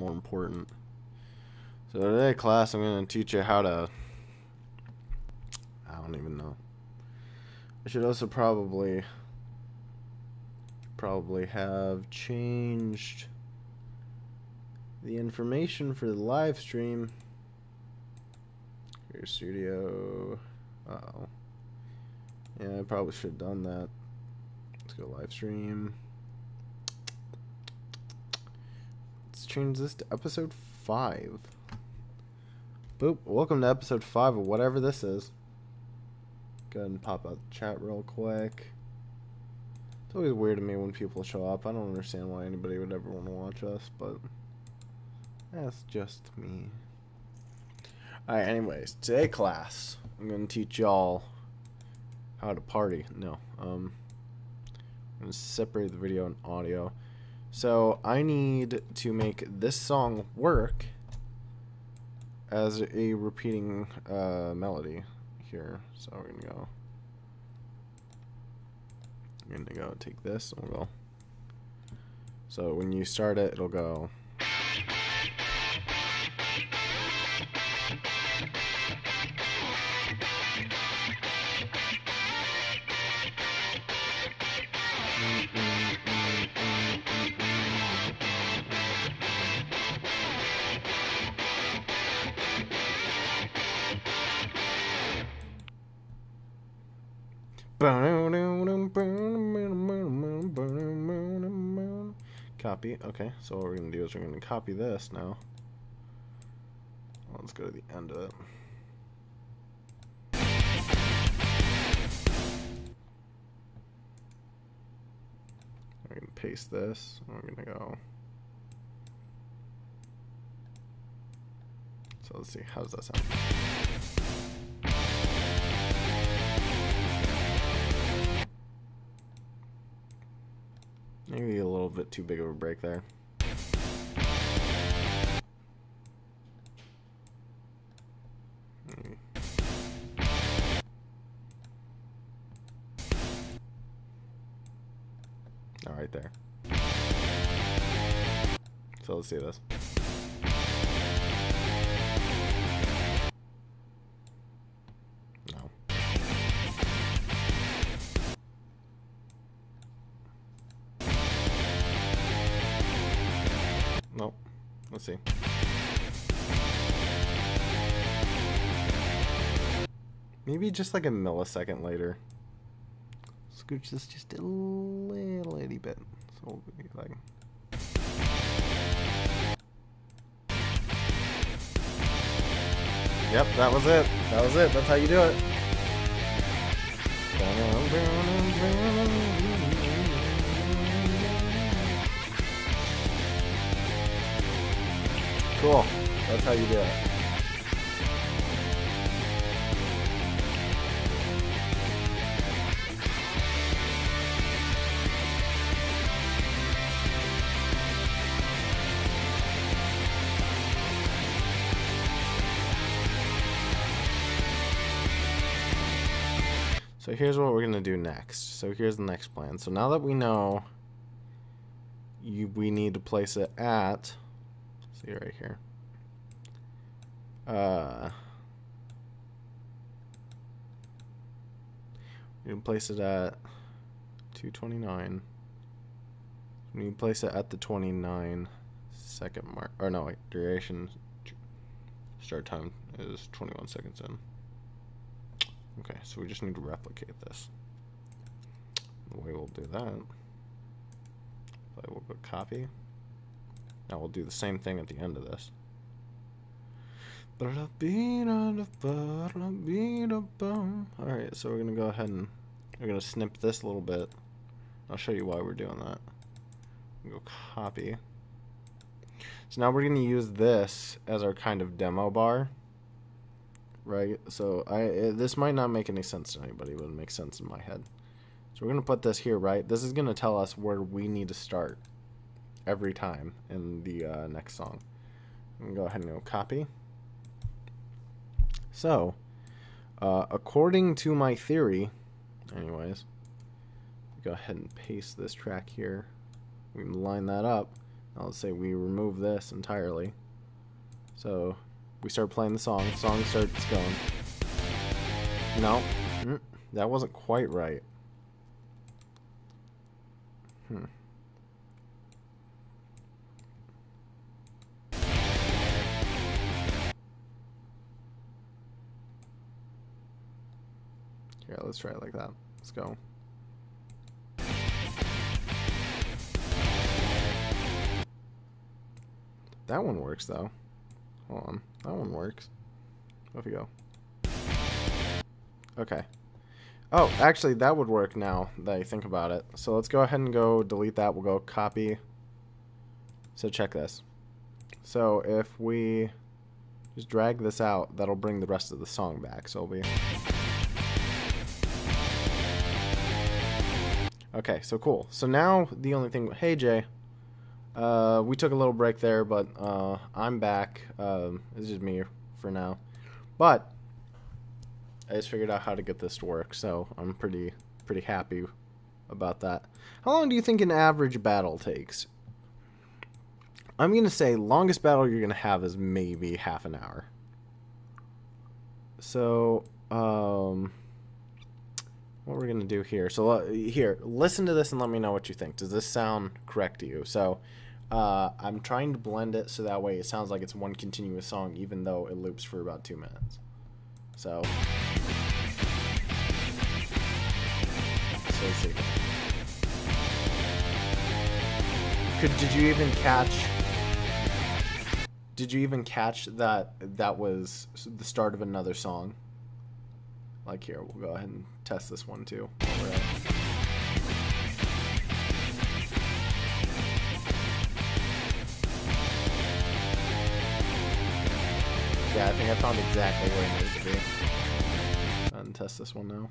more important. So today, class, I'm going to teach you how to... I don't even know. I should also probably have changed the information for the live stream. Your studio. Uh-oh. Yeah, I probably should have done that. Let's go live stream. Let's change this to episode 5. Boop. Welcome to episode 5 of whatever this is. Go ahead and pop out the chat real quick. It's always weird to me when people show up. I don't understand why anybody would ever want to watch us, but that's just me. Alright, anyways, today class, I'm going to teach y'all how to party. No, I'm going to separate the video and audio. So I need to make this song work as a repeating melody here. So we're going to go. I'm going to go take this and we'll go. So when you start it, it'll go. Copy. Okay, so what we're going to do is we're going to copy this now. Let's go to the end of it. We're going to paste this. And we're going to go. So let's see, how does that sound? Maybe a little bit too big of a break there. All right, there. So let's see this. Let's see. Maybe just like a millisecond later. Scooch this just a little itty bit. So we'll be like. Yep, that was it. That was it. That's how you do it. Cool. That's how you do it. So here's what we're going to do next. So here's the next plan. So now that we know we need to place it at... See right here. We can place it at 229. We can place it at the 29-second mark. Or no, wait, duration. Start time is 21 seconds in. Okay, so we just need to replicate this. The way we'll do that, we'll go copy. Now we'll do the same thing at the end of this. Alright, so we're gonna go ahead and we're gonna snip this a little bit. I'll show you why we're doing that. Go copy. So now we're gonna use this as our kind of demo bar, right? So this might not make any sense to anybody, but it makes sense in my head. So we're gonna put this here, right? This is gonna tell us where we need to start every time in the next song. I'm gonna go ahead and go copy. So, according to my theory, anyways, go ahead and paste this track here. We can line that up. Now let's say we remove this entirely. So we start playing the song starts going. No, that wasn't quite right. Yeah, let's try it like that. Let's go. That one works though. Hold on. That one works. Off we go. Okay. Oh, actually that would work now that I think about it. So let's go ahead and go delete that. We'll go copy. So check this. So if we just drag this out, that'll bring the rest of the song back. So it'll be... Okay, so cool. So now the only thing... Hey, Jay. We took a little break there, but I'm back. It's just me for now. But I just figured out how to get this to work, so I'm pretty happy about that. How long do you think an average battle takes? I'm going to say longest battle you're going to have is maybe half an hour. So, what we're going to do here. So here, listen to this and let me know what you think. Does this sound correct to you? So I'm trying to blend it so that way it sounds like it's one continuous song, even though it loops for about 2 minutes. So let's see. Did you even catch that that was the start of another song? Like here, we'll go ahead and test this one too. Right. Yeah, I think I found exactly where it needs to be. Go ahead and test this one now.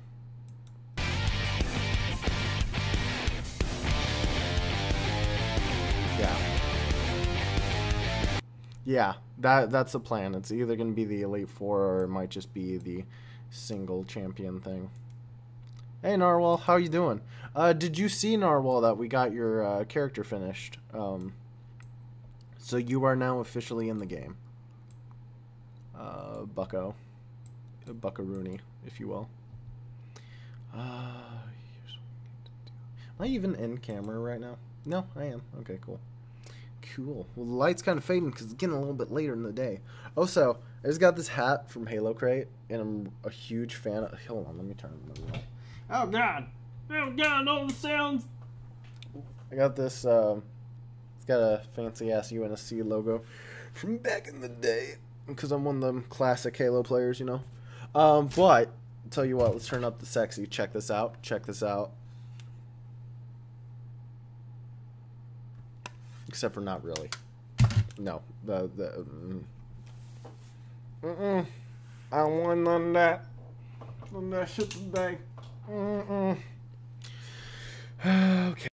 Yeah. Yeah, that's the plan. It's either gonna be the Elite Four or it might just be the single champion thing. Hey Narwhal, how you doing? Did you see, Narwhal, that we got your character finished? So you are now officially in the game. Buckaroony, if you will. Here's what we need to do. Am I even in camera right now? No, I am. Okay, cool. Cool. Well, the light's kind of fading because it's getting a little bit later in the day. Also, I just got this hat from Halo Crate, and I'm a huge fan of... Hold on, let me turn it on. Oh, God. Oh, God, all the sounds. I got this, it's got a fancy-ass UNSC logo from back in the day, because I'm one of them classic Halo players, you know. But, I'll tell you what, let's turn up the sexy. Check this out. Check this out. Except for not really. No. I don't want none of that. None of that shit today. Okay.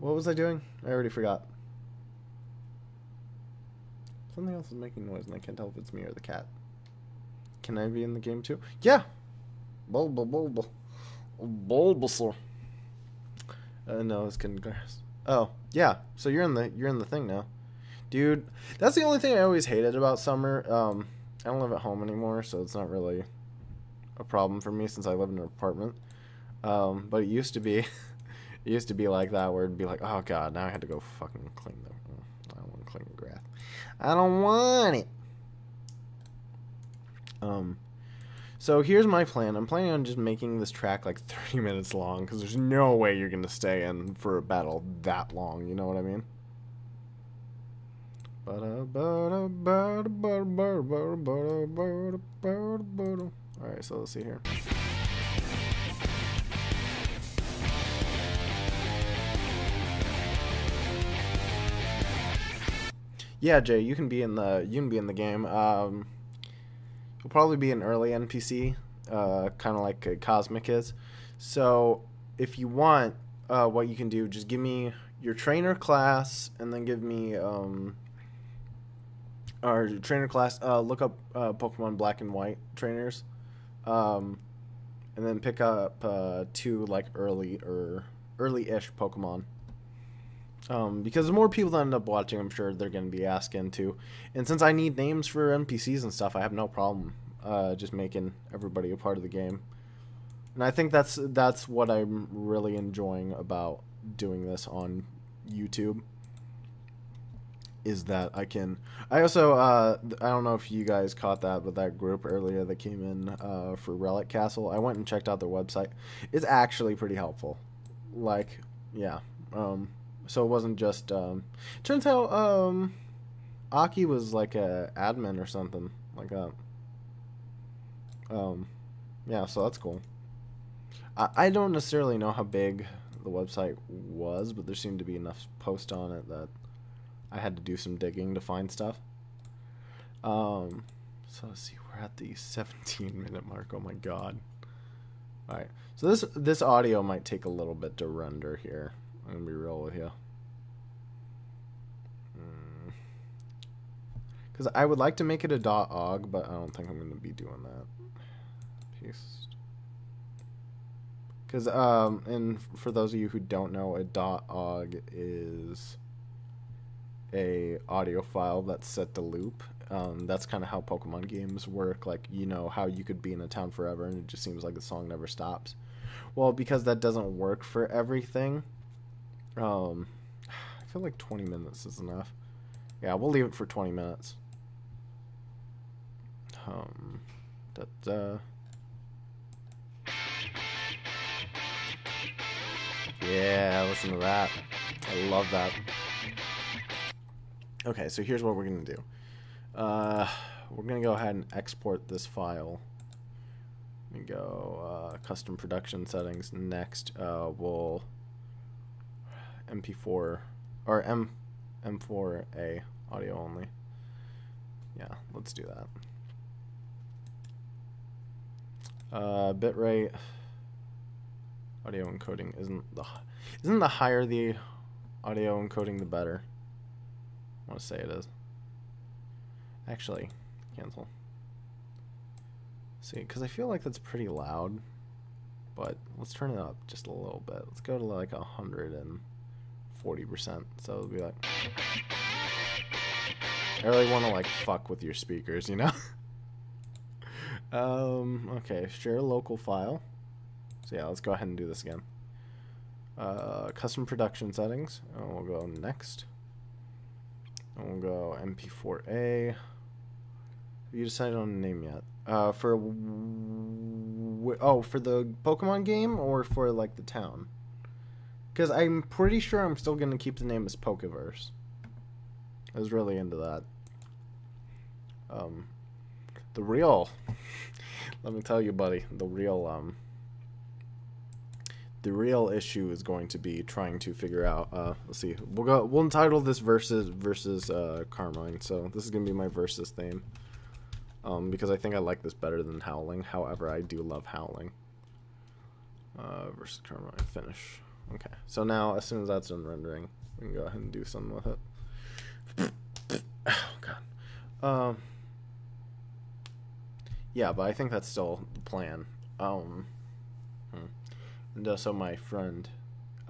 What was I doing? I already forgot. Something else is making noise and I can't tell if it's me or the cat. Can I be in the game too? Yeah! Bulbasaur. No, it's getting grass. Oh, yeah. So you're in the thing now. Dude, that's the only thing I always hated about summer. I don't live at home anymore, so it's not really a problem for me since I live in an apartment. But it used to be like that, where it'd be like, oh god, now I had to go fucking clean the I don't want to clean the grass. I don't want it. So here's my plan. I'm planning on just making this track like 30 minutes long because there's no way you're going to stay in for a battle that long. You know what I mean? Alright, so let's see here. Yeah, Jay, you can be in the game. It'll probably be an early NPC, kind of like Cosmic is. So if you want, what you can do, just give me your trainer class, and then give me our trainer class. Look up Pokemon Black and White trainers, and then pick up two like early-ish Pokemon. Because the more people that end up watching, I'm sure they're going to be asking too. And since I need names for NPCs and stuff, I have no problem just making everybody a part of the game. And I think that's what I'm really enjoying about doing this on YouTube, is that I can... I also, I don't know if you guys caught that, but that group earlier that came in for Relic Castle, I went and checked out their website. It's actually pretty helpful. Like, yeah. So it wasn't just... turns out Aki was like a admin or something like that. Yeah, so that's cool. I don't necessarily know how big the website was, but there seemed to be enough posts on it that I had to do some digging to find stuff. So let's see, we're at the 17-minute mark. Oh my god. All right. So this audio might take a little bit to render here. I'm going to be real with you. Because I would like to make it a .og, but I don't think I'm going to be doing that. Because and for those of you who don't know, a .og is a audio file that's set to loop. That's kind of how Pokemon games work. Like, you know how you could be in a town forever and it just seems like the song never stops. Well, because that doesn't work for everything. I feel like 20 minutes is enough. Yeah, we'll leave it for 20 minutes. Yeah, listen to that. I love that. Okay, so here's what we're going to do. We're going to go ahead and export this file. Let me go custom production settings. Next, we'll MP4 or M4A audio only. Yeah, let's do that. Bitrate. Audio encoding isn't the higher the audio encoding, the better. I want to say it is. Actually, cancel. See, because I feel like that's pretty loud, but let's turn it up just a little bit. Let's go to like 140%. So it'll be like, I really want to like fuck with your speakers, you know? Okay, share local file. So yeah, let's go ahead and do this again. Custom production settings, and we'll go next. And we'll go MP4A. Have you decided on a name yet? For the Pokemon game or for like the town? Because I'm pretty sure I'm still going to keep the name as Pokeverse. I was really into that. The real, let me tell you, buddy, the real issue is going to be trying to figure out. Let's see. We'll entitle this versus Carmine. So this is gonna be my versus theme, because I think I like this better than Howling. However, I do love Howling. Versus Carmine. Finish. Okay. So now, as soon as that's done rendering, we can go ahead and do something with it. Oh god. Yeah, but I think that's still the plan. And also my friend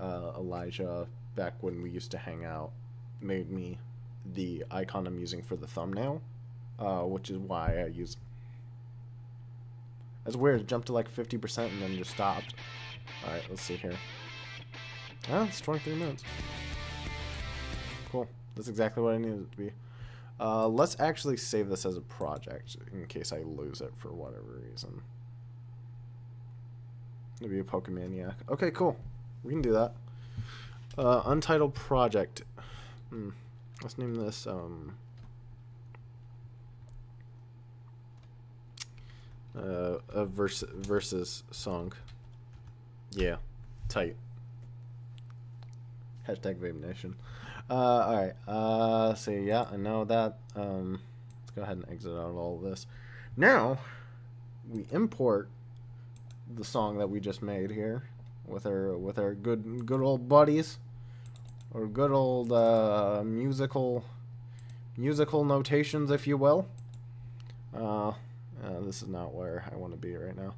Elijah, back when we used to hang out, made me the icon I'm using for the thumbnail, which is why I use... That's weird, it jumped to like 50% and then just stopped. Alright, let's see here. Ah, it's 23 minutes. Cool, that's exactly what I needed it to be. Let's actually save this as a project, in case I lose it for whatever reason. To be a Pokemaniac. Okay, cool. We can do that. Untitled project. Let's name this. A versus song. Yeah, tight. Hashtag Vape Nation. All right. So yeah, I know that. Let's go ahead and exit out all of this. Now we import the song that we just made here with our good old buddies, or good old musical notations, if you will. This is not where I want to be right now.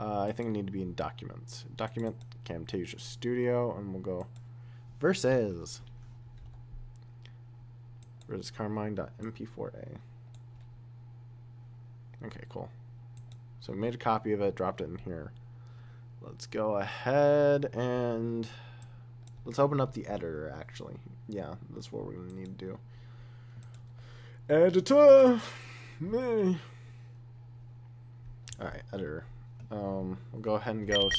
I think I need to be in documents. Document Camtasia Studio, and we'll go versus Where's carmine.mp4a? Okay, cool. So we made a copy of it, dropped it in here. Let's go ahead and let's open up the editor, actually. Yeah, that's what we're going to need to do. Editor! Me! Alright, editor. We'll go ahead and go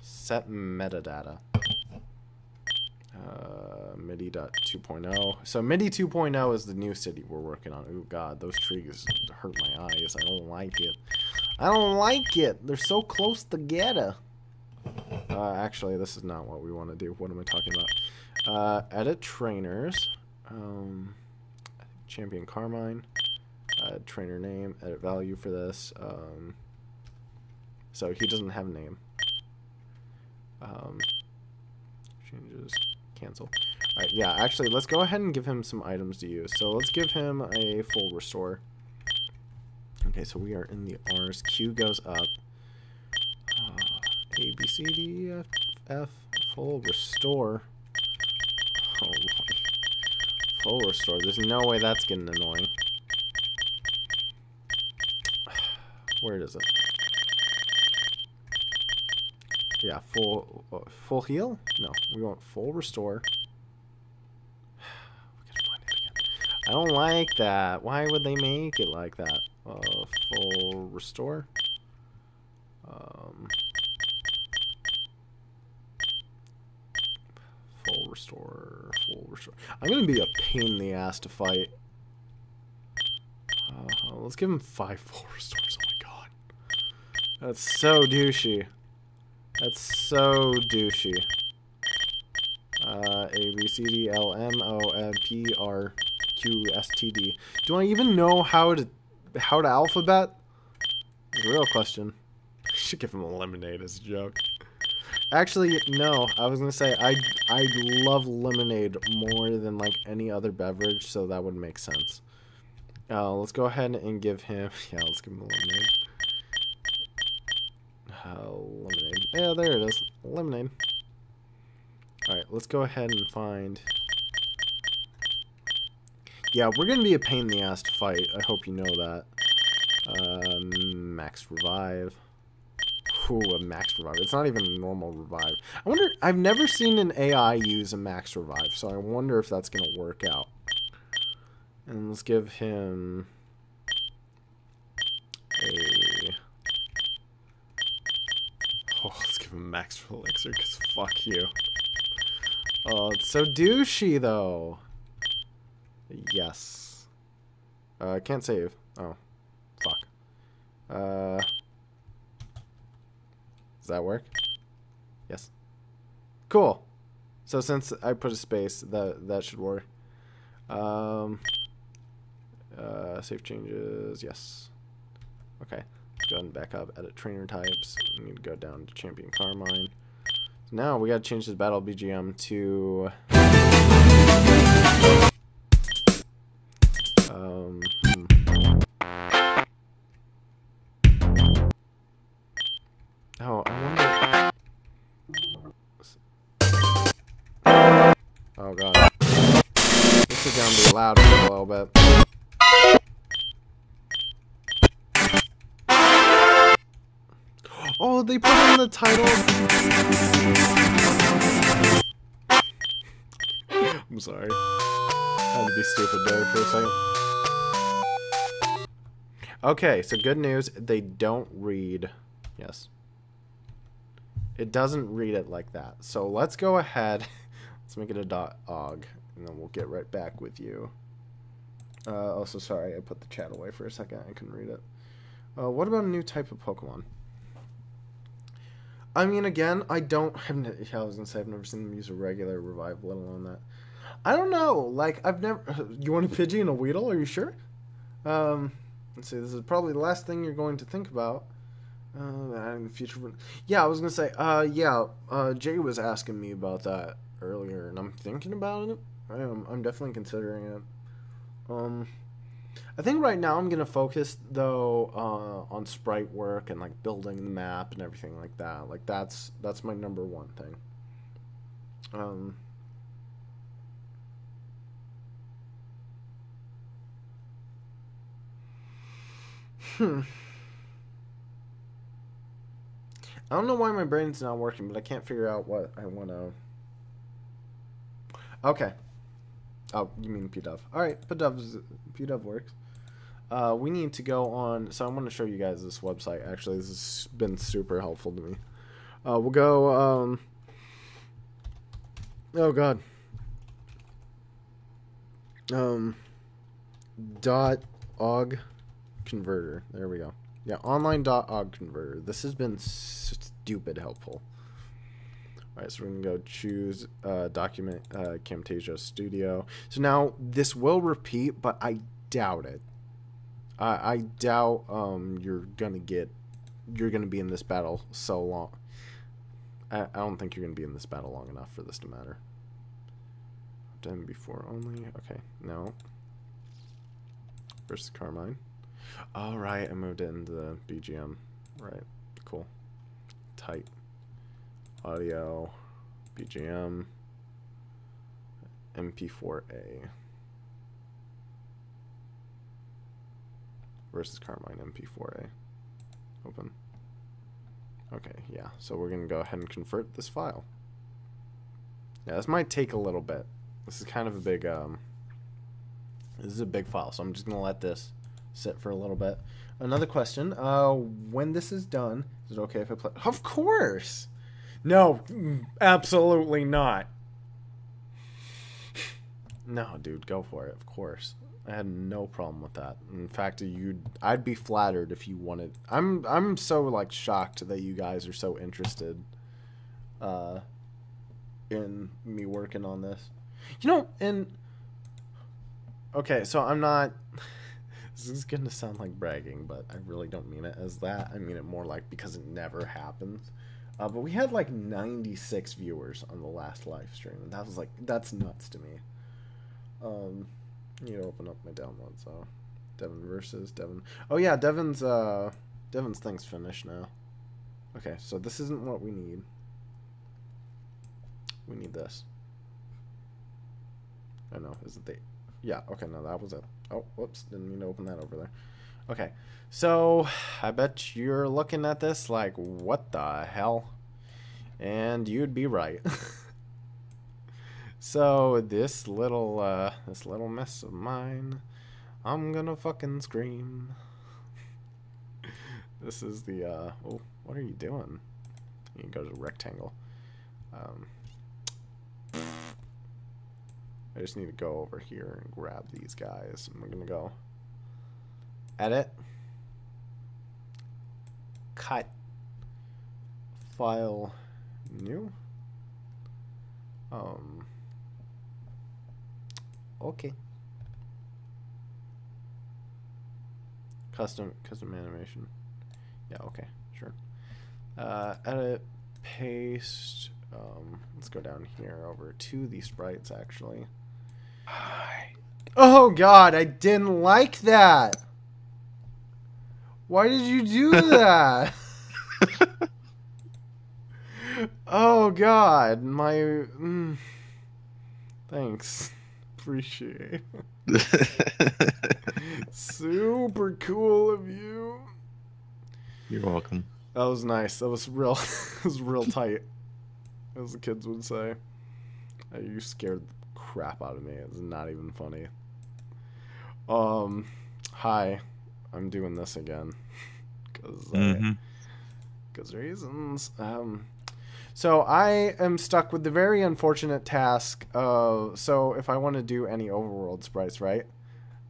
set metadata. MIDI.2.0. So MIDI 2.0 is the new city we're working on. Oh god, those trees hurt my eyes. I don't like it. I don't like it! They're so close together. Actually, this is not what we want to do. What am I talking about? Edit trainers. Champion Carmine. Trainer name. Edit value for this. So he doesn't have a name. Changes. Cancel. Alright, yeah, actually, let's go ahead and give him some items to use. So let's give him a full restore. Okay, so we are in the R's. Q goes up. A, B, C, D, F, F, full restore. Oh, my. Full restore. There's no way that's getting annoying. Where is it? Yeah, full heal? No, we want full restore. We gotta find it again. I don't like that. Why would they make it like that? Full restore. Full restore. Full restore. I'm gonna be a pain in the ass to fight. Let's give him 5 full restores. Oh my god, that's so douchey. That's so douchey. A, B, C, D, L, M, O, M, P, R, Q, S, T, D. Do I even know how to alphabet? The real question. I should give him a lemonade as a joke. Actually, no. I was gonna say I love lemonade more than like any other beverage, so that would make sense. Let's go ahead and give him. Yeah, let's give him a lemonade. Lemonade. Yeah, there it is. Lemonade. Alright, let's go ahead and find... Yeah, we're going to be a pain in the ass to fight. I hope you know that. Max revive. Ooh, a max revive. It's not even a normal revive. I wonder... I've never seen an AI use a max revive, so I wonder if that's going to work out. And let's give him... a... Oh, let's give him max elixir, because fuck you. Oh, it's so douchey, though. Yes. Can't save. Oh. Fuck. Does that work? Yes. Cool. So since I put a space, that should work. Save changes. Yes. Okay. Go ahead and back up, edit trainer types. We need to go down to Champion Carmine. So now we gotta change this battle BGM to oh, I wonder. Oh god. This is gonna be loud for a little bit. Oh, they put in the title. I'm sorry. I had to be stupid there for a second. Okay, so good news. They don't read. Yes. It doesn't read it like that. So let's go ahead. Let's make it a .og, and then we'll get right back with you. Also, sorry, I put the chat away for a second. I couldn't read it. What about a new type of Pokemon? I mean, again, I was gonna say I've never seen them use a regular revive, let alone that. I don't know. Like, I've never. You want a Pidgey and a Weedle? Are you sure? Let's see. This is probably the last thing you're going to think about. In the future. Yeah, I was gonna say. Jay was asking me about that earlier, and I'm thinking about it. I'm definitely considering it. I think right now I'm gonna focus though on sprite work and like building the map and everything like that. Like that's my number one thing. I don't know why my brain's not working, but I can't figure out what I want to... Okay. Oh, you mean P-Dove. Alright, P-Dove works. We need to go on... So I'm going to show you guys this website, actually. This has been super helpful to me. We'll go... oh, God. .og converter. There we go. Yeah, online.og converter. This has been stupid helpful. All right, so we're going to go choose document Camtasia Studio. So now this will repeat, but I doubt it. I doubt you're going to be in this battle so long. I don't think you're going to be in this battle long enough for this to matter. Done before only. Okay, no. Versus Carmine. All right, I moved it into the BGM. Right, cool. Tight. Audio, BGM, MP4A. Versus Carmine, MP4A. Open. Okay, yeah. So we're going to go ahead and convert this file. Now, this might take a little bit. This is kind of a big, this is a big file, so I'm just going to let this sit for a little bit. Another question, when this is done, is it okay if I play? Of course! No, absolutely not. No, dude, go for it, of course. I had no problem with that. In fact, I'd be flattered if you wanted. I'm so, like, shocked that you guys are so interested in me working on this. You know, and... Okay, so I'm not... This is going to sound like bragging, but I really don't mean it as that. I mean it more like because it never happens. But we had like 96 viewers on the last live stream, and that was like, that's nuts to me. I need to open up my download, so... Devin versus Devin. Oh yeah, Devin's thing's finished now. Okay, so this isn't what we need. We need this. Oh no, is it the... Yeah, okay, no, that was it. Oh, whoops, didn't mean to open that over there. Okay, so I bet you're looking at this like, what the hell? And you'd be right. So this little mess of mine, I'm gonna fucking scream. This is the, oh, what are you doing? You can go to the rectangle. I just need to go over here and grab these guys. I'm going to go edit, cut, file, new. Okay. Custom animation. Yeah, okay, sure. Edit, paste. Let's go down here over to the sprites, actually. Oh God, I didn't like that. Why did you do that? Oh God, my thanks, appreciate it. Super cool of you. You're welcome. That was nice. That was real. It was real tight, as the kids would say. You scared the crap out of me. It's not even funny. Hi, I'm doing this again because reasons. So I am stuck with the very unfortunate task of, so if I want to do any overworld sprites, right?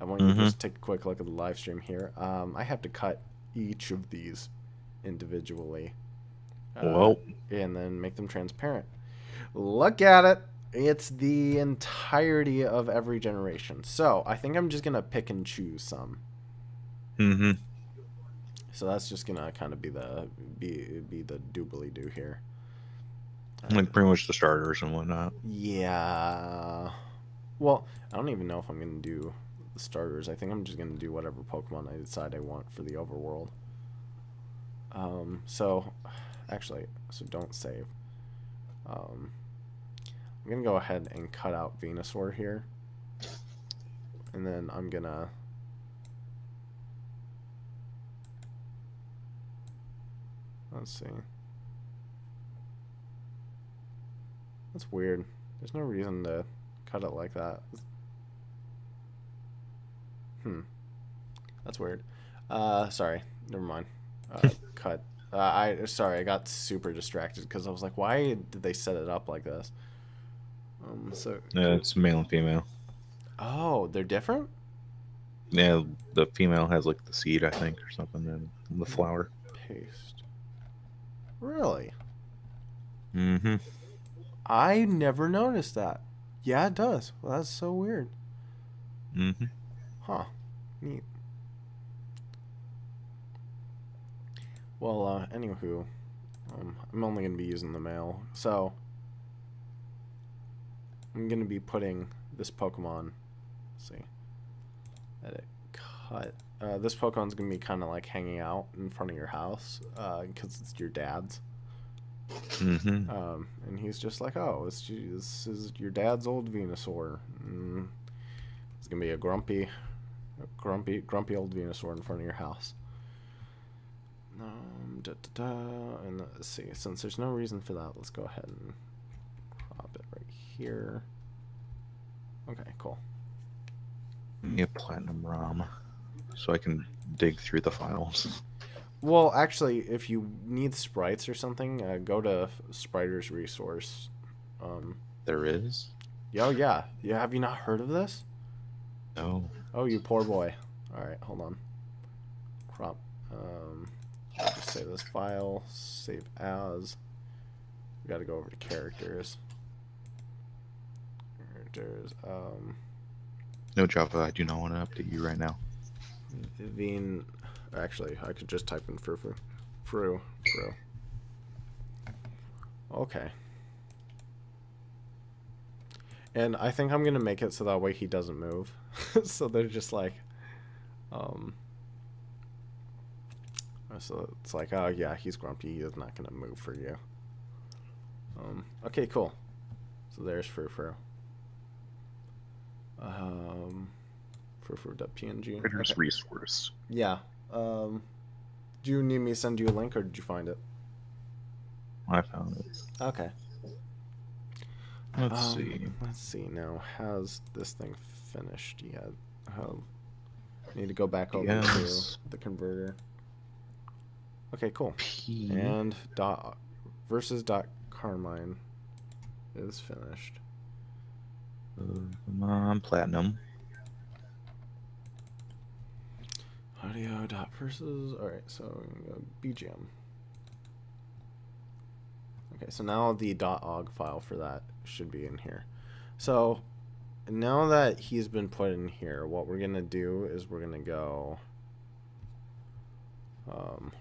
I want you to just take a quick look at the live stream here. I have to cut each of these individually. And then make them transparent. Look at it. It's the entirety of every generation. So I think I'm just going to pick and choose some. So that's just going to kind of be the be the doobly-doo here. Like pretty much the starters and whatnot. Yeah. Well, I don't even know if I'm going to do the starters. I think I'm just going to do whatever Pokemon I decide I want for the overworld. So... Actually, so don't save. I'm going to go ahead and cut out Venusaur here. And then I'm going to Let's see. That's weird. There's no reason to cut it like that. That's weird. Sorry. Never mind. Cut. Sorry, I got super distracted because I was like, why did they set it up like this? So yeah, it's male and female. Oh, they're different? Yeah, the female has like the seed, I think, or something, and the flower. Paste. Really? Mm-hmm. I never noticed that. Yeah, it does. Well, that's so weird. Mm-hmm. Huh. Neat. Well, anywho, I'm only going to be using the male, so I'm going to be putting this Pokemon, let's see, edit, cut, this Pokemon's going to be kind of like hanging out in front of your house, because it's your dad's, mm-hmm. And he's just like, oh, this is your dad's old Venusaur, it's going to be a grumpy old Venusaur in front of your house. And let's see, since there's no reason for that, let's go ahead and crop it right here. Okay, cool. Give me a platinum ROM so I can dig through the files. Well, actually, if you need sprites or something, go to Spriter's resource. There is? Oh, yeah. Yeah. Have you not heard of this? No. Oh, you poor boy. All right, hold on. Crop. Just save this file, save as. We gotta go over to characters. Characters. No, Java, I do not want to update you right now. Veen. Actually, I could just type in fru. Okay. And I think I'm gonna make it so that way he doesn't move. So they're just like, So it's like, oh yeah, he's grumpy. He's not gonna move for you. Okay, cool. So there's Frou-Frou. Frou-Frou.png. Okay. Resource. Yeah. Do you need me to send you a link, or did you find it? I found it. Okay. Let's see. Let's see now. Has this thing finished yet? I need to go back over to the converter. Okay, cool. And dot Carmine is finished. Come on, platinum. Audio dot versus. All right, so we're gonna go BGM. Okay, so now the .og file for that should be in here. So now that he's been put in here, what we're gonna do is we're gonna go.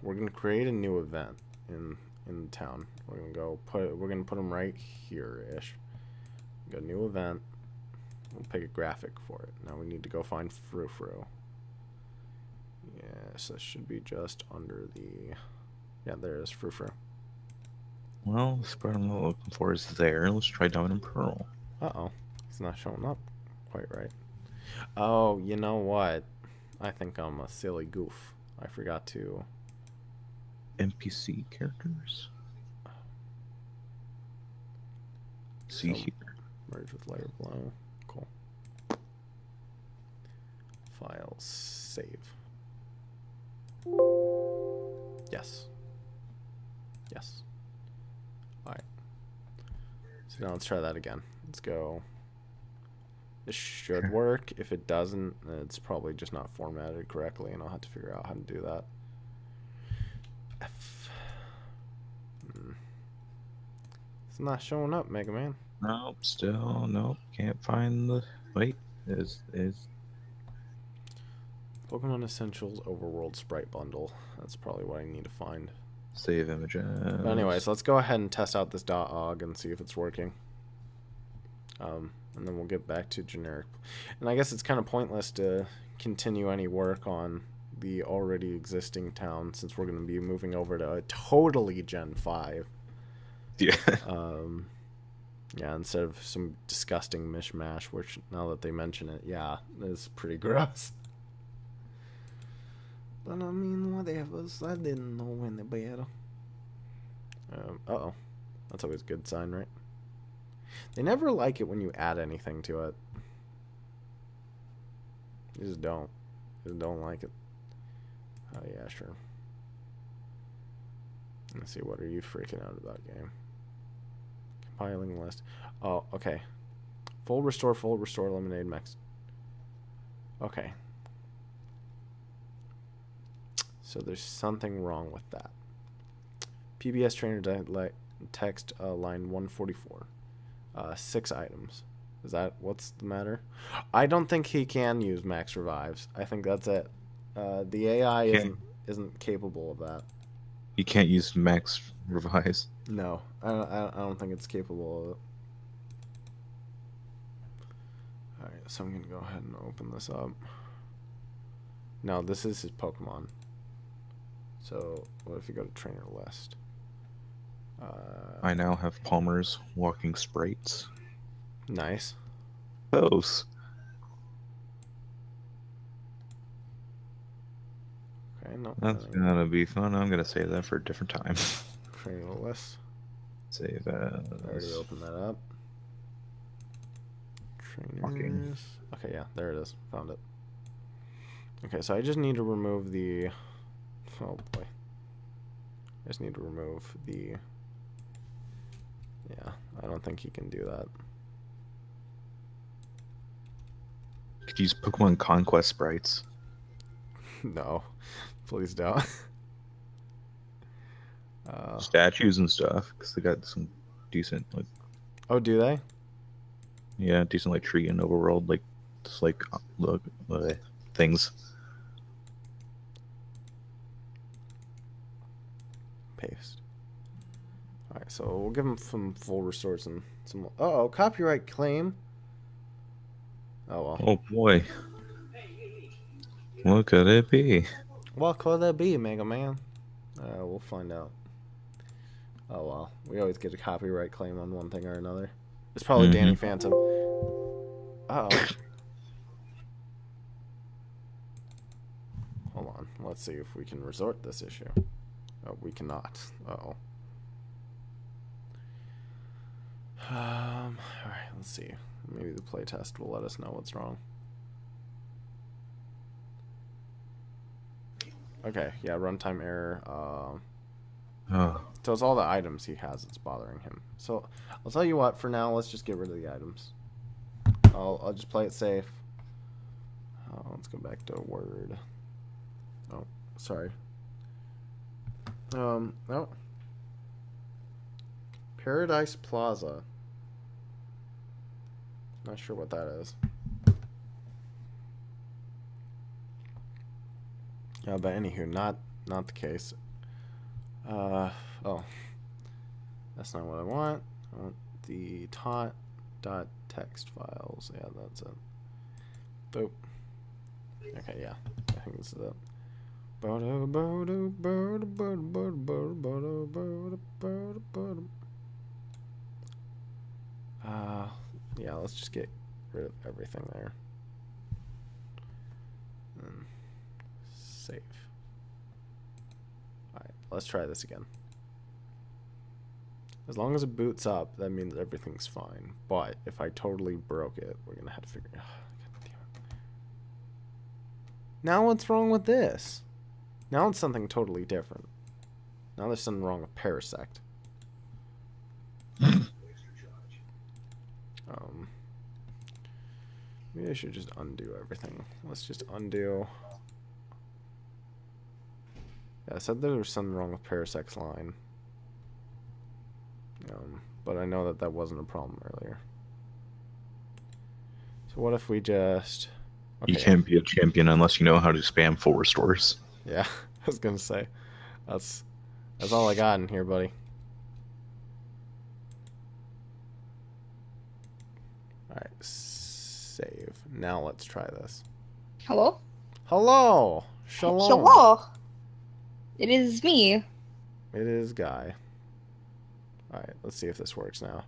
We're gonna create a new event in town. We're gonna go put. We're gonna put them right here-ish. Got a new event. We'll pick a graphic for it. Now we need to go find Frou-Frou. Yes, this should be just under the. Yeah, there is Frou-Frou. Well, the spread I'm looking for is there. Let's try Diamond and Pearl. Uh-oh, it's not showing up quite right. Oh, you know what? I think I'm a silly goof. I forgot to. NPC characters. See here. Merge with layer below. Cool. File save. Yes. Yes. All right. So now let's try that again. Let's go. This should work. If it doesn't, it's probably just not formatted correctly, and I'll have to figure out how to do that. F. It's not showing up, Mega Man. Nope, still nope. Can't find the. Wait, is Pokemon Essentials Overworld Sprite Bundle. That's probably what I need to find. Save images. But anyways, let's go ahead and test out this .og and see if it's working. And then we'll get back to generic. And I guess it's kind of pointless to continue any work on the already existing town since we're going to be moving over to a totally Gen 5. Yeah. Yeah, instead of some disgusting mishmash, which now that they mention it, yeah, is pretty gross. But I mean, whatever, I didn't know any better. Uh-oh. That's always a good sign, right? They never like it when you add anything to it. They just don't. They just don't like it. Oh, yeah, sure. Let's see, what are you freaking out about, game? Compiling list. Oh, okay. Full restore, lemonade, max. Okay. So there's something wrong with that. PBS trainer text line 144. 6 items. Is that what's the matter? I don't think he can use max revives. I think that's it. The AI isn't capable of that. You can't use max revives. No, I don't think it's capable of it. All right, so I'm gonna go ahead and open this up. Now this is his Pokemon. So what if you go to trainer list? I now have Palmer's walking sprites. Nice. Those. Okay, no. That's gonna be fun. I'm gonna save that for a different time. Trainer list. Save as. Already open that up. Trainers. Walking. Okay, yeah, there it is. Found it. Okay, so I just need to remove the. Oh boy. I just need to remove the. Yeah, I don't think he can do that. Could use Pokemon Conquest sprites. No, please don't. Statues and stuff, because they got some decent like. Oh, do they? Yeah, decent like tree and overworld like just like look things. Paste. All right, so we'll give him some full restores and some. Oh, copyright claim. Oh well. Oh boy. What could it be? What could it be, Mega Man? We'll find out. Oh well, we always get a copyright claim on one thing or another. It's probably Danny Phantom. Uh-oh. Hold on. Let's see if we can resort this issue. Oh, we cannot. Uh-oh. All right, let's see. Maybe the playtest will let us know what's wrong. Okay, yeah, runtime error. So it's all the items he has that's bothering him. So I'll tell you what, for now, let's just get rid of the items. I'll just play it safe. Let's go back to Word. Oh, sorry. No. Paradise Plaza. Not sure what that is. But anywho, not the case. Oh, that's not what I want. I want the .text files. Yeah, that's it. Boop. Okay, yeah, I think this is it. Yeah, let's just get rid of everything there. And save. Alright, let's try this again. As long as it boots up, that means everything's fine. But if I totally broke it, we're gonna have to figure it out. God damn it. Now what's wrong with this? Now it's something totally different. Now there's something wrong with Parasect. Maybe I should just undo everything. Let's just undo. Yeah, I said there was something wrong with Parasect's line. But I know that that wasn't a problem earlier. So what if we just... Okay. You can't be a champion unless you know how to spam full restores. Yeah, I was going to say. That's all I got in here, buddy. Alright, save. Now let's try this. Hello? Hello! Shalom! Shalom! It is me. It is Guy. Alright, let's see if this works now.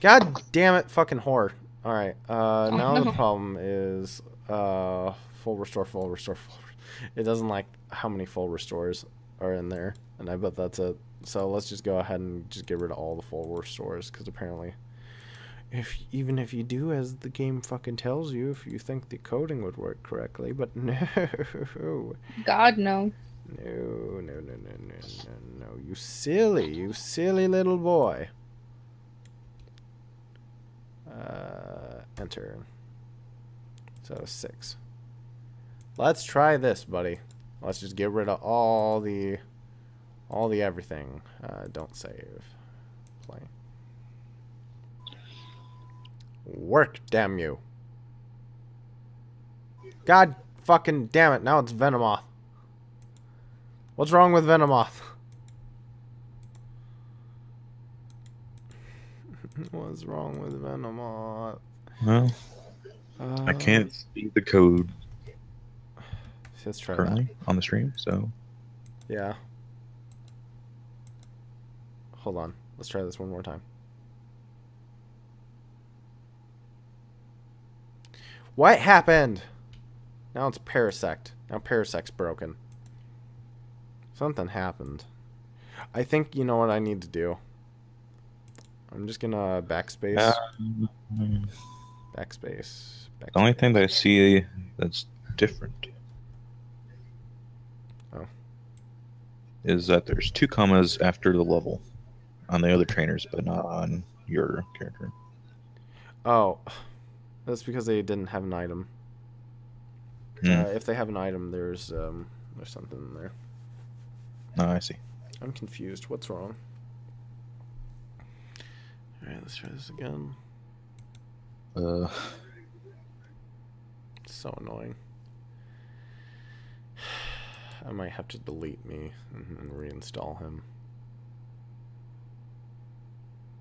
God damn it, fucking whore. Alright, now the problem is full restore, full restore, full restore. It doesn't like how many full restores. are in there, and I bet that's it. So let's just go ahead and just get rid of all the full stores, because apparently, even if you do as the game fucking tells you, if you think the coding would work correctly, but no. God no. No! You silly little boy. Enter. So 6. Let's try this, buddy. Let's just get rid of all the everything. Don't save. Play. Work, damn you. God fucking damn it! Now it's Venomoth. What's wrong with Venomoth? What's wrong with Venomoth? Well, I can't see the code. Let's try currently that on the stream, so yeah. Hold on. Let's try this one more time. What happened? Now it's Parasect. Now Parasect's broken. Something happened. I think you know what I need to do. I'm just gonna backspace. Backspace. The only thing that I see that's different is that there's 2 commas after the level on the other trainers, but not on your character. Oh, that's because they didn't have an item. If they have an item, there's something in there. Oh, I see. I'm confused. What's wrong? Alright, let's try this again. It's so annoying. I might have to delete me and reinstall him.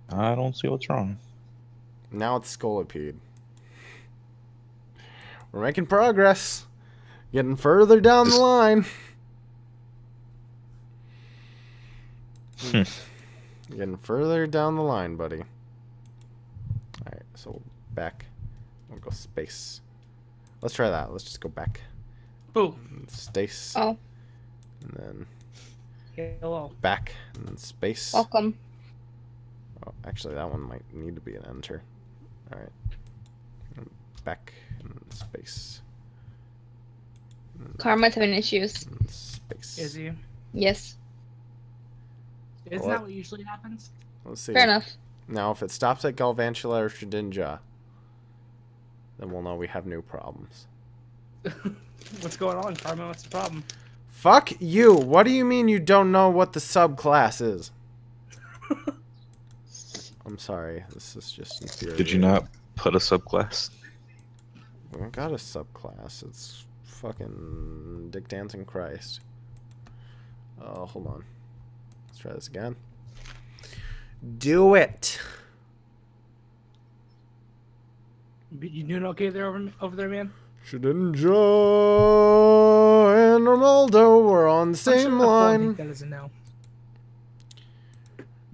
I don't see what's wrong. Now it's Scolipede. We're making progress. Getting further down the line. Getting further down the line, buddy. Alright, so back. We'll go space. Let's try that. Let's just go back. Boom. Space. Oh. And then hello. Back. And then space. Welcome. Oh, actually, that one might need to be an enter. Alright. Back. And then space. And then Karma's having issues. And space. Is he? Yes. Isn't that what usually happens? Let's see. Fair enough. Now, if it stops at Galvantula or Shedinja, then we'll know we have new problems. What's going on, Karma? What's the problem? Fuck you! What do you mean you don't know what the subclass is? I'm sorry. This is just infuriating. Did you not put a subclass? I got a subclass. It's fucking Dick Dancing Christ. Oh, hold on. Let's try this again. Do it! You doing okay there over there, man? Shedinja and Ronaldo were on the same line. That is a no.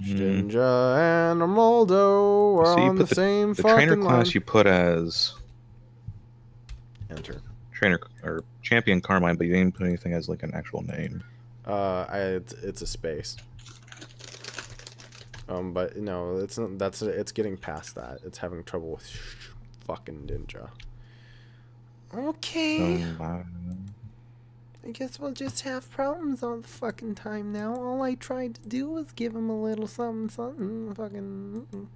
Shedinja and Ronaldo were on the same fucking line. The trainer class you put as enter trainer or champion Carmine, but you didn't put anything as like an actual name. It's a space. But no, it's not, it's getting past that. It's having trouble with fucking Ninja. Okay. I guess we'll just have problems all the fucking time now. All I tried to do was give him a little something, something, fucking.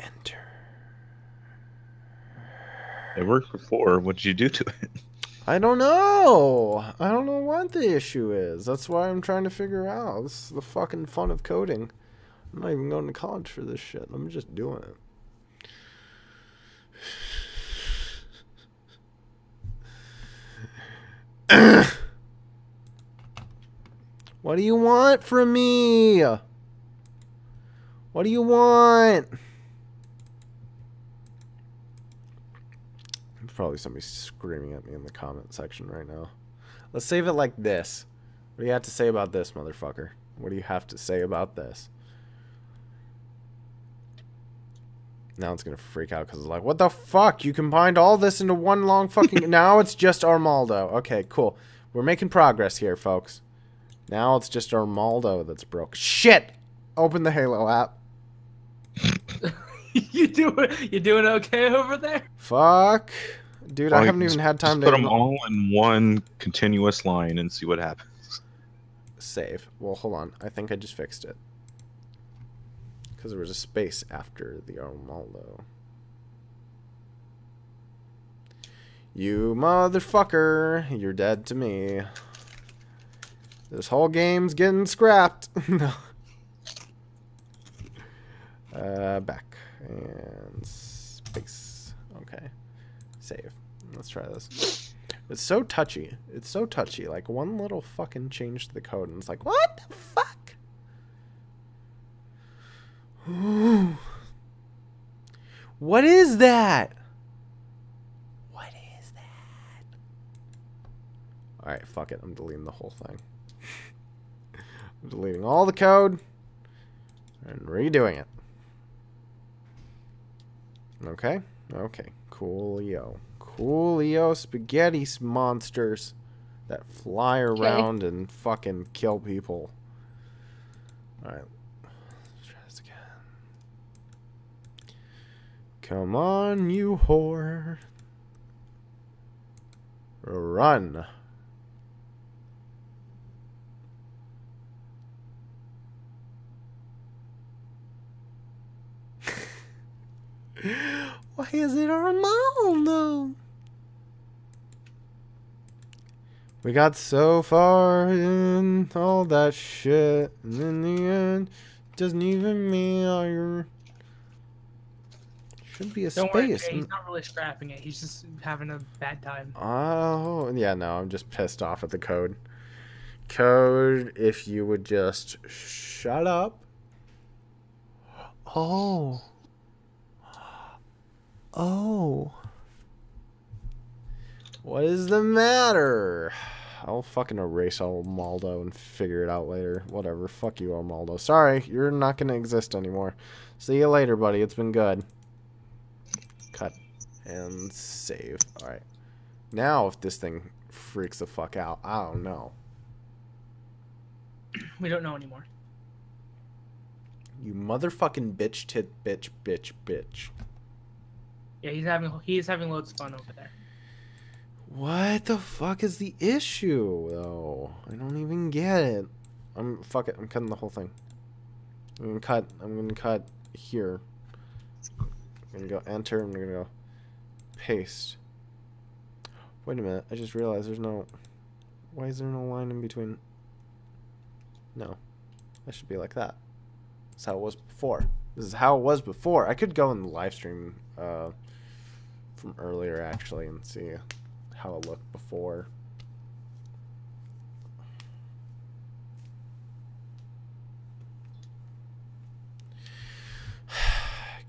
Enter. It worked before. What did you do to it? I don't know. I don't know what the issue is. That's why I'm trying to figure out. This is the fucking fun of coding. I'm not even going to college for this shit. I'm just doing it. What do you want from me? What do you want? There's probably somebody screaming at me in the comment section right now. Let's save it like this. What do you have to say about this, motherfucker? What do you have to say about this? Now it's gonna freak out because it's like, what the fuck? You combined all this into one long fucking... Now it's just Armaldo. Okay, cool. We're making progress here, folks. Now it's just Armaldo that's broke. Shit! Open the Halo app. You doing okay over there? Fuck. Dude, I haven't even had time to... Put them all in one continuous line and see what happens. Save. Well, hold on. I think I just fixed it. Because there was a space after the Armaldo. You motherfucker. You're dead to me. This whole game's getting scrapped. No. Back. And space. Okay. Save. Let's try this. It's so touchy. It's so touchy. Like, one little fucking change to the code, and it's like, what the fuck? Ooh. What is that? What is that? Alright, fuck it. I'm deleting the whole thing. I'm deleting all the code and redoing it. Okay. Okay. Coolio. Coolio spaghetti monsters that fly around and fucking kill people. Alright. Let's try this again. Come on, you whore. Run. Why is it Armaldo? We got so far in all that shit, and in the end, it doesn't even matter. Should be a space. Don't worry, he's not really scrapping it. He's just having a bad time. Oh, yeah, no, I'm just pissed off at the code. Code, if you would just shut up. Oh. Oh. What is the matter? I'll fucking erase Armaldo and figure it out later. Whatever. Fuck you, Armaldo. Sorry, you're not gonna exist anymore. See you later, buddy. It's been good. Cut. And save. Alright. Now, if this thing freaks the fuck out, I don't know. We don't know anymore. You motherfucking bitch, tit, bitch, bitch, bitch. Yeah, he's having loads of fun over there. What the fuck is the issue though? I don't even get it. Fuck it, I'm cutting the whole thing. I'm gonna cut here. I'm gonna go enter, I'm gonna go paste. Wait a minute, I just realized there's no... Why is there no line in between? No. That should be like that. That's how it was before. This is how it was before. I could go in the live stream from earlier actually and see how it looked before. I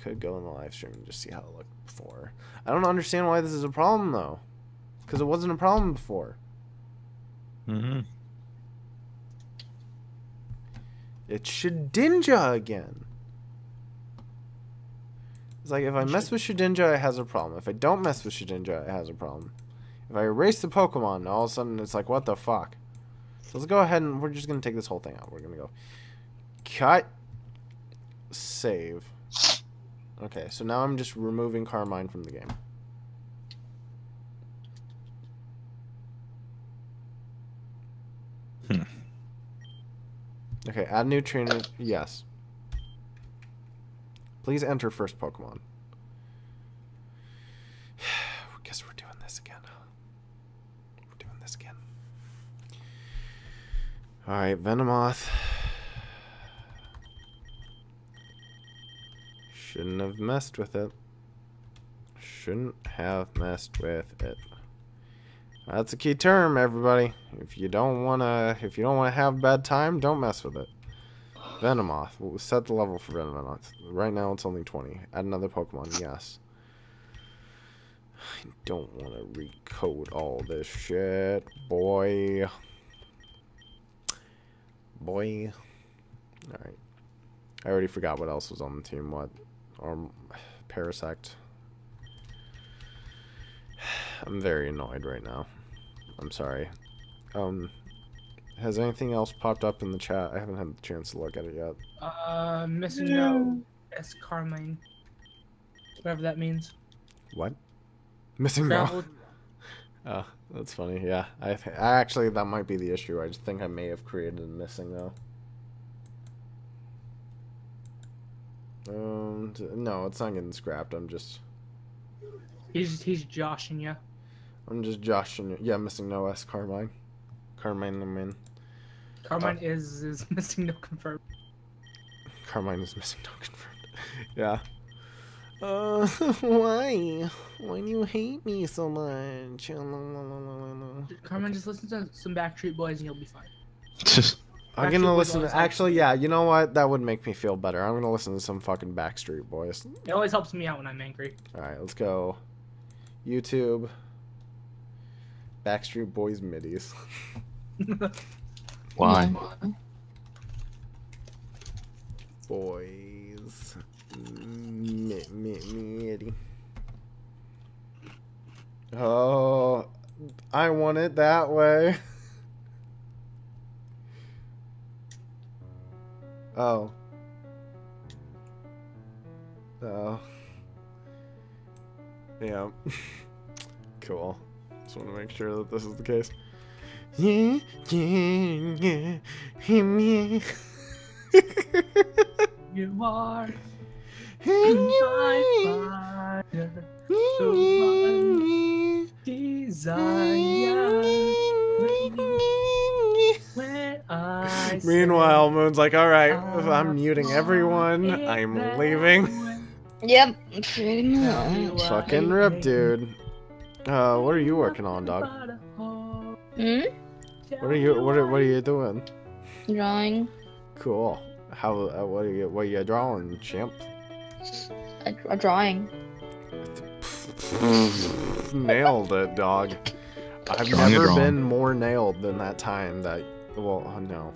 could go in the live stream and just see how it looked before. I don't understand why this is a problem though, because it wasn't a problem before. Mm-hmm. It's Shedinja again. It's like, if I mess with Shedinja, it has a problem. If I don't mess with Shedinja, it has a problem. If I erase the Pokemon, all of a sudden it's like, what the fuck? So let's go ahead and we're just going to take this whole thing out. We're going to go cut, save. Okay, so now I'm just removing Carmine from the game. Okay, add new trainer. Yes. Please enter first Pokemon. I guess we're doing this again. We're doing this again. Alright, Venomoth. Shouldn't have messed with it. Shouldn't have messed with it. That's a key term, everybody. If you don't wanna have a bad time, don't mess with it. Venomoth. We'll set the level for Venomoth. Right now it's only 20. Add another Pokemon. Yes. I don't want to recode all this shit. Boy. Boy. Alright. I already forgot what else was on the team. What? Parasect. I'm very annoyed right now. I'm sorry. Has anything else popped up in the chat? I haven't had the chance to look at it yet. Missing out S. Carmine. Whatever that means. What? Missing out? Oh, that's funny. Yeah, I actually, that might be the issue. I just think I may have created a missing though. No, it's not getting scrapped. I'm just. He's joshing you. I'm just joshing you. Yeah, missing no S. Carmine. Carmine, I mean. Carmine is missing no confirmed. Carmine is missing no confirmed. Yeah. Why? Why do you hate me so much? Carmine, just listen to some Backstreet Boys and you'll be fine. I'm gonna listen to, actually, yeah, you know what? That would make me feel better. I'm gonna listen to some fucking Backstreet Boys. It always helps me out when I'm angry. Alright, let's go. YouTube. Backstreet Boys middies. Why? Boys. Middie. Oh, I want it that way. Oh. Oh. Yeah. Cool. Just want to make sure that this is the case. Yeah, yeah, yeah. You are in my fire, so my desire. When I meanwhile, Moon's like, all right, I'm muting everyone. I'm leaving. Yep. Fucking rip, dude. What are you working on, dog? Hmm? What are you doing? Drawing. Cool. How? What are you drawing, champ? A drawing. Nailed it, dog. I've never been more nailed than that time. That. Well, oh, no.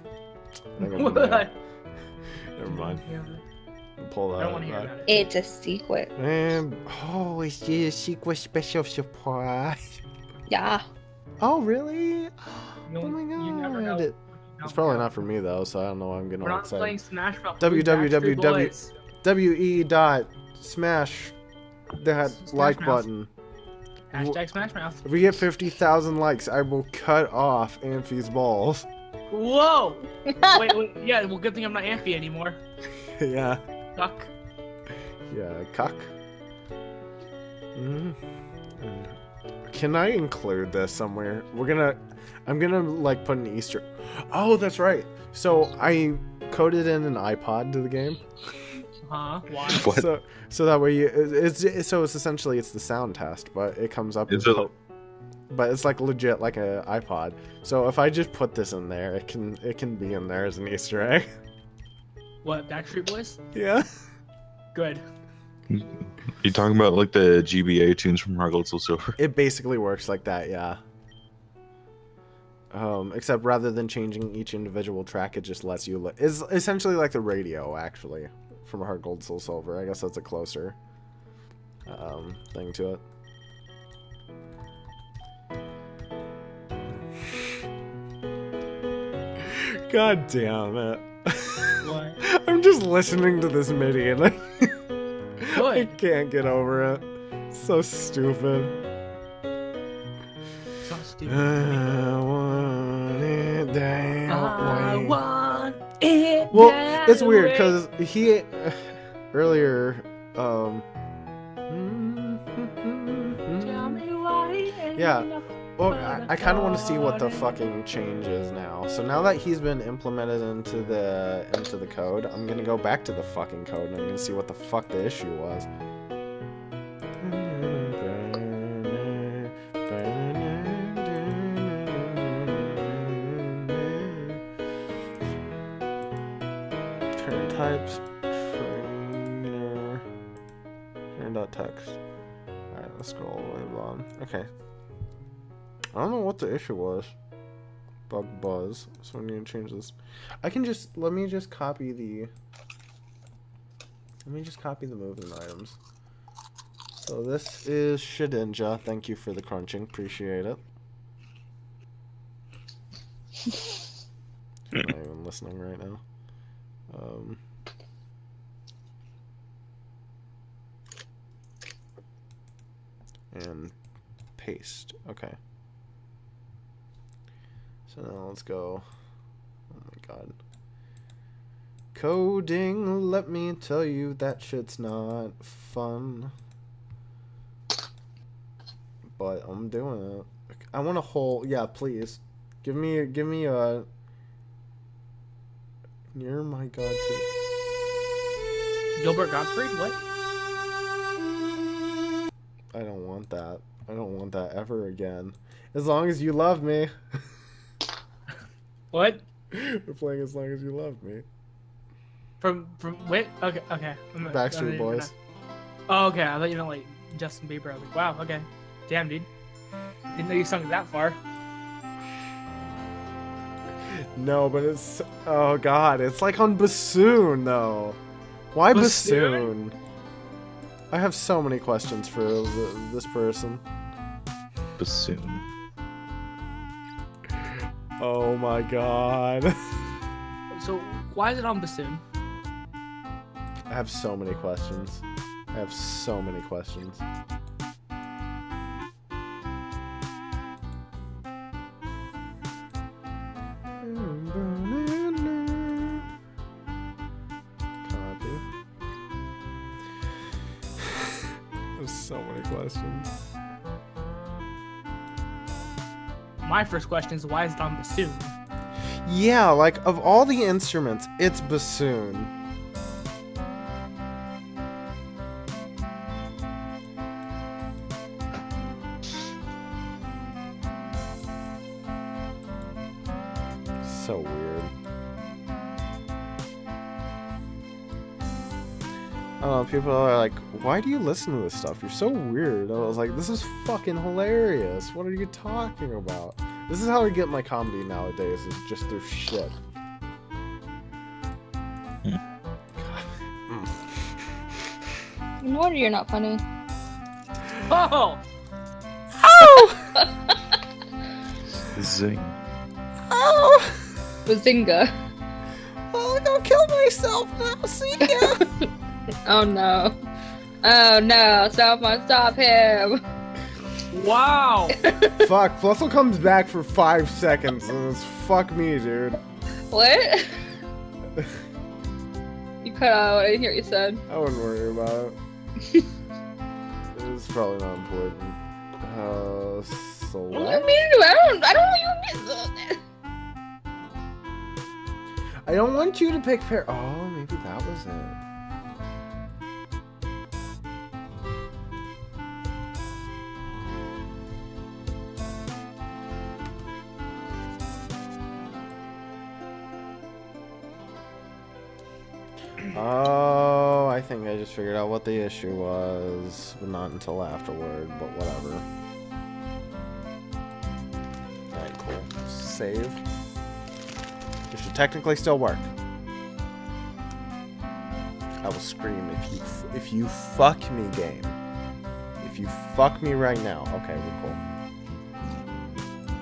I think I'm nailed. Never mind. Pull that. I don't want to hear about it. It's a secret. Oh, it's a secret special surprise. Yeah. Oh, really? No, oh my god. You never know. It's probably not for me though, so I don't know why I'm getting all excited. We're not playing Smash Bros. www.smash that like button. Hashtag Smash Mouth. If we get 50,000 likes, I will cut off Amphi's balls. Whoa! wait, yeah, well, good thing I'm not Amphi anymore. Yeah. Cuck. Yeah, cuck. Can I include this somewhere? I'm gonna like put an Easter. Oh, that's right. So I coded in an iPod to the game. Huh? Why? What? So that way it's essentially it's the sound test, but it comes up. But it's like legit like an iPod. So if I just put this in there, it can be in there as an Easter egg. What, Backstreet Boys? Yeah. Good. You talking about like the GBA tunes from Rock Little Silver? It basically works like that, yeah. Except rather than changing each individual track, it just lets you. It's essentially like the radio, actually, from Heart Gold Soul Silver. I guess that's a closer thing to it. God damn it! What? I'm just listening to this MIDI and I can't get over it. It's so stupid. I want it that way. Well, it's weird because he earlier. Yeah. Well, I kind of want to see what the fucking change is now. So now that he's been implemented into the code, I'm gonna go back to the fucking code and I'm gonna see what the fuck the issue was. Types, trainer, trainer.txt. Alright, let's scroll all the way down. Okay. I don't know what the issue was. Bug buzz. So I need to change this. Let me just copy the movement items. So this is Shedinja. Thank you for the crunching. Appreciate it. I'm not even listening right now. And paste. Okay. So now let's go. Oh my god. Coding, let me tell you, that shit's not fun. But I'm doing it. I want a whole, yeah, please. Give me a... Near my god. Gilbert Gottfried, what? I don't want that. I don't want that ever again. As long as you love me. What? We're playing As Long As You Love Me. From wait, okay, okay. Backstreet Boys. Oh, okay. I thought you meant like Justin Bieber. I was like, wow, okay, damn, dude, didn't know you sung that far. No, but it's, oh god, it's like on bassoon though. Why bassoon? I have so many questions for this person. Bassoon. Oh my god. So why is it on bassoon? I have so many questions. I have so many questions. I have so many questions. My first question is, why is it on bassoon? Yeah, like, of all the instruments, it's bassoon. So weird. I don't know, people are like, why do you listen to this stuff? You're so weird. I was like, this is fucking hilarious. What are you talking about? This is how I get my comedy nowadays, is just through shit. No wonder you're not funny. Oh! Oh! Zing. Oh! Bazinga. Oh, I'm gonna kill myself now, see ya! Oh no. Oh no, someone stop him! Wow! Fuck, Flussel comes back for 5 seconds and it's fuck me, dude. What? You cut out, I didn't hear what you said. I wouldn't worry about it. It's probably not important. Select. What do you mean? I don't want you to be... I don't want you to pick pair. Oh, maybe that was it. Oh, I think I just figured out what the issue was, but not until afterward, but whatever. Alright, cool. Save. This should technically still work. I will scream if you fuck me, game. If you fuck me right now. Okay, we're cool.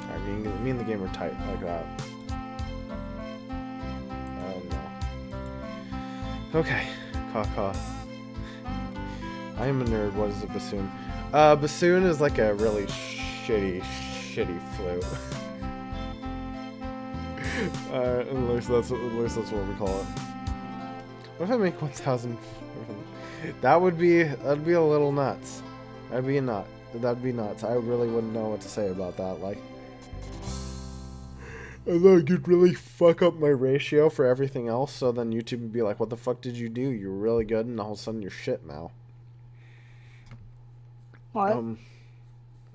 Alright, me and the game are tight like that. Okay, caw-caw. I am a nerd. What is a bassoon? Bassoon is like a really shitty flute. At least that's what we call it. What if I make 1,000? That'd be a little nuts. That'd be nuts. I really wouldn't know what to say about that. Like, although you'd really fuck up my ratio for everything else, so then YouTube would be like, what the fuck did you do? You were really good, and all of a sudden you're shit now. What?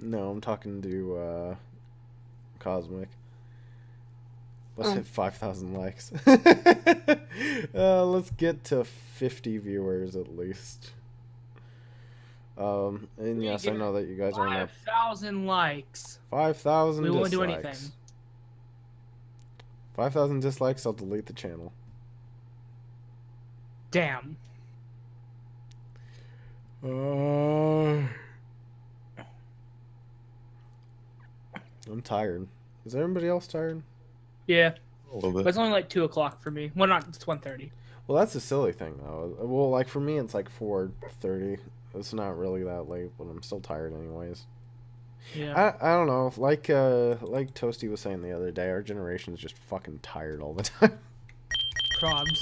No, I'm talking to, Cosmic. Let's hit 5,000 likes. Let's get to 50 viewers at least. And yes, I know that you guys are not... 5,000 likes. 5,000 dislikes. We won't do anything. 5,000 dislikes, I'll delete the channel. Damn. I'm tired. Is everybody else tired? Yeah. A little bit. But it's only like 2 o'clock for me. Well, not, it's 1:30. Well, that's a silly thing though. Well, like for me, it's like 4:30. It's not really that late, but I'm still tired anyways. Yeah. I don't know. Like Toasty was saying the other day, our generation's just fucking tired all the time. Probs.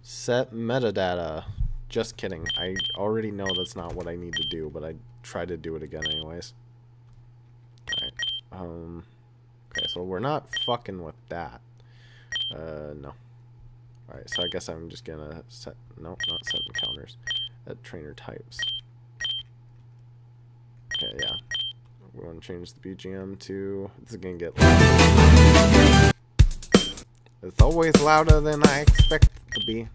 Set metadata. Just kidding. I already know that's not what I need to do, but I try to do it again anyways. Alright. Okay, so we're not fucking with that. No. Alright, so I guess I'm just gonna set... Nope, not set encounters. Trainer types. Okay, yeah. We want to change the BGM to... It's gonna get loud. It's always louder than I expect it to be.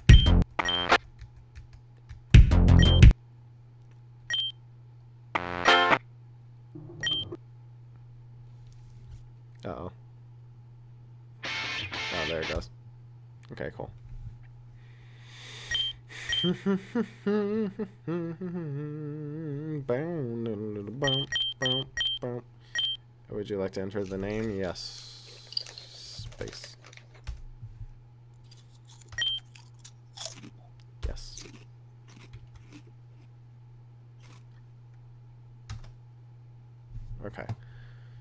Uh-oh. Oh, there it goes. Okay, cool. Would you like to enter the name? Yes. Space. Yes. Okay.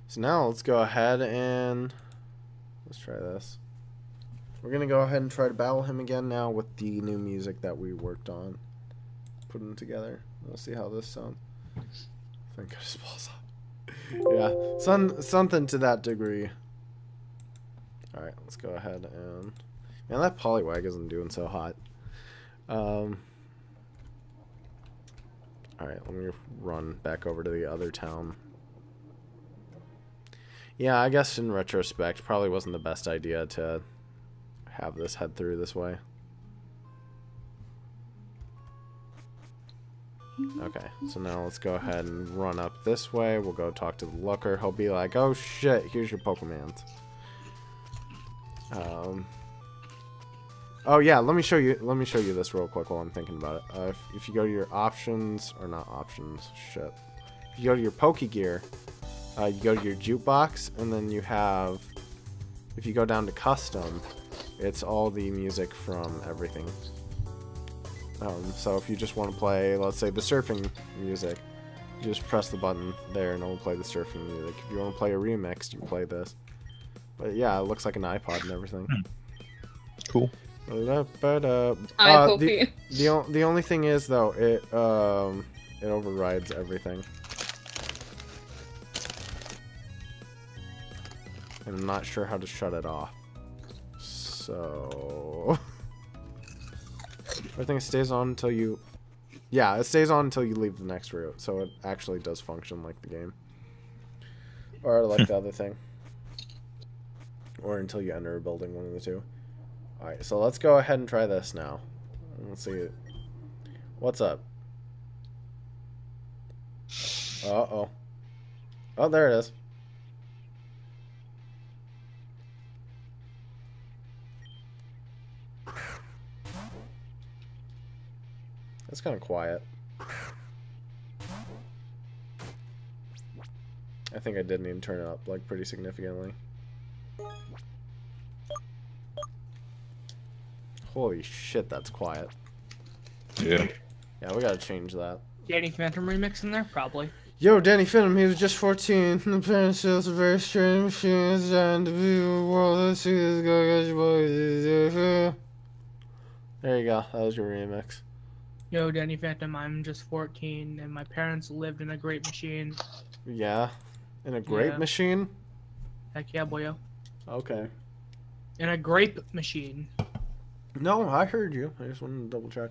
So now let's go ahead and let's try this. We're going to go ahead and try to battle him again now with the new music that we worked on. Putting together. We'll see how this sounds. I think I just balls up. Yeah, something to that degree. Alright, let's go ahead and... Man, that polywag isn't doing so hot. Alright, let me run back over to the other town. Yeah, I guess in retrospect, probably wasn't the best idea to have this head through this way. Okay, so now let's go ahead and run up this way. We'll go talk to the looker. He'll be like, oh shit, here's your Pokemans. Oh yeah, let me show you this real quick while I'm thinking about it. If you go to your options, or not options, shit. If you go to your Pokegear, you go to your jukebox, and then you have, if you go down to custom, it's all the music from everything. So if you just want to play, let's say, the surfing music, you just press the button there and it'll play the surfing music. If you want to play a remix, you play this. But yeah, it looks like an iPod and everything. Cool. The only thing is though, it overrides everything. And I'm not sure how to shut it off. So... I think it stays on until you... Yeah, it stays on until you leave the next route. So it actually does function like the game. Or like the other thing. Or until you enter a building, one of the two. Alright, so let's go ahead and try this now. Let's see. What's up? Uh-oh. Oh, there it is. That's kind of quiet. I think I didn't even turn it up, like, pretty significantly. Holy shit, that's quiet. Yeah. Yeah, we gotta change that. Danny Phantom remix in there? Probably. Yo, Danny Phantom, he was just 14. The parents sales a very strange machine designed to be the world. Let's see this guy. There you go. That was your remix. Yo, Danny Phantom, I'm just 14, and my parents lived in a grape machine. Yeah? In a grape machine? Heck yeah, boyo. Okay. In a grape machine. No, I heard you. I just wanted to double check.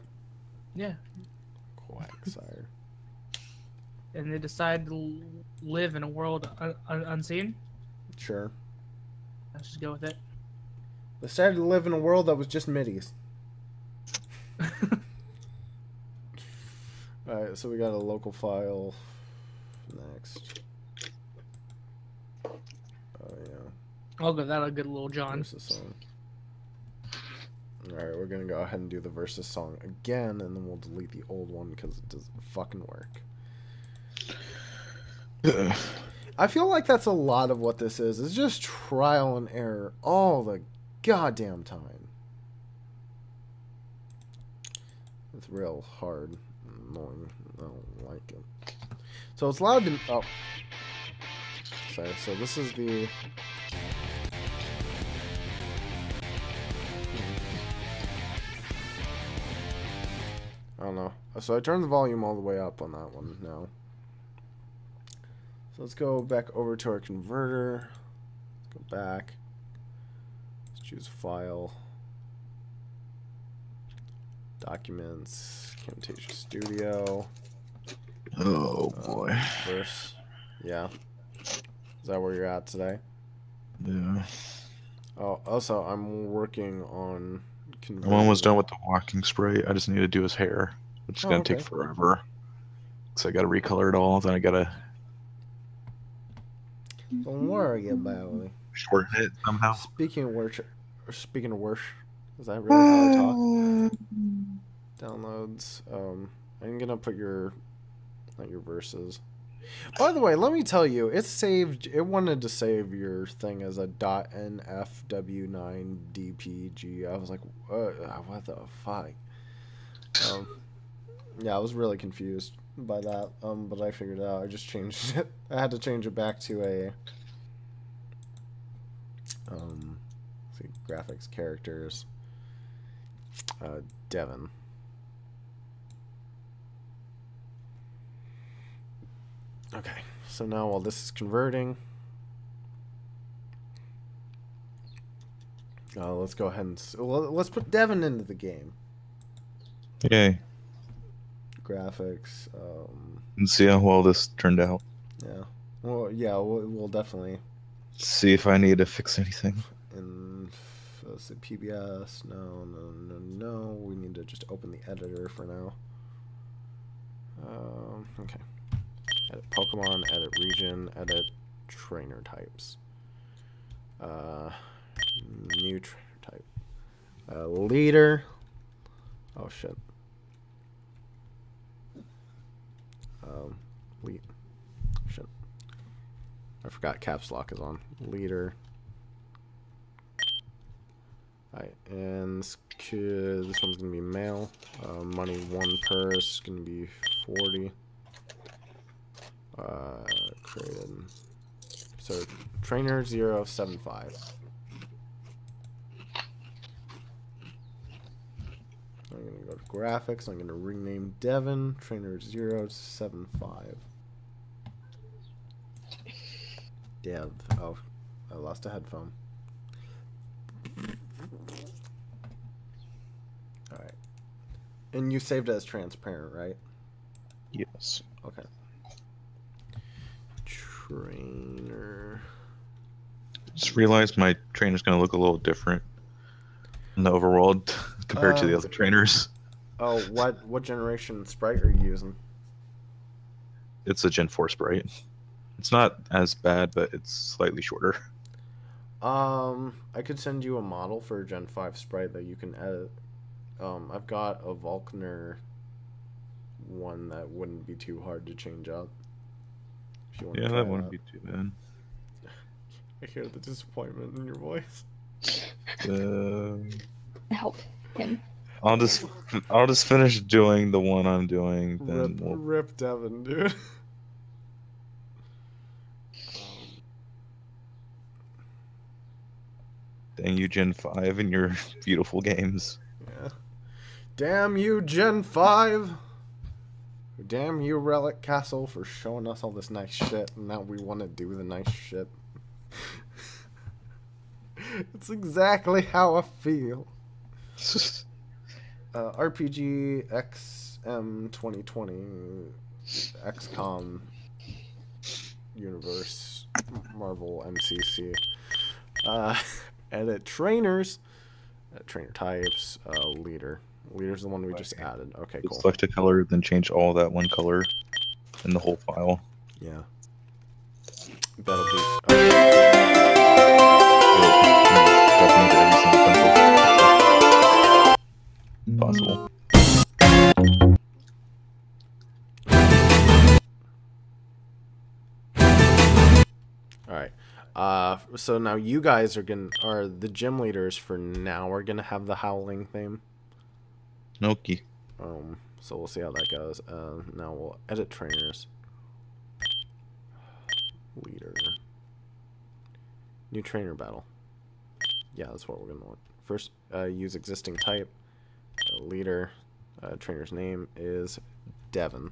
Yeah. Quacksire. And they decide to live in a world unseen? Sure. Let's just go with it. They decided to live in a world that was just middies. Alright, so we got a local file next. Oh, yeah. I'll give that a good little John. Here's the song. Alright, we're gonna go ahead and do the versus song again, and then we'll delete the old one because it doesn't fucking work. I feel like that's a lot of what this is. It's just trial and error all the goddamn time. It's real hard and annoying. I don't like it. So it's loud to... Oh. Sorry, so this is the... I don't know. So I turned the volume all the way up on that one now. So let's go back over to our converter. Let's go back. Let's choose file. Documents. Camtasia Studio. Oh boy. First. Yeah. Is that where you're at today? Yeah. Oh, also, I'm working on... I'm almost done with the walking spray. I just need to do his hair, which is gonna take forever. So I gotta recolor it all. Then I gotta. Don't worry about it. Shorten it somehow. Speaking of worsh, is that really how I talk? Downloads. I'm gonna put your, not your verses. By the way, let me tell you, it saved. It wanted to save your thing as a .nfw9dpg. I was like, what the fuck? Yeah, I was really confused by that. But I figured it out. I just changed it. I had to change it back to a see, graphics, characters, Devin. Okay, so now while this is converting, let's go ahead and let's put Devin into the game. Yay. Graphics. And see how well this turned out. Yeah. Well, yeah, we'll definitely see if I need to fix anything. And let's see, PBS. No. We need to just open the editor for now. Okay. Edit Pokemon, edit region, edit trainer types. New trainer type. Leader. Oh shit. Lead. Shit. I forgot caps lock is on. Leader. Alright, and this one's gonna be male. Money 1 per. It's gonna be 40. Created. So trainer 075. I'm gonna go to graphics. I'm gonna rename Devin trainer 075. Dev. Oh, I lost a headphone. All right. And you saved it as transparent, right? Yes. Okay. Trainer. Just realized my trainer's gonna look a little different in the overworld compared to the other trainers. Oh, what generation sprite are you using? It's a Gen 4 sprite. It's not as bad, but it's slightly shorter. I could send you a model for a Gen 5 sprite that you can edit. I've got a Volkner one that wouldn't be too hard to change up. Yeah, that wouldn't be too bad. I hear the disappointment in your voice. Help him. I'll just finish doing the one I'm doing. Then rip Devin, dude. Dang you, Gen 5, and your beautiful games. Yeah. Damn you, Gen 5. Damn you, Relic Castle, for showing us all this nice shit, and now we want to do the nice shit. It's exactly how I feel. RPG XM 2020 XCOM Universe Marvel MCC. Edit trainers, trainer types, leader. Leader's the one we just added. Okay, cool. Select a color, then change all that one color in the whole file. Yeah. That'll be... Okay. possible. Alright. So now you guys are gonna, are the gym leaders for now are gonna have the howling theme. Okay. So we'll see how that goes. Now we'll edit trainers. Leader. New trainer battle. Yeah, that's what we're gonna want. First, use existing type. Leader. Trainer's name is Devin.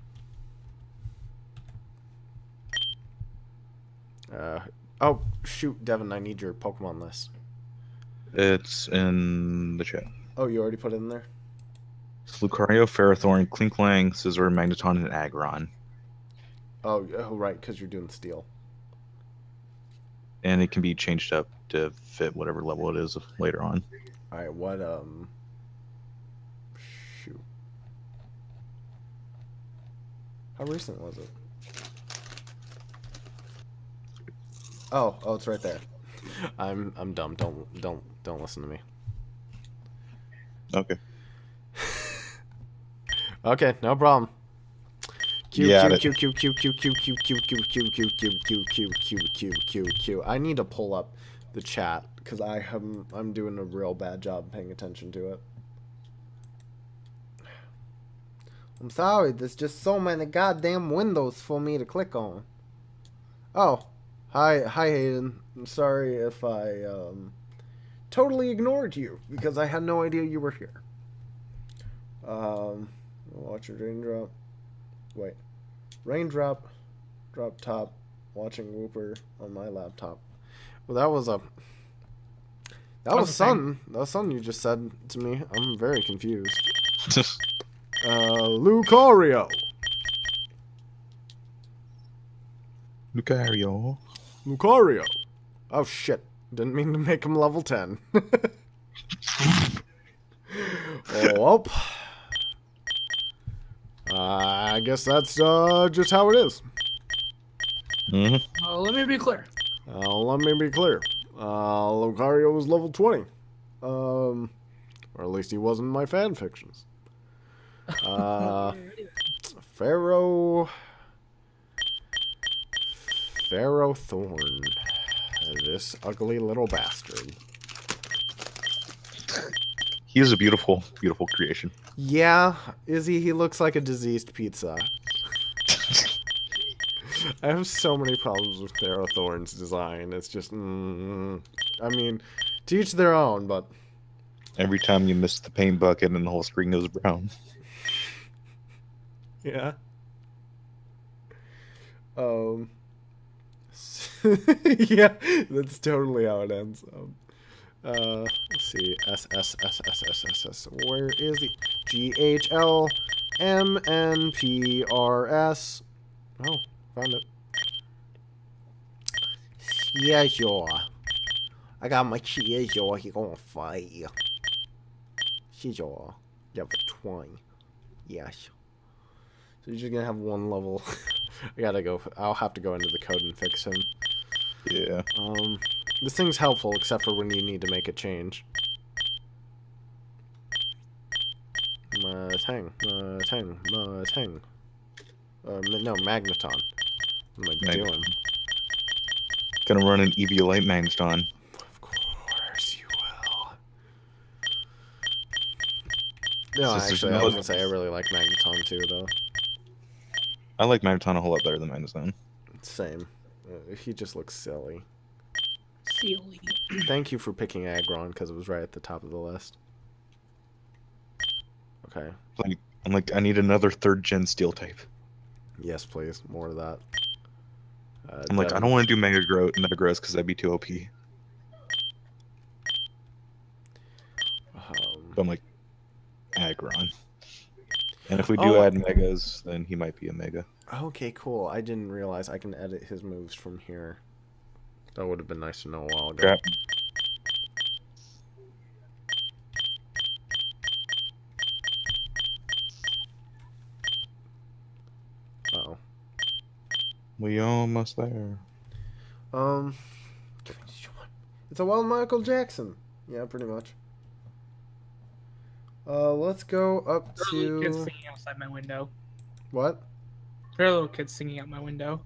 Oh, shoot, Devin, I need your Pokemon list. It's in the chat. Oh, you already put it in there? It's Lucario, Ferrothorn, Klinklang, Scizor, Magneton, and Aggron. Oh, right, because you're doing Steel. And it can be changed up to fit whatever level it is later on. Alright, what, shoot. How recent was it? Oh, oh, it's right there. I'm dumb. Don't listen to me. Okay. Okay, no problem. Q. I need to pull up the chat because I'm doing a real bad job paying attention to it. I'm sorry, there's just so many goddamn windows for me to click on. Oh. Hi Hayden. I'm sorry if I totally ignored you because I had no idea you were here. Watch your raindrop. Wait. Raindrop drop top watching Whooper on my laptop. Well, that was something. That was something you just said to me. I'm very confused. Lucario. Oh shit. Didn't mean to make him level 10. Well, I guess that's just how it is. Mm-hmm. Let me be clear. Lucario was level 20. Or at least he wasn't in my fan fictions. Ferrothorn, this ugly little bastard. He is a beautiful, beautiful creation. Yeah, is he? He looks like a diseased pizza. I have so many problems with Ferrothorn's design. It's just, I mean, to each their own, but... Every time you miss the paint bucket and the whole screen goes brown. Yeah. Yeah, that's totally how it ends. Let's see. S. Where is the GHLMNPRS? Oh, found it. Yeah, sure. I got my Caesar. He gonna fight you. Caesar, level 20. Yes. So you're just gonna have one level. I gotta go. I'll have to go into the code and fix him. Yeah. This thing's helpful except for when you need to make a change. Matang. No, Magneton. What am I doing? Gonna run an Eviolite Magneton. Of course you will. No, actually, I was gonna say I really like Magneton too, though. I like Magneton a whole lot better than Magneton. Same. He just looks silly. Silly. Thank you for picking Aggron, because it was right at the top of the list. Okay. I'm like, I need another third-gen steel type. Yes, please. More of that. I'm like, I don't want to do Metagross, because that'd be too OP. But I'm like, Aggron. And if we do add megas, then he might be a mega. Okay, cool. I didn't realize I can edit his moves from here. That would have been nice to know a while ago. Crap. Uh-oh. We almost there. It's a wild Michael Jackson. Yeah, pretty much. Let's go up to... There are little kids singing outside my window. What? There are little kids singing out my window.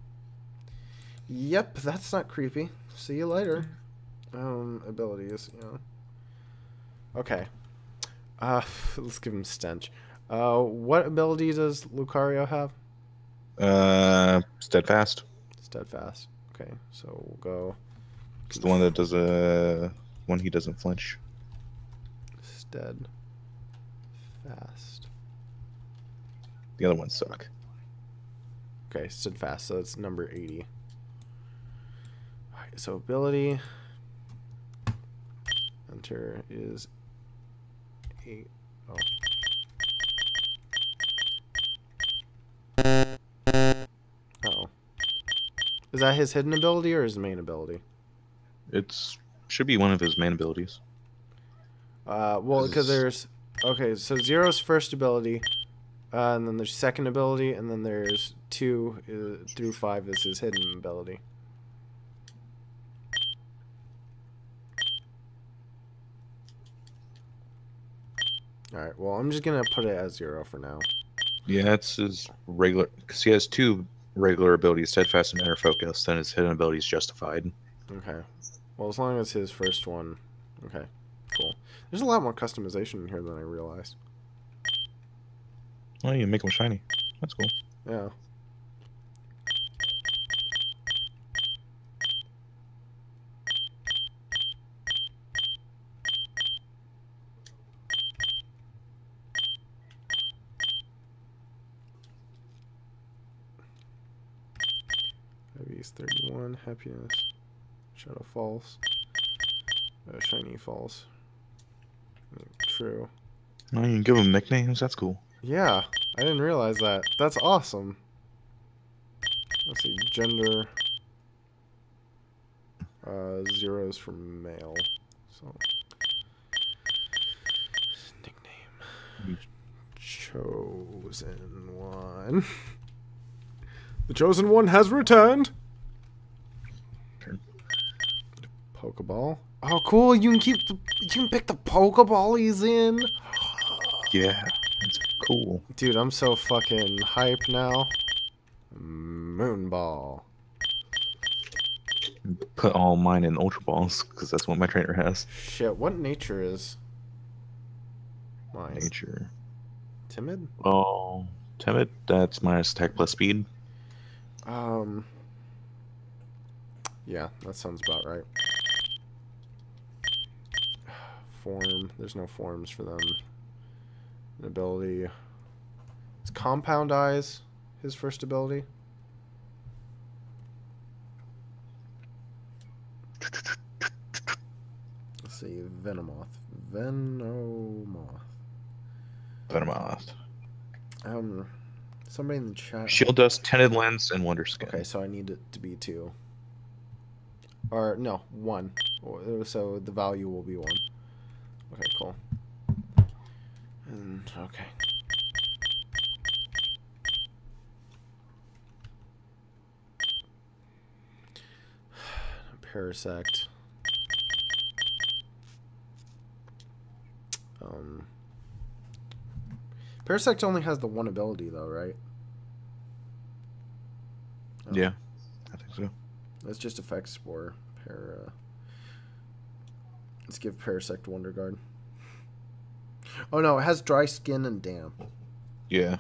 Yep, that's not creepy. See you later. Abilities, you know. Okay. Let's give him Stench. What ability does Lucario have? Steadfast. Steadfast. Okay, so we'll go... It's the one that does a... One he doesn't flinch. Stead. Fast. The other ones suck. Okay, Steadfast, so it's number 80. Alright, so ability... Enter is... 8... Oh. Uh-oh. Is that his hidden ability or his main ability? It's... Should be one of his main abilities. Well, because there's... Okay, so Zero's first ability, and then there's second ability, and then there's 2 through 5 is his hidden ability. Alright, well, I'm just going to put it as 0 for now. Yeah, that's his regular... Because he has 2 regular abilities, Steadfast and Inner Focus, then his hidden ability is Justified. Okay. Well, as long as his first one... Okay. Cool. There's a lot more customization in here than I realized. Oh, you make them shiny. That's cool. Yeah. Heavy's 31, happiness, shadow falls, shiny falls. True. No, you can give them nicknames. That's cool. Yeah, I didn't realize that. That's awesome. Let's see, gender. Zeros for male. So nickname chosen one. The chosen one has returned. Pokeball. Oh, cool! You can keep the, you can pick the Pokeball he's in. Yeah, it's cool. Dude, I'm so fucking hype now. Moonball. Put all mine in Ultra Balls because that's what my trainer has. Shit, what nature is mine? Nature. Timid. Oh, timid. That's minus attack plus speed. Yeah, that sounds about right. Form. There's no forms for them. An ability. It's Compound Eyes, his first ability. Let's see. Venomoth. Venomoth. Venomoth. Somebody in the chat. Shield Dust, Tinted Lens, and Wonder Skin. Okay, so I need it to be 2. Or, no, 1. So the value will be 1. Okay, cool. And, okay. Parasect. Parasect only has the 1 ability, though, right? Oh. Yeah, I think so. Let's just Effect Spore. Let's give Parasect Wonder Guard. Oh no, it has Dry Skin and Damp. Yeah.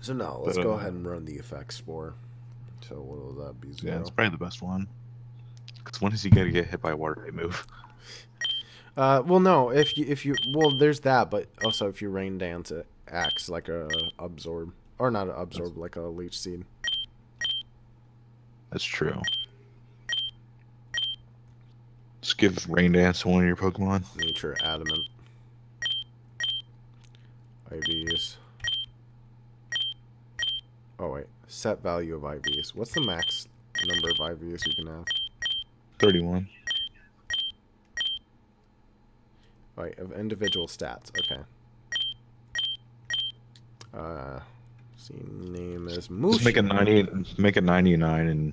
So now let's go ahead and run the Effect Spore. So what will that be? 0? Yeah, it's probably the best one. Because when is he gonna get hit by water? They move. Well, no. If you well, there's that, but also if you Rain Dance, it acts like a absorb or not a absorb, like a Leech Seed. That's true. Just give Rain Dance to one of your Pokemon. Nature Adamant. IVs. Oh, wait. Set value of IVs. What's the max number of IVs you can have? 31. Right, of individual stats. Okay. See, name is Mushu. Just make a 90, make a 99 and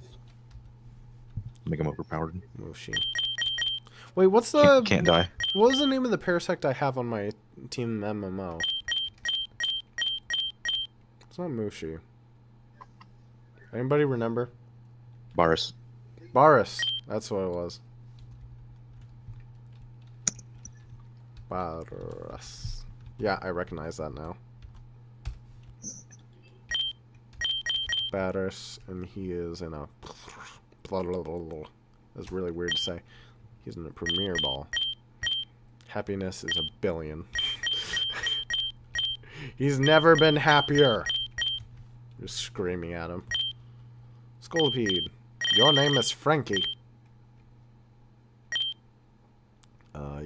make him overpowered. Mushu. Wait, what's the... Can't die. What was the name of the Parasect I have on my team MMO? It's not Mushu. Anybody remember? Baris. Baris. That's what it was. Baris. Yeah, I recognize that now. Baris, and he is in a... That's really weird to say. He's in a Premier Ball. Happiness is a billion. He's never been happier. You're screaming at him. Scolipede, your name is Frankie.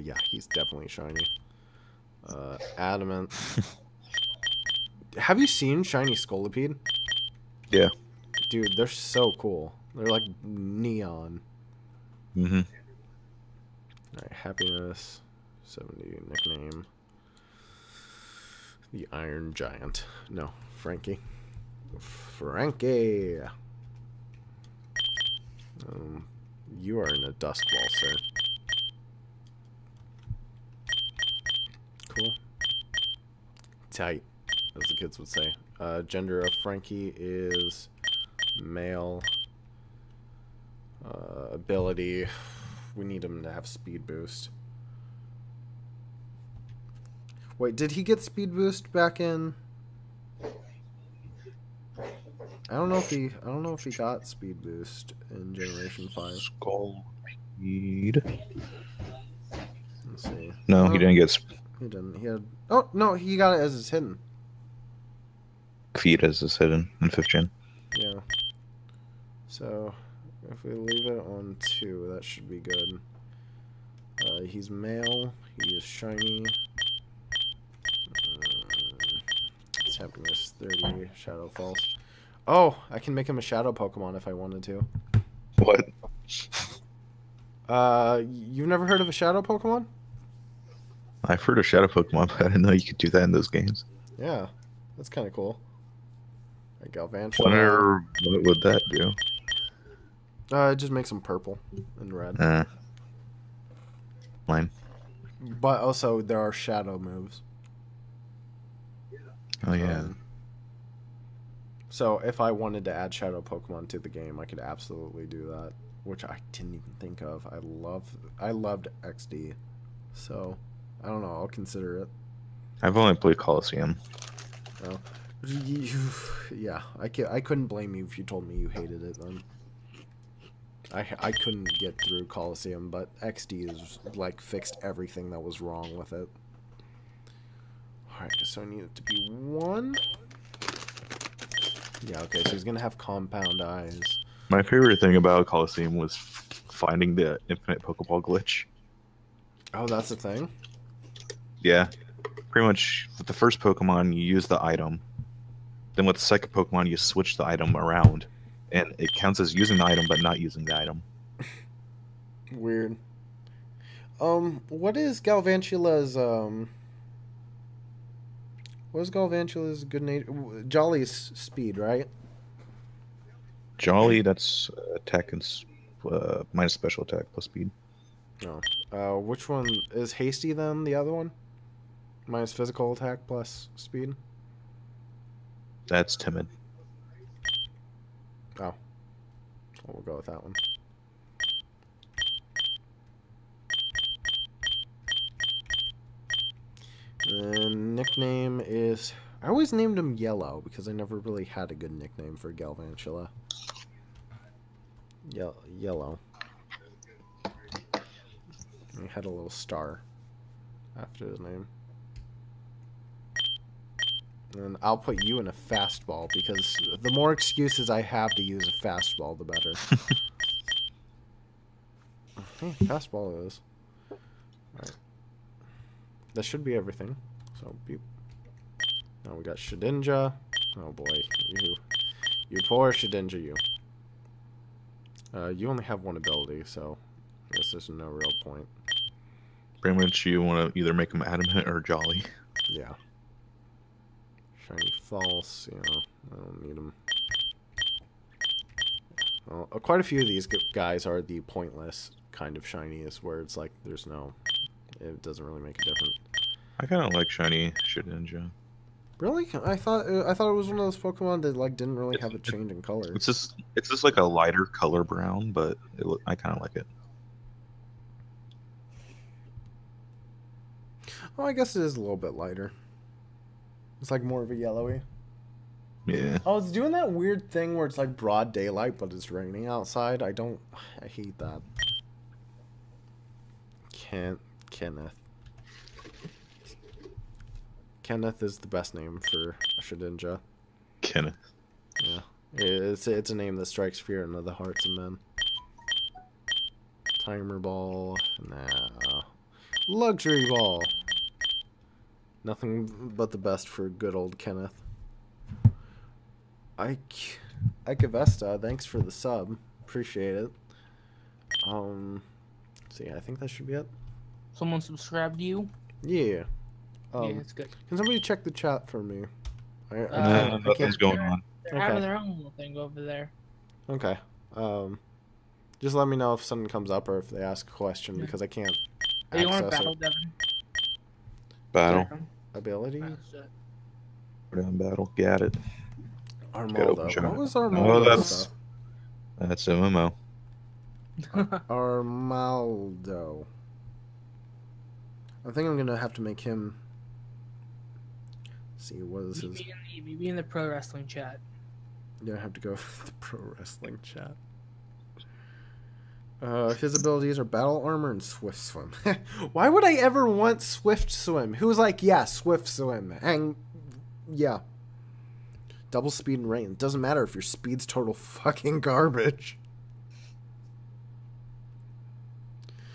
Yeah, he's definitely shiny. Adamant. Have you seen shiny Scolipede? Yeah. Dude, they're so cool. They're like neon. Mm-hmm. Alright, happiness. 70 nickname. The Iron Giant. No, Frankie. Frankie! You are in a dust ball, sir. Cool. Tight, as the kids would say. Gender of Frankie is male. Ability. We need him to have speed boost. Wait, did he get speed boost back in? I don't know if he. I don't know if he got speed boost in Generation 5. Scolipede. Let's see. No, he didn't get. He didn't. He had. Oh no, he got it as his hidden. Feed as his hidden in 5th gen. Yeah. So if we leave it on 2, that should be good. He's male. He is shiny. Happiness 30 shadow falls. Oh, I can make him a shadow Pokemon if I wanted to. What? You've never heard of a shadow Pokemon? I've heard of shadow Pokemon, but I didn't know you could do that in those games. Yeah, that's kind of cool. I Galvantula. Wonder what would that do? It just makes them purple and red. Lame. But also there are shadow moves. Oh yeah. So if I wanted to add shadow Pokemon to the game, I could absolutely do that, which I didn't even think of. I loved XD, so I don't know. I'll consider it. I've only played Colosseum. Oh. Yeah, I couldn't blame you if you told me you hated it then. I couldn't get through Colosseum, but XD is like fixed everything that was wrong with it. Alright, so I need it to be 1. Yeah, okay, so he's gonna have compound eyes. My favorite thing about Colosseum was finding the infinite Pokeball glitch. Oh, that's a thing? Yeah. Pretty much, with the first Pokemon, you use the item. Then with the second Pokemon, you switch the item around. And it counts as using the item, but not using the item. Weird. What is Galvantula's, what is Galvantula's good name? Jolly's speed, right? Jolly, that's attack and minus special attack plus speed. No. Oh. Which one is hasty then? The other one, minus physical attack plus speed. That's timid. Oh. Well, we'll go with that one. And nickname is... I always named him Yellow because I never really had a good nickname for Galvantula. Yellow. And he had a little star after his name. And I'll put you in a fastball because the more excuses I have to use a fastball, the better. Hey, fastball is. All right. That should be everything. So, beep. Now we got Shedinja. Oh boy, you poor Shedinja, you. You only have one ability, so I guess there's no real point. Pretty much, you want to either make him adamant or jolly. Yeah. Shiny false. You know, I don't need him. Well, quite a few of these guys are the pointless kind of shinies, where it's like there's no it doesn't really make a difference. I kind of like shiny Shedinja. Really? I thought it was one of those Pokemon that like didn't really have a change in color. It's just like a lighter color brown, but I kind of like it. Oh, I guess it is a little bit lighter. It's like more of a yellowy. Yeah. Oh, it's doing that weird thing where it's like broad daylight, but it's raining outside. I hate that. Kenneth is the best name for a Shedinja. Kenneth. Yeah. It's a name that strikes fear into the hearts of men. Timer ball. Nah. Luxury ball. Nothing but the best for good old Kenneth. Ike Vesta, thanks for the sub. Appreciate it. See, I think that should be it. Someone subscribed to you? Yeah. Yeah, that's good. Can somebody check the chat for me? Nothing's going on. They're having their own little thing over there. Okay. Just let me know if something comes up or if they ask a question, because I can't access it. You want to battle, Devin? Battle. Ability? We're down battle. Got it. Armaldo. What was Armaldo? Oh, that's MMO. Armaldo. I think I'm gonna have to make him. Let's see what is his. Maybe in the pro wrestling chat. Yeah, I have to go for the pro wrestling chat. His abilities are battle armor and swift swim. Why would I ever want swift swim? Who's like, yeah, swift swim and yeah. Double speed and rain. It doesn't matter if your speed's total fucking garbage.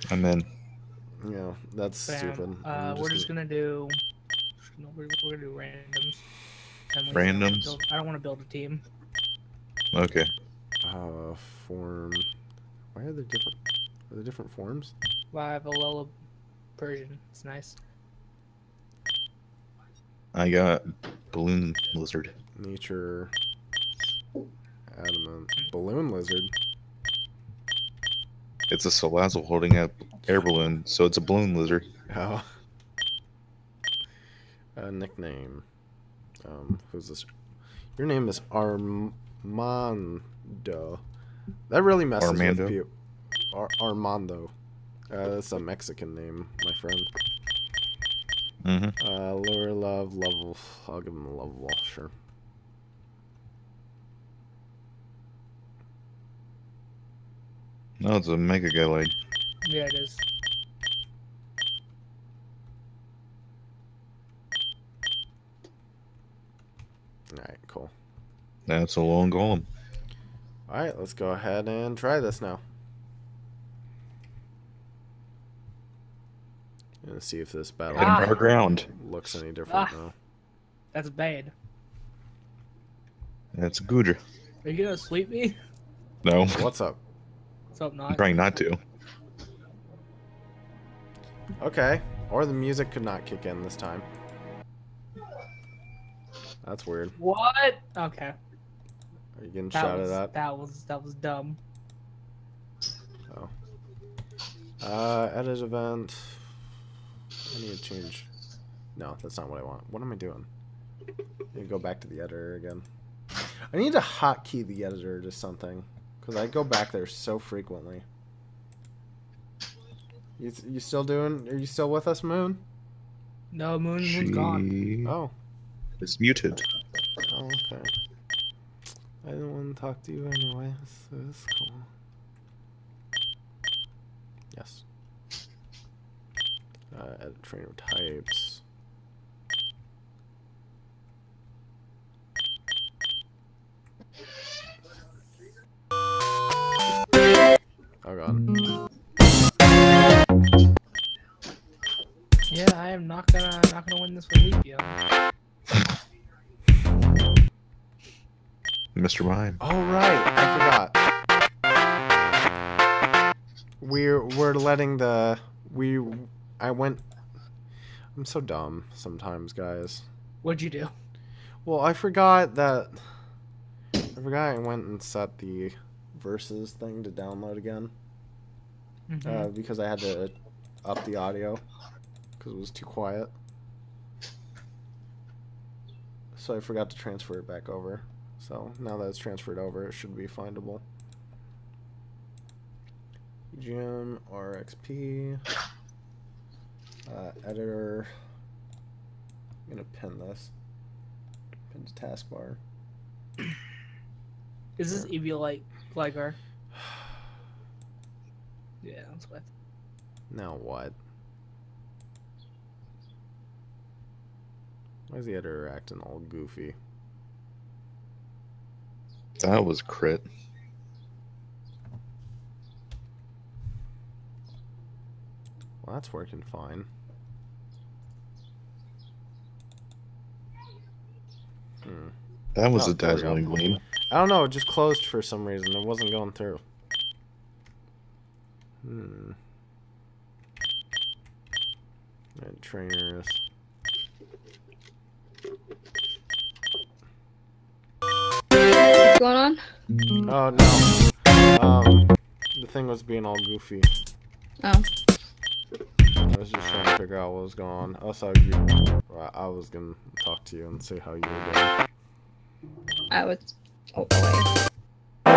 I'm in. Yeah, that's stupid. We're gonna do randoms. Randoms? I don't want to build a team. Okay. Form. Why are there different? Are there different forms? Well, I have a Alola Persian. It's nice. I got balloon lizard. Nature. Adamant. Balloon lizard. It's a Salazzle holding up air balloon, so it's a balloon lizard. Oh. A nickname. Who's this? Your name is Armando. That really messes with people. Armando. That's a Mexican name, my friend. Mm-hmm. Lower love, level. I'll give him a level, sure. No, it's a Mega Gallade. Yeah, it is. Alright, cool. That's a long golem. Alright, let's go ahead and try this now. Let's see if this battle looks any different now. That's bad. That's good. Are you gonna sweep me? No. What's up? What's up, Nod? I'm trying not to. Okay. Or the music could not kick in this time. That's weird. What? Okay. Are you getting shouted at? That was dumb. Oh. Edit event. I need to change. No, that's not what I want. What am I doing? I need to go back to the editor again. I need to hotkey the editor to something, because I go back there so frequently. You still doing? Are you still with us, Moon? No, Moon's gone. Oh, it's muted. Oh, okay. I didn't want to talk to you anyway, so it's cool. Yes. Edit trainer types. Oh god. Yeah, I am not gonna win this with Leafy. Mr. Mime. Oh right, I forgot. We're letting the I'm so dumb sometimes, guys. What'd you do? Well, I forgot I went and set the versus thing to download again. Mm-hmm. Because I had to up the audio because it was too quiet. So I forgot to transfer it back over. So now that it's transferred over, it should be findable. Gym, RXP, editor. I'm gonna pin this. Pin to taskbar. Is this Eviolite Gligar? Yeah, that's what. Now what? Why is the editor acting all goofy? That was crit. Well, that's working fine. Hmm. That was a dazzling gleam. I don't know, it just closed for some reason. It wasn't going through. Hmm. And trainers. What's going on? Oh, no. The thing was being all goofy. Oh. I was just trying to figure out what was going on. Also, I was gonna talk to you and see how you were doing. I was. Oh, boy.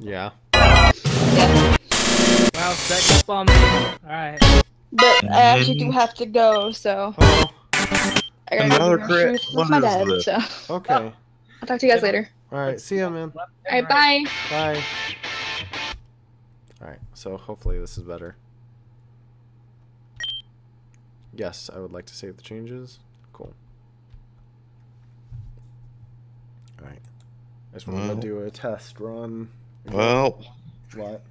Yeah. Yeah. Wow, second bump. Alright. But I actually do have to go, so. Oh. I gotta another crit. With my dad, so. Okay. I'll talk to you guys later. Alright, see ya, man. Alright, bye. Bye. Alright, so hopefully this is better. Yes, I would like to save the changes. Cool. Alright. I just want to do a test run. Well. What?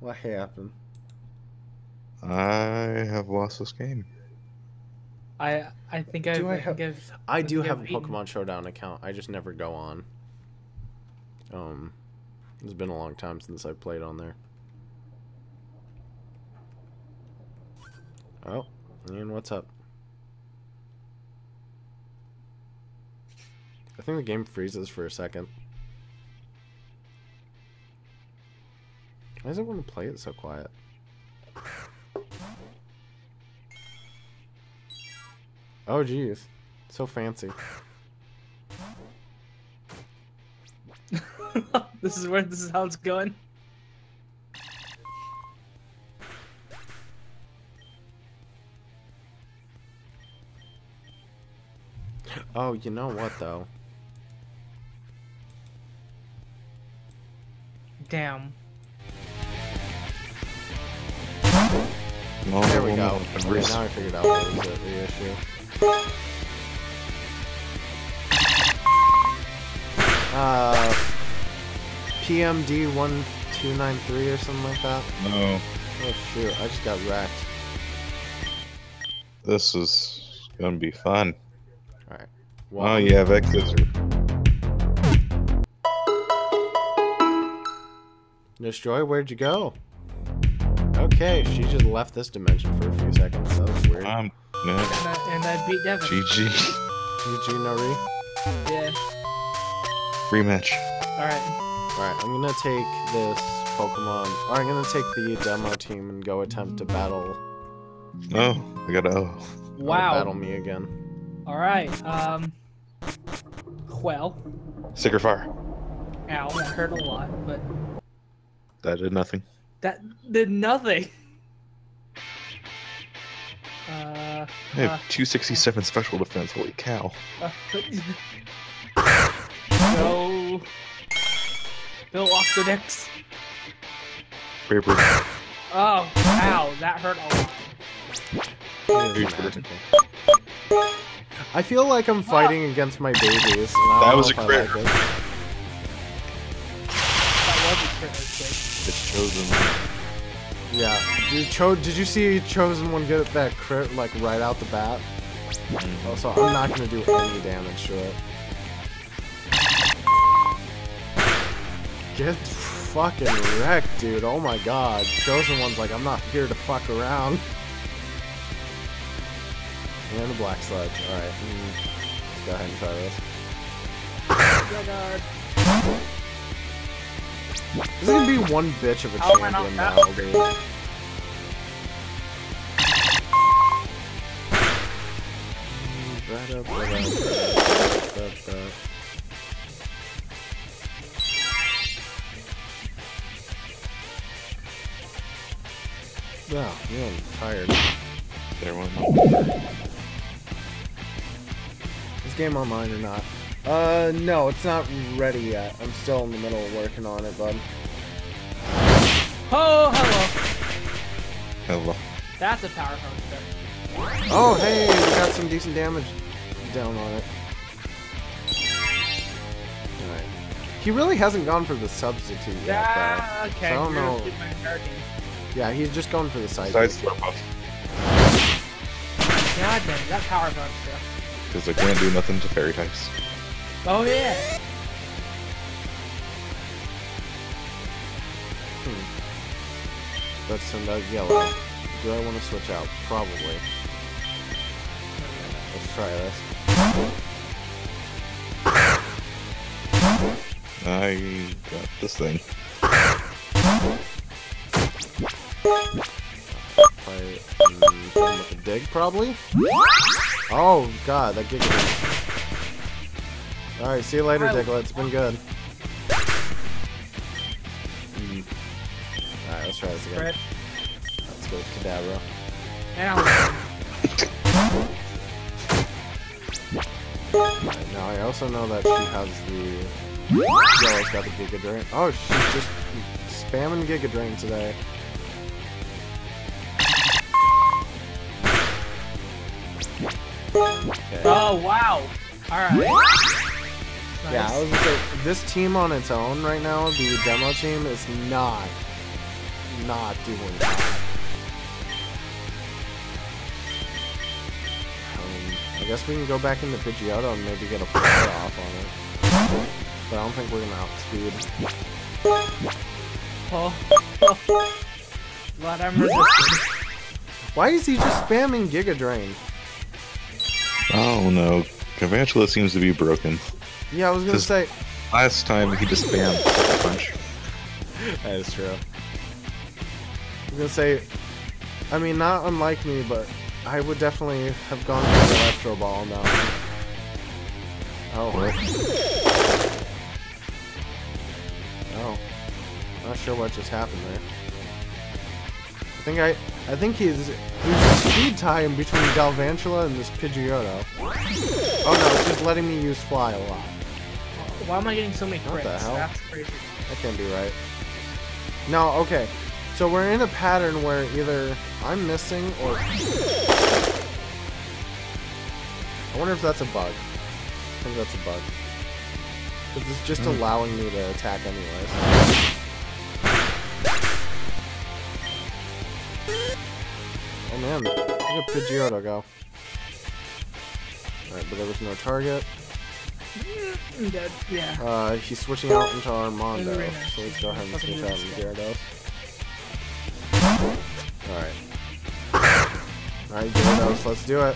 What happened? I have lost this game. I do have a Pokemon Showdown account. I just never go on. It's been a long time since I played on there. Oh, Ian, what's up? I think the game freezes for a second. Why does everyone play it so quiet? Oh, jeez. So fancy. This is how it's going. Oh, you know what, though? Damn. Oh, there we go. Now I figured out what was the issue. PMD 1293 or something like that. No. Oh shoot! I just got wrecked. This is gonna be fun. All right. Well, oh yeah, Vexizard. Destroy. Where'd you go? Okay, she just left this dimension for a few seconds. That was weird. No. And I beat Devin. GG. GG, no re? Yeah. Rematch. Alright. Alright, I'm gonna take this Pokemon. Or I'm gonna take the demo team and go attempt to battle. Oh, I got an O. Wow. Battle me again. Alright, well. Sicker fire. Ow, that hurt a lot, but. That did nothing. That did nothing. I have 267 special defense, holy cow. No. No Octodex. Paper. Oh, wow, that hurt a lot. Yeah, I feel like I'm fighting against my babies. That was a crit. That was a crit. It's chosen. Yeah, did you see Chosen One get that crit, like, right out the bat? Also, I'm not gonna do any damage to it. Get fucking wrecked, dude, oh my god. Chosen One's like, I'm not here to fuck around. And a Black Sludge, alright. Let's go ahead and try this. This is gonna be one bitch of a champion now, dude. Oh, you know, I'm tired. There one. Is game online or not? No, it's not ready yet. I'm still in the middle of working on it, bud. Oh, hello. Hello. That's a power punch. Oh, hey, we got some decent damage down on it. Alright. He really hasn't gone for the substitute yet, though. Okay. So I don't know. Yeah, he's just going for the side buff. God damn it, that power punch stuff. Because it can't do nothing to fairy types. Oh, yeah. Hmm. Let's send out yellow. Do I want to switch out? Probably. Let's try this. I got this thing. With a dig, probably? Oh, God, that Giga. Alright, see you later, Diglett. It's been good. Alright, let's try this again. Let's go with Kadabra. Ow! Right, now I also know that she has the... Yellow's got the Giga Drain. Oh, she's just spamming Giga Drain today. Okay. Oh, wow! Alright. Nice. Yeah, I was gonna say, this team on its own right now, the demo team, is not doing that. I guess we can go back into Pidgeotto and maybe get a flare off on it. But I don't think we're gonna outspeed. Oh. Glad I'm resisting. Why is he just spamming Giga Drain? Oh no. Cavantula seems to be broken. Yeah, I was gonna say. Last time he just spammed Punch. That is true. I was gonna say, I mean, not unlike me, but. I would definitely have gone for the Electro Ball now. Oh. Right. Oh. Not sure what just happened there. I think he's a speed tie in between Galvantula and this Pidgeotto. Oh no, it's just letting me use Fly a lot. Why am I getting so many crits? What the hell? That's crazy. That can't be right. No, okay. So we're in a pattern where either I'm missing or... I wonder if that's a bug. I think that's a bug. Because it's just allowing me to attack anyways. Oh man, look at Pidgeotto go. Alright, but there was no target. I'm dead, yeah. He's switching out into Armando, so let's go ahead and switch out into Gyarados. Alright. Alright, Gyarados, let's do it.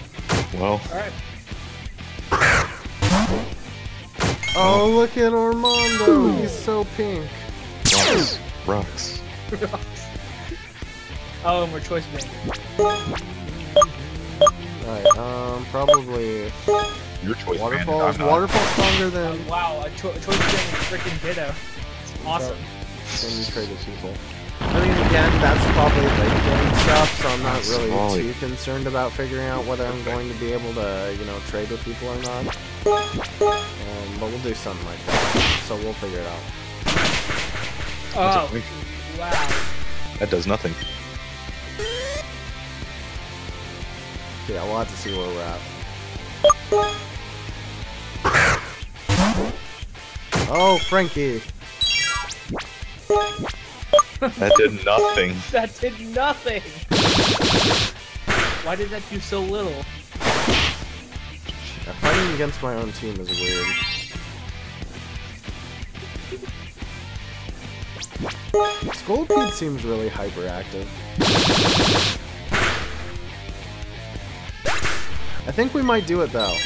Well. Alright. Oh, look at Armando! He's so pink. Rocks. Rocks. Rocks. Oh, and we're choice making. Alright, probably... Your choice. Waterfall. Is Waterfall stronger than... Oh, wow, a choice making freaking Ditto. It's awesome. Then you traded people. I mean, again, that's probably late game stuff, so I'm not really too concerned about figuring out whether I'm going to be able to, you know, trade with people or not. But we'll do something like that, so we'll figure it out. Oh, wow. That does nothing. Yeah, we'll have to see where we're at. Oh, Frankie! That did nothing. That did nothing! Why did that do so little? Yeah, fighting against my own team is weird. Scolded seems really hyperactive. I think we might do it though.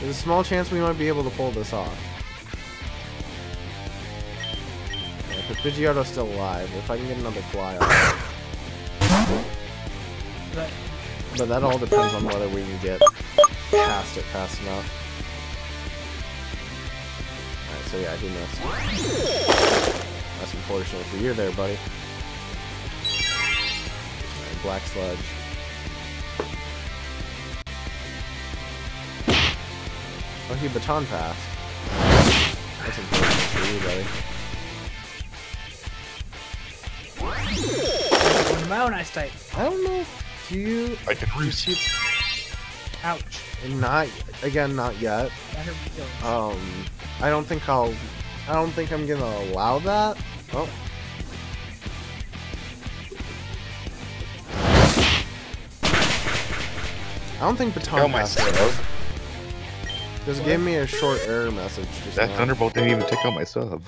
There's a small chance we might be able to pull this off. Pidgeotto's still alive. If I can get another fly off. But that all depends on whether we can get past it fast enough. Alright, so yeah, I did miss. That's unfortunate for you there, buddy. Alright, Black Sludge. Lucky Baton Pass. That's unfortunate for you, buddy. Wow, nice type. I don't know if you... I can reach you. Ouch. Not... Again, not yet. I don't think I'll... I don't think I'm gonna allow that. Oh. I don't think Baton Pass works. Just give me a short error message. Just that now. Thunderbolt didn't even take out my sub.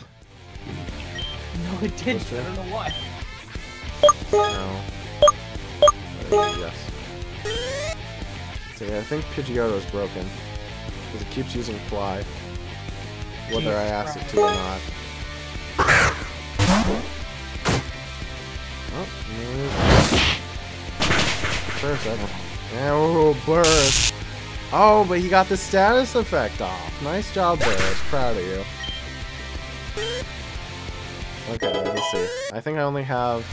No, it didn't. I don't know why. No. Yes. So yeah, I think Pidgeotto's broken. Because it keeps using fly. Whether I ask it to or not. Oh, burst. Oh, burst. Oh, but he got the status effect off. Nice job, Burst. Proud of you. Okay, let's see. I think I only have...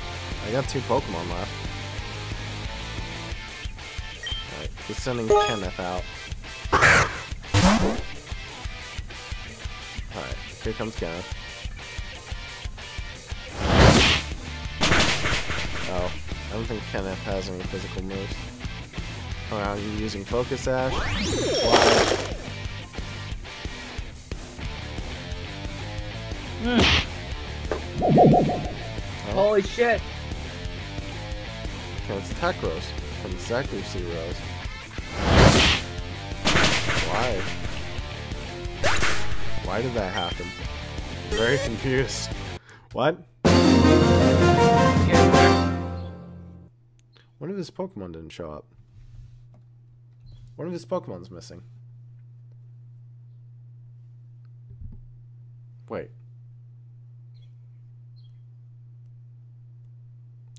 I got 2 Pokemon left. Alright, he's sending Kenneth out. Alright, here comes Kenneth. Oh, I don't think Kenneth has any physical moves. Come on, you're using Focus Ash. Oh. Holy shit! Okay, it's Tech Rose from the Sacrifice Rose. Why? Why did that happen? I'm very confused. What? One of his Pokemon didn't show up. One of his Pokemon's missing. Wait.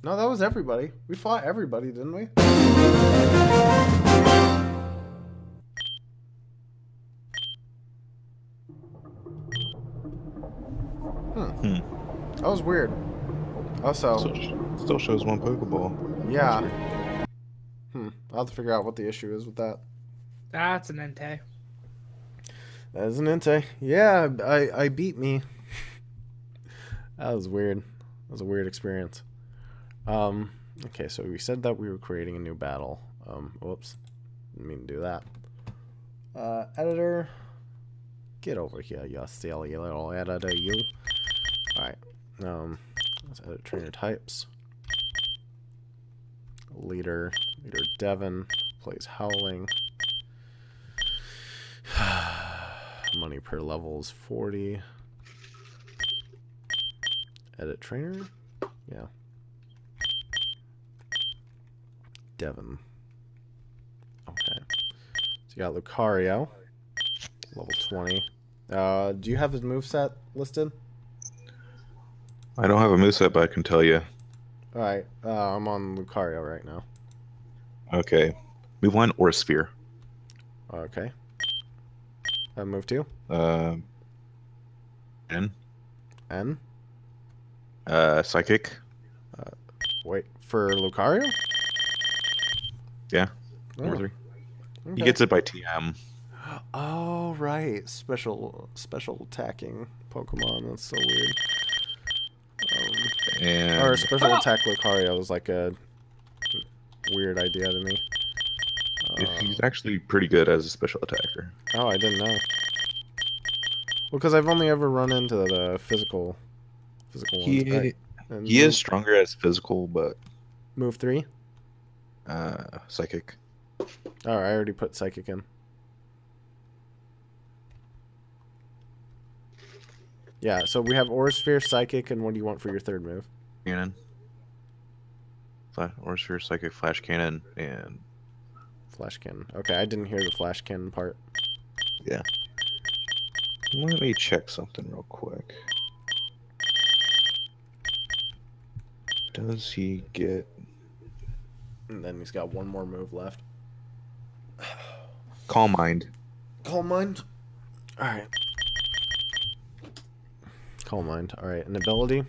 No, that was everybody. We fought everybody, didn't we? That was weird. Also... Still shows one Pokeball. Yeah. I'll have to figure out what the issue is with that. That's an Entei. That is an Entei. Yeah, I beat me. That was weird. That was a weird experience. Okay, so we said that we were creating a new battle. Whoops. Didn't mean to do that. Editor. Get over here, you silly little editor, you. Alright. Let's edit trainer types. Leader. Leader Devin plays Howling. Money per level is 40. Edit trainer? Yeah. Devin. Okay. So you got Lucario. Level 20. Do you have his moveset listed? I don't have a moveset, but I can tell you. Alright, I'm on Lucario right now. Okay. Move 1 or Sphere. Okay. Move 2? N. N? Psychic. Wait, for Lucario? Yeah. Oh. Number 3. Okay. He gets it by TM. Oh, right. Special attacking Pokemon. That's so weird. And... Or special attack Lucario was like a weird idea to me. He's actually pretty good as a special attacker. Oh, I didn't know. Well, because I've only ever run into the physical ones. He is stronger as physical, but... Move 3? Psychic. Oh, I already put Psychic in. Yeah, so we have Aura Sphere, Psychic, and what do you want for your third move? Cannon. Aura Sphere, Psychic, Flash Cannon, and... Flash Cannon. Okay, I didn't hear the Flash Cannon part. Yeah. Let me check something real quick. Does he get... And then he's got one more move left. Calm Mind. Calm Mind? Alright. Calm Mind. Alright, an ability?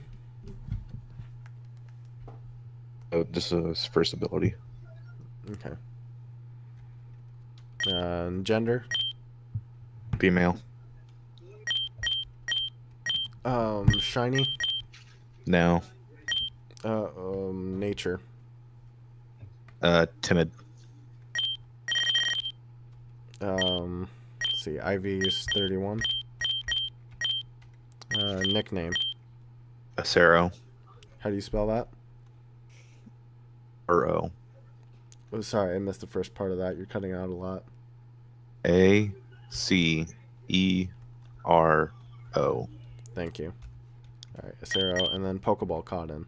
Oh, this is his first ability. Okay. Gender? Female. Shiny? No. Nature? Timid. Let's see, Ivy's 31. Nickname? Acero. How do you spell that? R-O. Oh, sorry, I missed the first part of that. You're cutting out a lot. A-C-E-R-O. Thank you. Alright, Acero, and then Pokeball caught in.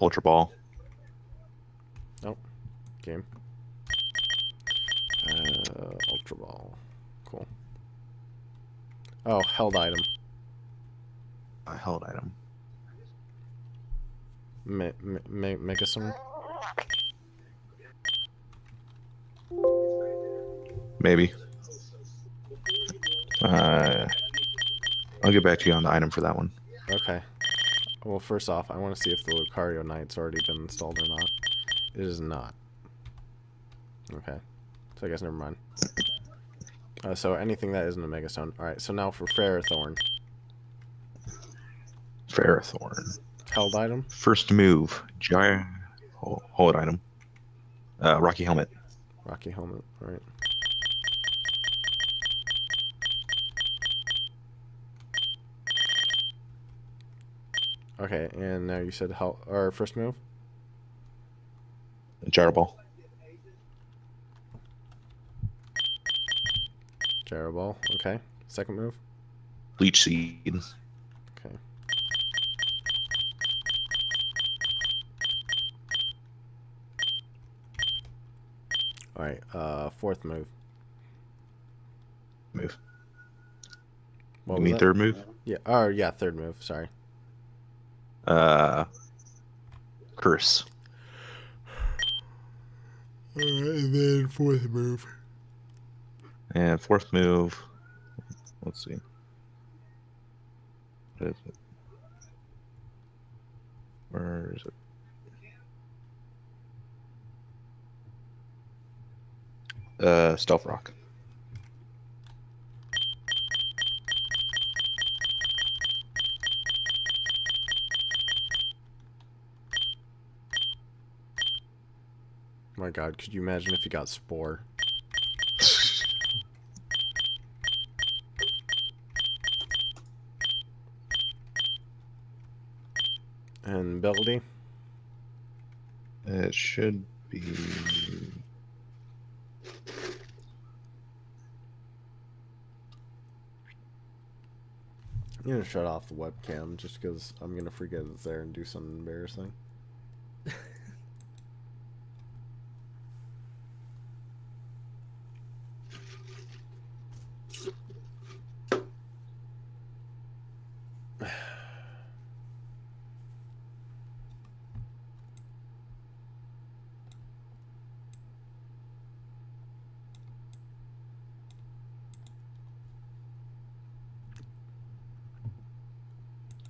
Ultra Ball. Oh, game. Ultra Ball. Cool. Oh, held item. A held item. Make us some... Maybe. I'll get back to you on the item for that one. Okay. Well, first off, I want to see if the Lucario Knight's already been installed or not. It is not. Okay. So I guess never mind. So anything that isn't a Megastone. Alright, so now for Ferrothorn. Ferrothorn. Held item? First move. Giant hold item. Rocky Helmet. Rocky Helmet, alright. Okay, and now you said help or first move? Gyro Ball. Gyro Ball, okay. Second move? Leech Seed. Okay. Alright, fourth move. What you mean that? Third move? Yeah, oh yeah, third move, sorry. Curse. And then fourth move. And fourth move. Let's see. What is it? Where is it? Stealth Rock. Oh my god, could you imagine if you got Spore? And ability? It should be... I'm gonna shut off the webcam just because I'm gonna forget it's there and do something embarrassing.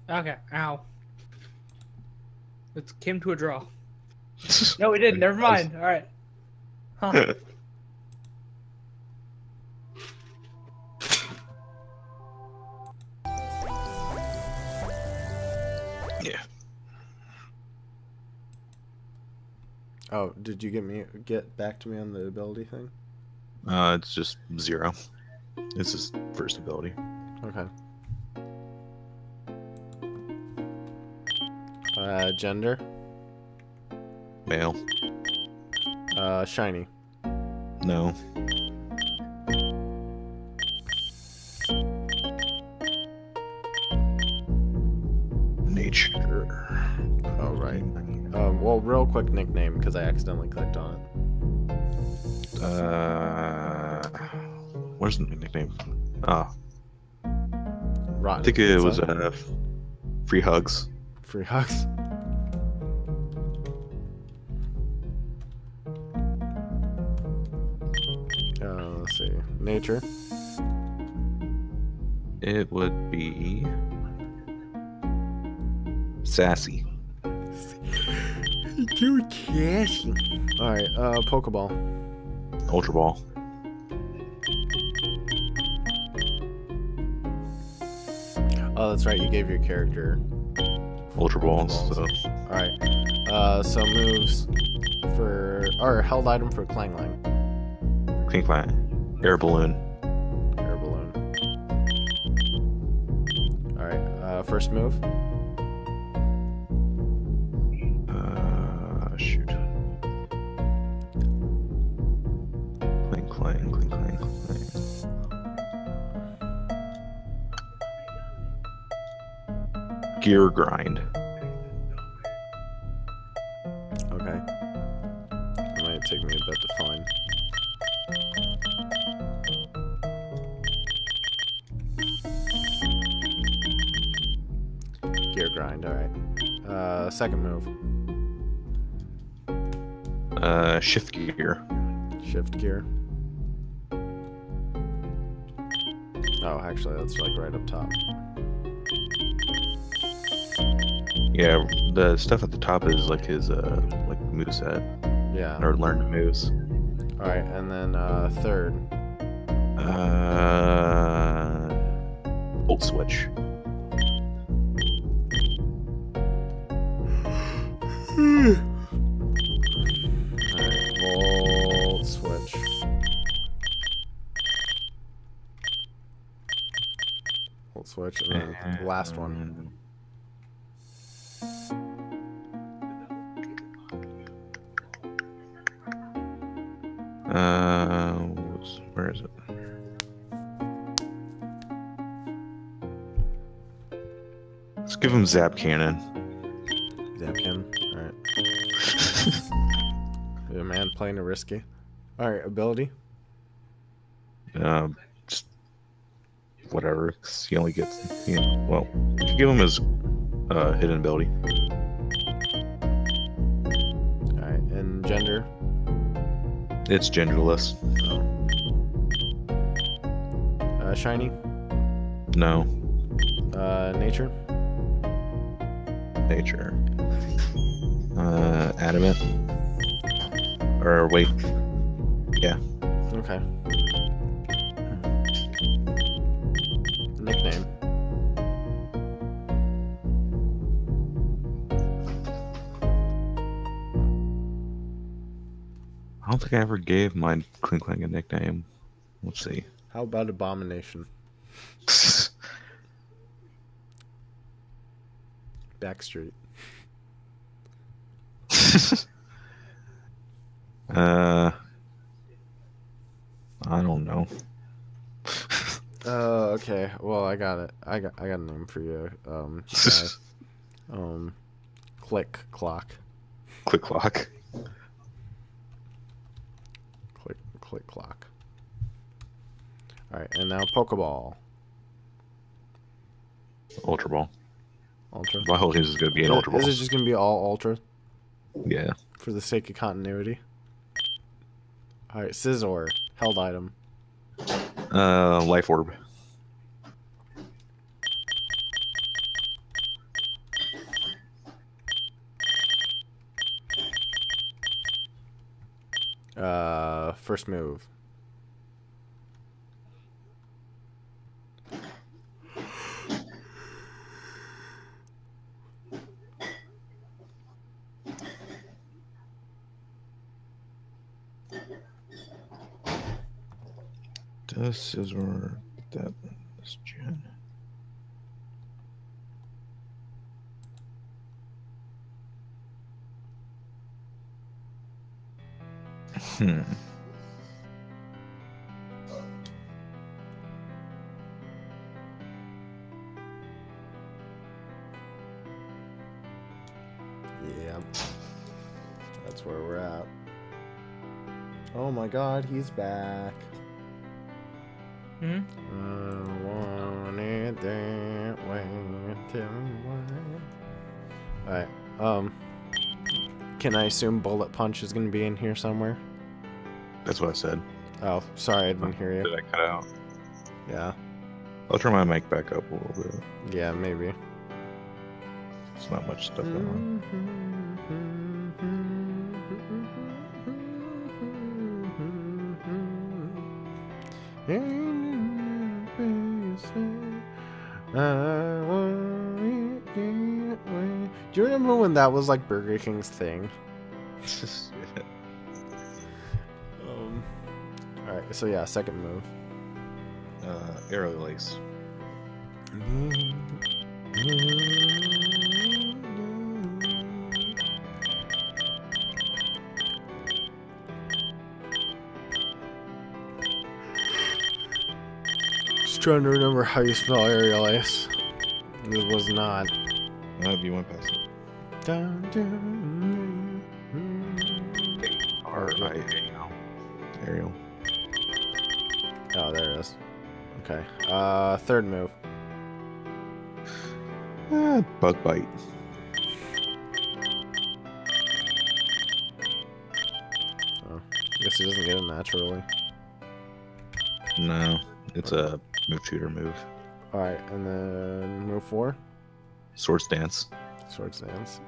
Okay, ow. It came to a draw. No, it didn't. Never mind. All right. Huh. Yeah. Oh, did you get back to me on the ability thing? It's just 0. It's his first ability. Okay. Gender? Male. Shiny? No. Nature. Oh, right. Well, real quick nickname, because I accidentally clicked on it. Where's the nickname? Oh. Rotten. I think it was, Free Hugs. Free Hugs. Let's see. nature? It would be sassy. Too sassy. All right, Pokeball. Ultra Ball. Oh, that's right. You gave your character Ultra Balls. So. All right. So moves for or held item for Klanglang. Klanglang. Air Balloon. Air Balloon. All right. First move. Shoot. Klanglang. Klanglang. Klanglang. Gear grind. Okay. It might take me a bit to find. Gear grind, alright. Second move. Shift gear. Shift gear. Oh, actually, that's like right up top. Yeah, the stuff at the top is like his like moveset. Yeah. Or learned moves. Alright, and then third. Bolt switch. Alright, bolt switch. Bolt switch, and then the last one. Where is it? Let's give him Zap Cannon. Zap Cannon? Alright. Is a man playing a risky? Alright, ability? Just whatever, because he only gets, you know, well, if you give him his hidden ability. Alright, and gender? It's genderless. Shiny? No. Nature? Nature. Adamant? Or wait. Yeah. Okay. Nickname? I don't think I ever gave my Klingklang a nickname. Let's see. How about Abomination? Backstreet. I don't know. Okay. Well, I got it. I got a name for you. Guys. Click Clock. Click Clock. Click Clock. Alright, and now Pokeball. Ultra Ball. Ultra? My whole team is going to be an Ultra Ball. Is it just going to be all Ultra? Yeah. For the sake of continuity. Alright, Scizor. Held item. Life Orb. First move. Does Scizor that this gen? Yeah, that's where we're at. Oh my God, he's back. Hmm? I want it that way. Tell me why. Alright, can I assume Bullet Punch is gonna be in here somewhere? That's what I said. Oh, sorry, I didn't hear you. Did I cut out? Yeah. I'll turn my mic back up a little bit. Yeah, maybe. It's not much stuff going on. Do you remember when that was like Burger King's thing? Alright, so yeah, second move. Air release. Just trying to remember how you spell aerial ace. It was not. That'd be one pass. Aerial. Oh, there it is. Okay. Third move. Bug bite. Oh, I guess he doesn't get it naturally. No, it's a move shooter move. Alright, and then move four? Swords dance. Swords dance.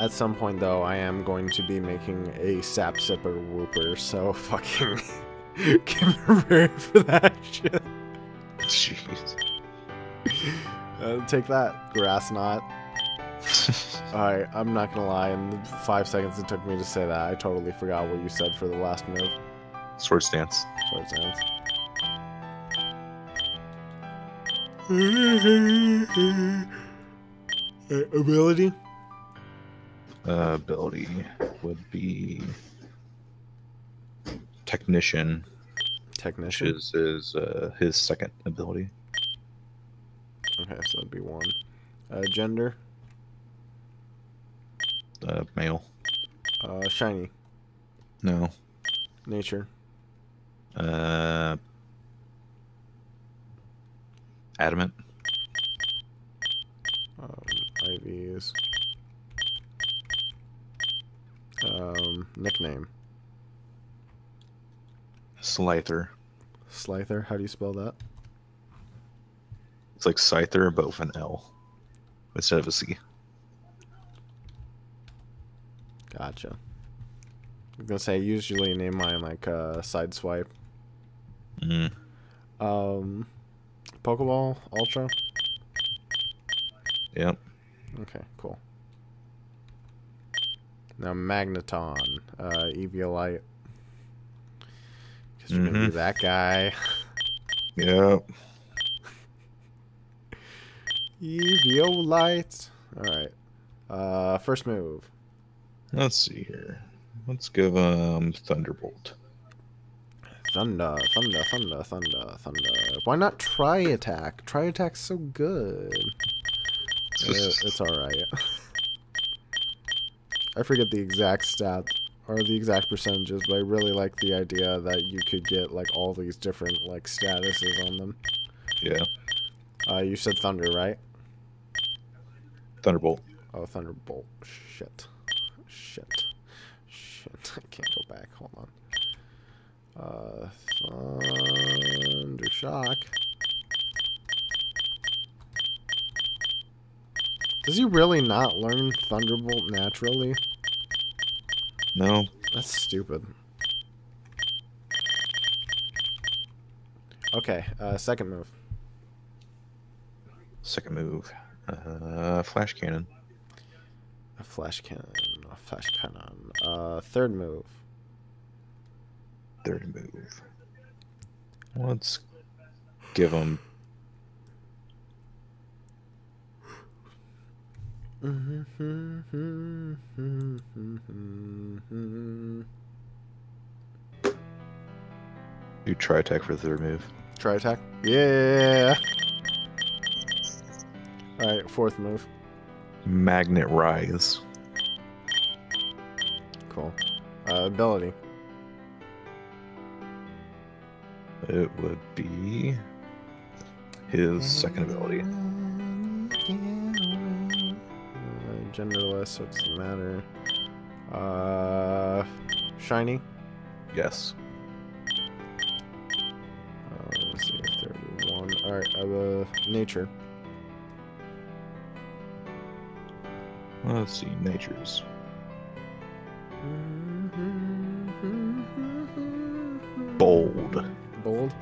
At some point though, I am going to be making a sap sipper whooper, so fucking get prepared for that shit. Jeez. Take that, grass knot. Alright, I'm not gonna lie, in the 5 seconds it took me to say that, I totally forgot what you said for the last move. Sword stance. Sword stance. Ability? Ability would be Technician. Technician? Which is his second ability. Okay, so that'd be one. Gender? Male. Shiny? No. Nature? Adamant. IVs. Nickname. Slither. Slither? How do you spell that? It's like Scyther, but with an L instead of a C. Gotcha. I was gonna say, I usually name mine like, Sideswipe. Mm-hmm. Pokeball? Ultra? Yep. Okay, cool. Now Magneton, Eviolite. Because you're gonna be that guy. Yep. Eviolite. Alright. First move. Let's see here. Let's give Thunderbolt. Thunder. Why not try attack? Try attack's so good. It's alright. I forget the exact stat, or the exact percentages, but I really like the idea that you could get, like, all these different, like, statuses on them. Yeah. You said Thunder, right? Thunderbolt. Oh, Thunderbolt. Shit. I can't go back. Hold on. Thunder Shock. Does he really not learn Thunderbolt naturally? No. That's stupid. Okay, second move. Second move. Flash cannon. A flash cannon. A flash cannon. Third move. Third move. Let's give him... You try attack for the third move. Try attack? Yeah. Alright, fourth move. Magnet Rise. Cool. Ability. It would be his second ability. Genderless, so it doesn't matter. Shiny? Yes. Let's see, 31. Alright, nature. Let's see, nature's. Bold. Bold?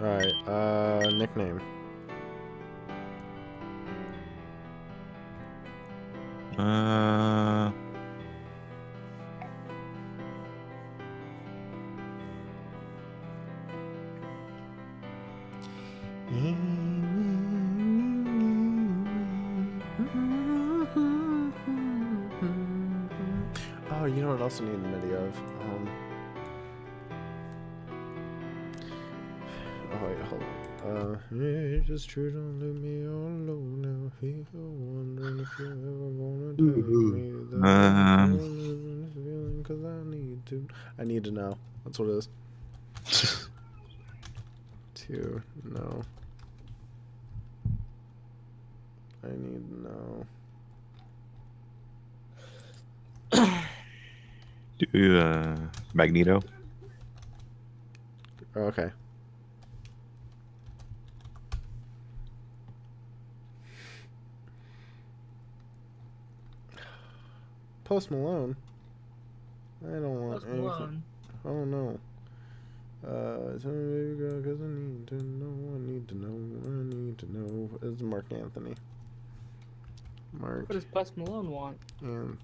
Alright, nickname. Oh, you know what else I need in the video of? Oh wait, hold on. It's just true, don't leave me alone now. People wondering if you ever wanna do me. Cause I need to know. That's what it is. To know. I need to know. Do Magneto. Okay. Post Malone. I don't want Post Malone. Anything. Oh no. Tell me, baby girl, cause I need to know. I need to know. I need to know. It's Mark Anthony. Mark. What does Post Malone want? And.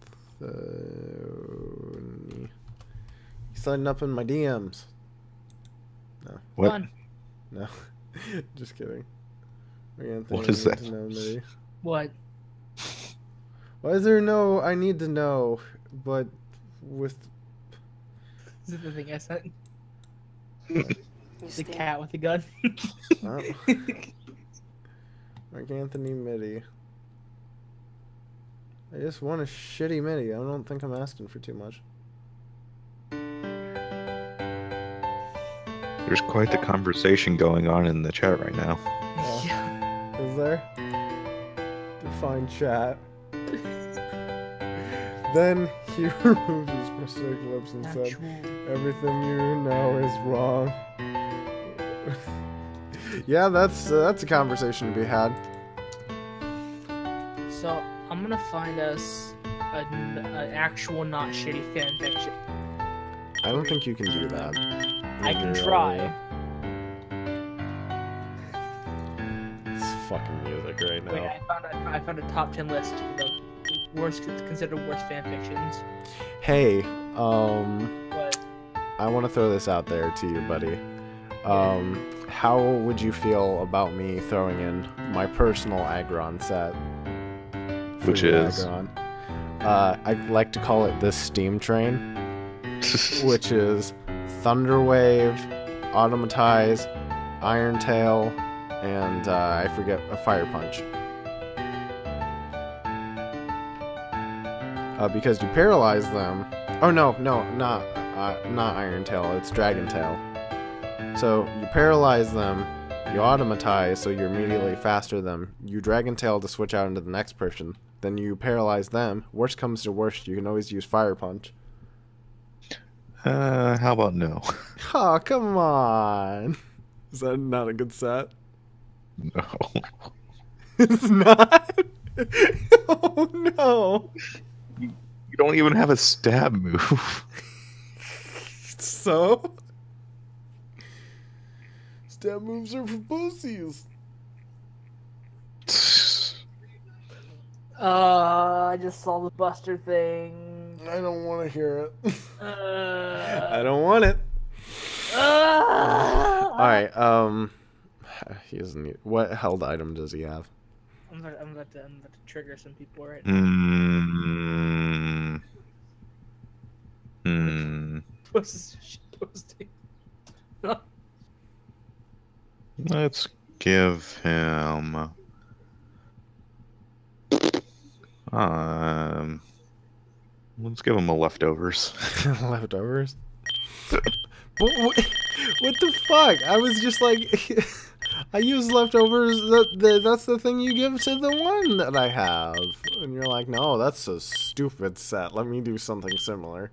He's sliding up in my DMs. No. What? Fun. No. Just kidding. What is that? Know, what? Why is there no I need to know, but with... Is it the thing I sent? It's a cat with a gun. Oh. Mark Anthony Mitty. I just want a shitty MIDI. I don't think I'm asking for too much. There's quite the conversation going on in the chat right now. Yeah. Is there? Define chat. Then he removed his prosthetic lips and said, "Everything you know is wrong." Yeah, that's a conversation to be had. So. I'm gonna find us an actual not shitty fanfiction. I don't think you can do that. I can try. It's fucking music right now. Wait, I found a top 10 list for the worst, considered worst fanfictions. Hey, what? I want to throw this out there to you, buddy. How would you feel about me throwing in my personal Aggron set? Which is, I like to call it this steam train, which is Thunderwave, Automatize, Iron Tail, and I forget a Fire Punch. Because you paralyze them. Oh no, not Iron Tail. It's Dragon Tail. So you paralyze them. You automatize, so you're immediately faster than them. You Dragon Tail to switch out into the next person. Then you paralyze them. Worst comes to worst, you can always use Fire Punch. How about no? Oh, come on. Is that not a good set? No. It's not? Oh, no. You don't even have a stab move. So? Stab moves are for pussies. I just saw the Buster thing. I don't want to hear it. I don't want it. All right. He doesn't need. What held item does he have? I'm about to trigger some people right now. Let's give him. Let's give him a leftovers. Leftovers? But what the fuck? I was just like, I use leftovers. That's the thing you give to the one that I have. And you're like, no, that's a stupid set. Let me do something similar.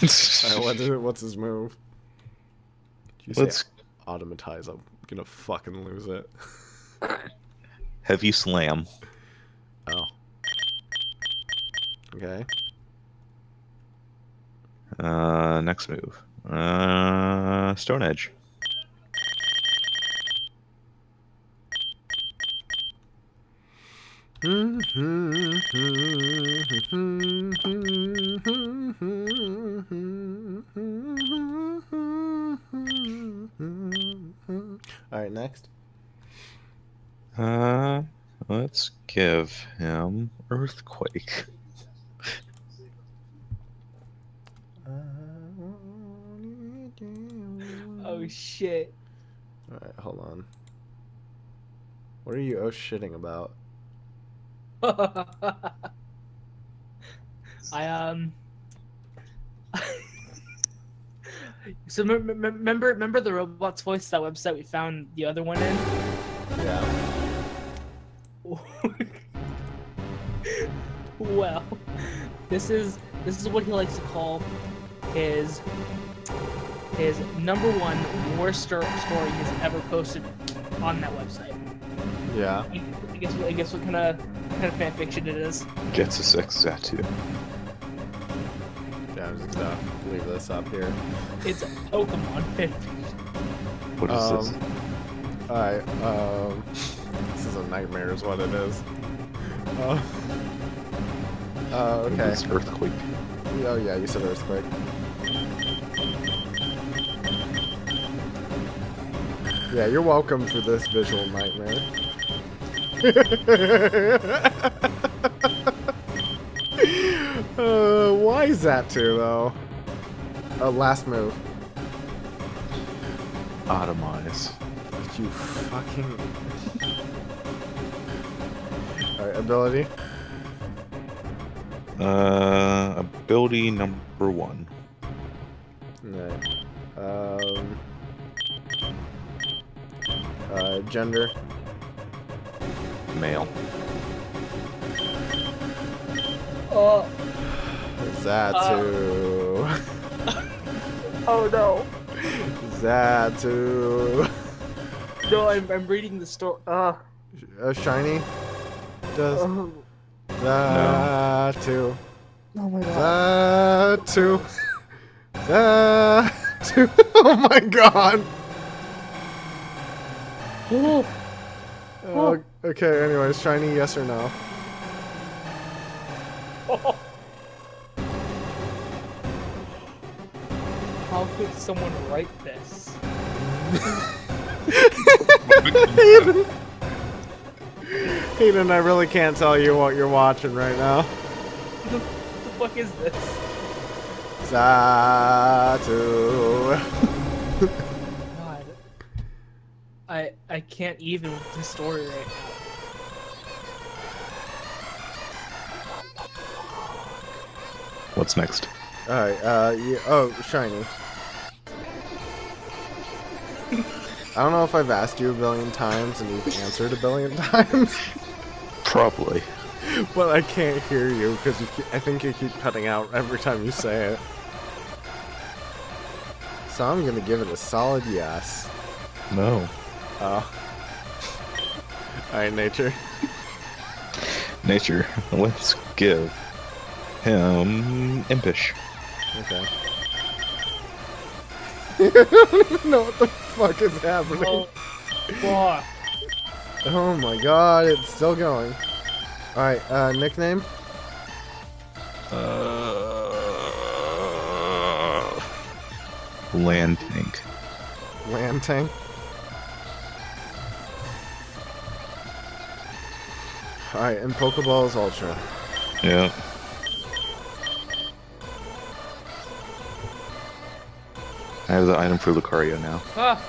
What's his move? Let's automatize. I'm gonna fucking lose it. Heavy slam. Oh. Okay. Next move. Stone Edge. Alright, next. Let's give him Earthquake. Oh shit. Alright, hold on. What are you oh shitting about? So remember the Roblox voice, that website we found the other one in? Yeah. Well, this is what he likes to call his #1 worst story he's ever posted on that website. Yeah. I guess what kind of fan fiction it is. Gets a sex tattoo. Yeah, I'm just gonna leave this up here. It's a Pokemon fan fiction. What is this? Alright, this is a nightmare is what it is. Okay. It's Earthquake. Oh yeah, you said Earthquake. Yeah, you're welcome for this visual nightmare. Why is that too though? Last move. Automize. You fucking. Alright, ability. Ability #1. Alright. Gender. Male. Oh. Zatu. Oh no. Zatu. No, I'm reading the story. Shiny. Does. Zatu. No. Oh my god. Zatu. Zatu. Oh my god. Oh. Okay, anyways, shiny, yes or no? Oh. How could someone write this? Hayden, I really can't tell you what you're watching right now. The fuck is this? Zatu. I can't even with this story right now. What's next? Alright, yeah, oh, shiny. I don't know if I've asked you a billion times and you've answered a billion times. Probably. But I can't hear you because I think you keep cutting out every time you say it. So I'm gonna give it a solid yes. No. Oh. Alright, nature. Nature. Let's give him Impish. Okay. I don't even know what the fuck is happening. Oh, fuck. Oh my god, it's still going. Alright, nickname? Land Tank. Land Tank? Alright, and Pokeballs Ultra. Yeah. I have the item for Lucario now. Ah.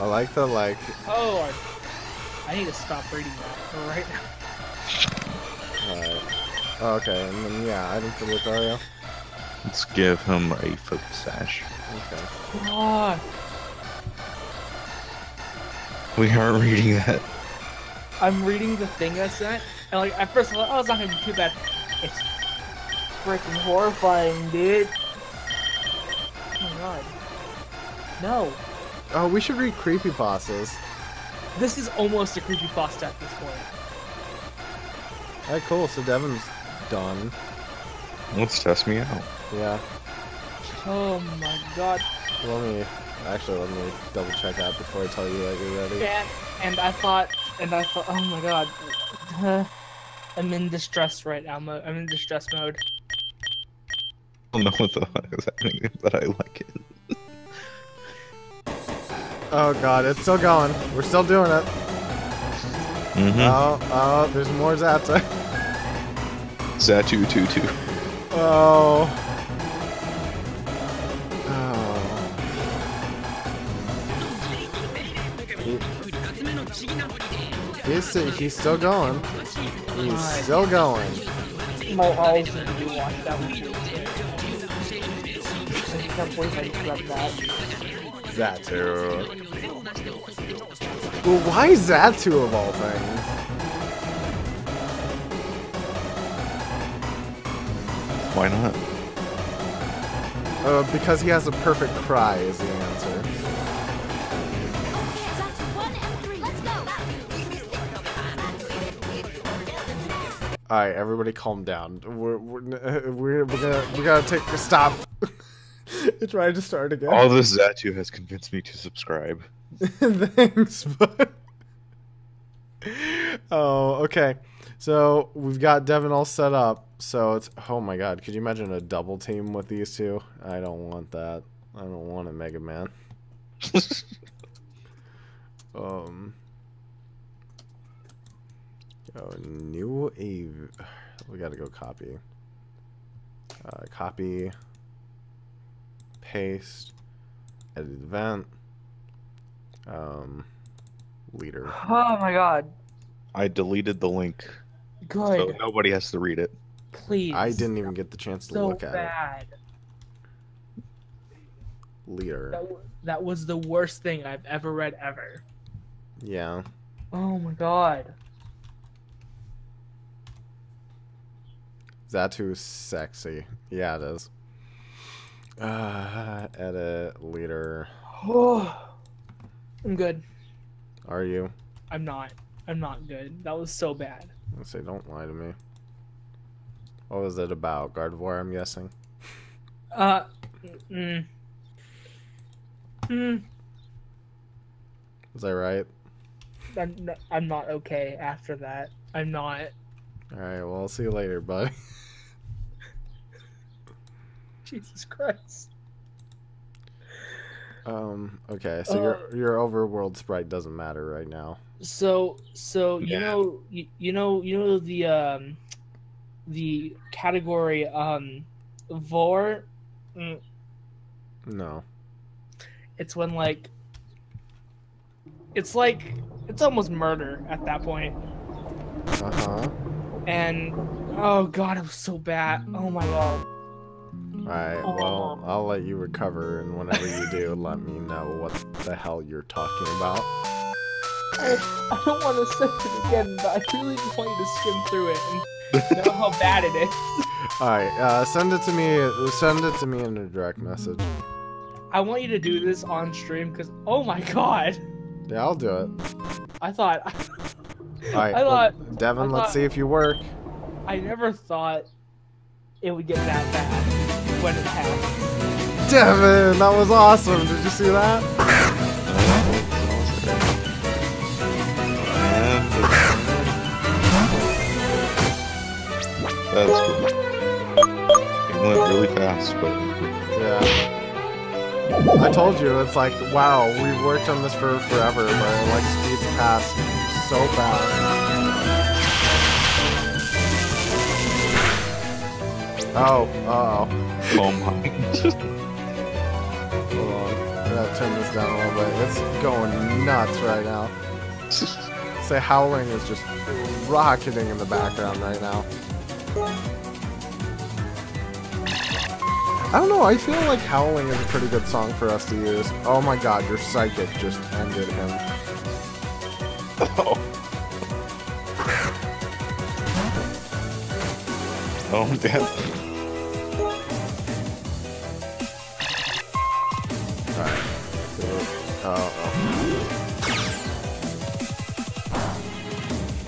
I like the, like... Oh, I need to stop reading that right now. Alright. Okay, and then, yeah, item for Lucario. Let's give him a Focus Sash. Okay. Come on. We aren't reading that. I'm reading the thing I sent, and like at first I thought, oh, it's not gonna be too bad. It's freaking horrifying, dude. Oh my god. No. Oh, we should read creepypastas. This is almost a creepypasta at this point. Alright, cool. So Devin's done. Let's test me out. Yeah. Oh my god. Let me double check out before I tell you that you're ready. Yeah, and I thought, oh my god, I'm in distress right now. I'm in distress mode. I don't know what the fuck is happening, but I like it. Oh god, it's still going. We're still doing it. Mm-hmm. Oh, there's more Zatu. Zatu 22. Oh. Oh. He's still going. He's still going. My eyes need to be washed out with you. I can't believe I grabbed that. Zatu. Well, why Zatu of all things? Why not? Because he has a perfect cry is the answer. Alright, everybody calm down. We gotta take a stop. I tried to start again. All this Zatu has convinced me to subscribe. Thanks, bud. Oh, okay. So we've got Devin all set up. So it's, oh my god, could you imagine a double team with these two? I don't want that. I don't want a Mega Man. Oh, new Eve. We gotta go copy. Copy. Paste, edit event, leader. Oh my god. I deleted the link. Good. So nobody has to read it. Please. I didn't even get the chance to look at it. Leader. That was the worst thing I've ever read ever. Yeah. Oh my god. Zatu's sexy. Yeah, it is. Edit, leader. Oh, I'm good. Are you? I'm not. I'm not good. That was so bad. I say, don't lie to me. What was it about? Gardevoir, I'm guessing? Was I right? I'm not okay after that. I'm not. Alright, well, I'll see you later, buddy. Jesus Christ. Okay, so your overworld sprite doesn't matter right now. So yeah. you know the category vor. No. It's when like it's almost murder at that point. Uh huh. And oh god, it was so bad. Oh my god. Alright, well, I'll let you recover, and whenever you do, let me know what the hell you're talking about. I don't want to say it again, but I really just want you to skim through it and know how bad it is. Alright, send it to me in a direct message. I want you to do this on stream, because, oh my god! Yeah, I'll do it. Alright, well, Devin, let's see if you work. I never thought it would get that bad. When it happened. Devin, that was awesome. Did you see that? That's good. It went really fast, but yeah. I told you, it's like, wow, we've worked on this for forever, but it, like, speeds past so fast. Oh, uh-oh. Oh my. Hold on. I gotta turn this down a little bit. It's going nuts right now. Say howling is just rocketing in the background right now. I don't know, I feel like Howling is a pretty good song for us to use. Oh my god, your psychic just ended him. Oh. Oh, damn. Alright. Oh.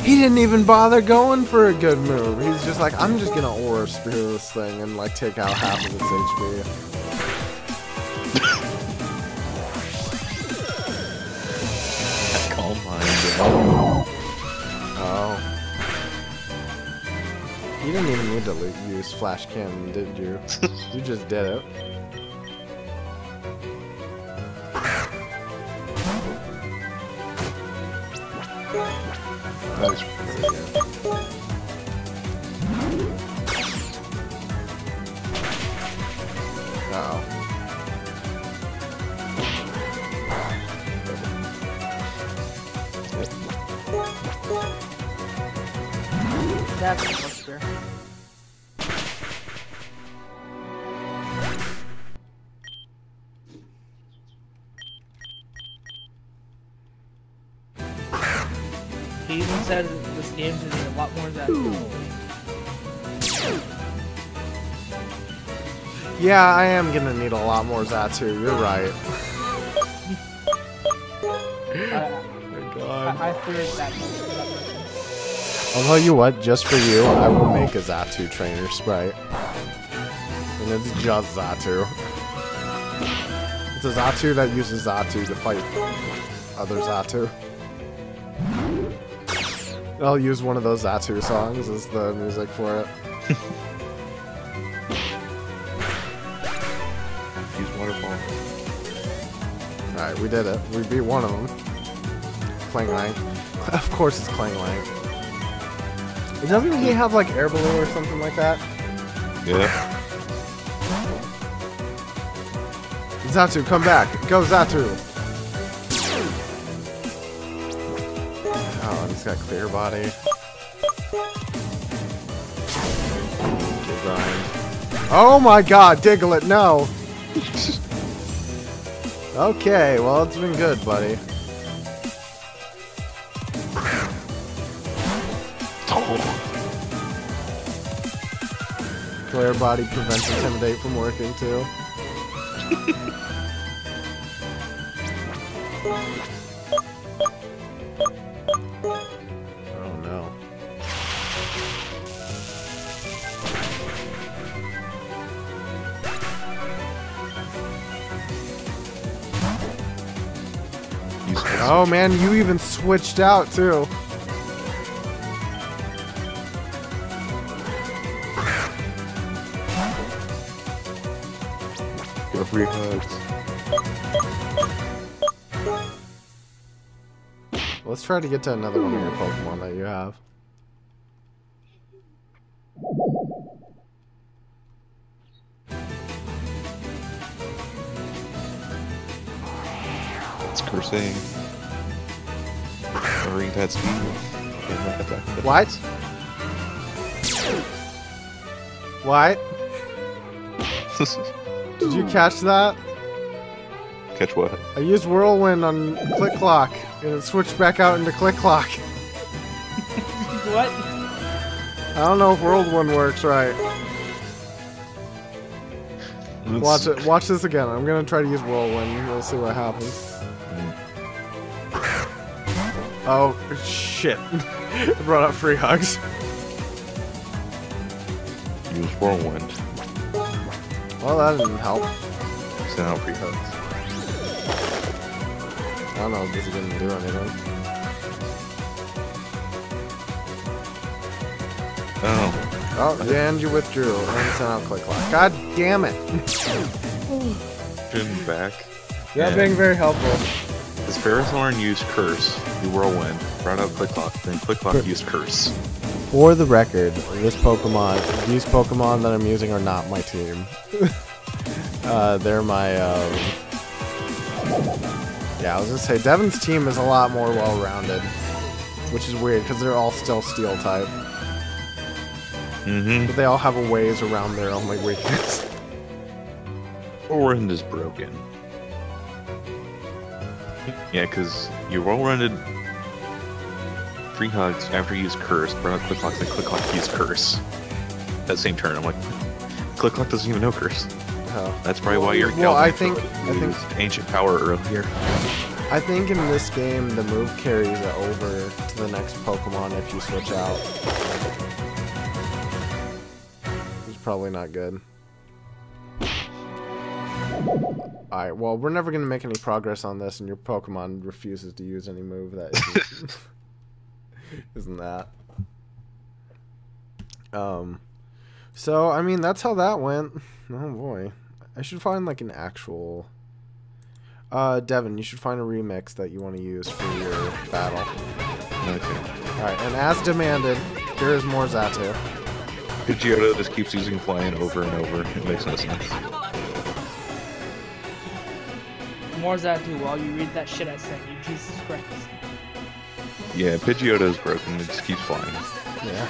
He didn't even bother going for a good move. He's just like, I'm just gonna Aura Spear this thing and like take out half of its HP. Oh. You didn't even need to use Flash Cannon, did you? You just did it. That was pretty good. Uh-oh. That's a monster. He even said that this game is a lot more than that. Yeah, I am gonna need a lot more Zatu, you're right. Oh God. I feared that monster. I'll tell you what, just for you, I will make a Zatu trainer sprite. And it's just Zatu. It's a Zatu that uses Zatu to fight other Zatu. And I'll use one of those Zatu songs as the music for it. Use Waterfall. Alright, we did it. We beat one of them. Klanglang. Of course it's Klanglang. Doesn't he have like air balloon or something like that? Yeah. Zatu, come back! Go, Zatu! Oh, he's got clear body. Design. Oh my god, Diglett, no! Okay, well, it's been good, buddy. Clear body prevents Intimidate from working too. Oh no. Oh man, you even switched out too. Free hugs. Let's try to get to another one of your Pokemon that you have. It's cursing. Ring pad speed. What? What? Did you catch that? Catch what? I used Whirlwind on Click Clock, and it switched back out into Click Clock. What? I don't know if Whirlwind works right. That's... Watch it. Watch this again. I'm gonna try to use Whirlwind. We'll see what happens. Oh shit! It brought up free hugs. Use Whirlwind. Well, that didn't help. So now free hugs. I don't know if this is going to do anything. Oh. Oh, and you withdrew. And sent out Click Lock. God damn it. Been back. Yeah, being very helpful. As Ferrothorn used Curse, you Whirlwind, brought out Click Lock, then Click Lock used Curse. For the record, this Pokemon, these Pokemon that I'm using are not my team. They're my, yeah, I was gonna say, Devin's team is a lot more well-rounded. Which is weird, because they're all still Steel-type. Mm-hmm. But they all have a ways around their only weakness. Whirlwind is broken. Yeah, because your Whirlwinded free hugs after you use Curse, burn out Click Clock, then Click Clock use Curse. That same turn, I'm like, Click Clock doesn't even know Curse. Oh. That's probably why you're I think Ancient Power earlier. I think in this game, the move carries it over to the next Pokemon if you switch out. It's probably not good. Alright, well, we're never going to make any progress on this, and your Pokemon refuses to use any move that isn't, isn't that. So, I mean, that's how that went. Oh, boy. I should find, like, an actual... Devin, you should find a remix that you want to use for your battle. Okay. Alright, and as demanded, here is more Zatu. Pidgeotto just keeps using flying over and over. It makes no sense. More Zatu while you read that shit I sent you. Jesus Christ. Yeah, Pidgeotto's broken. It just keeps flying. Yeah.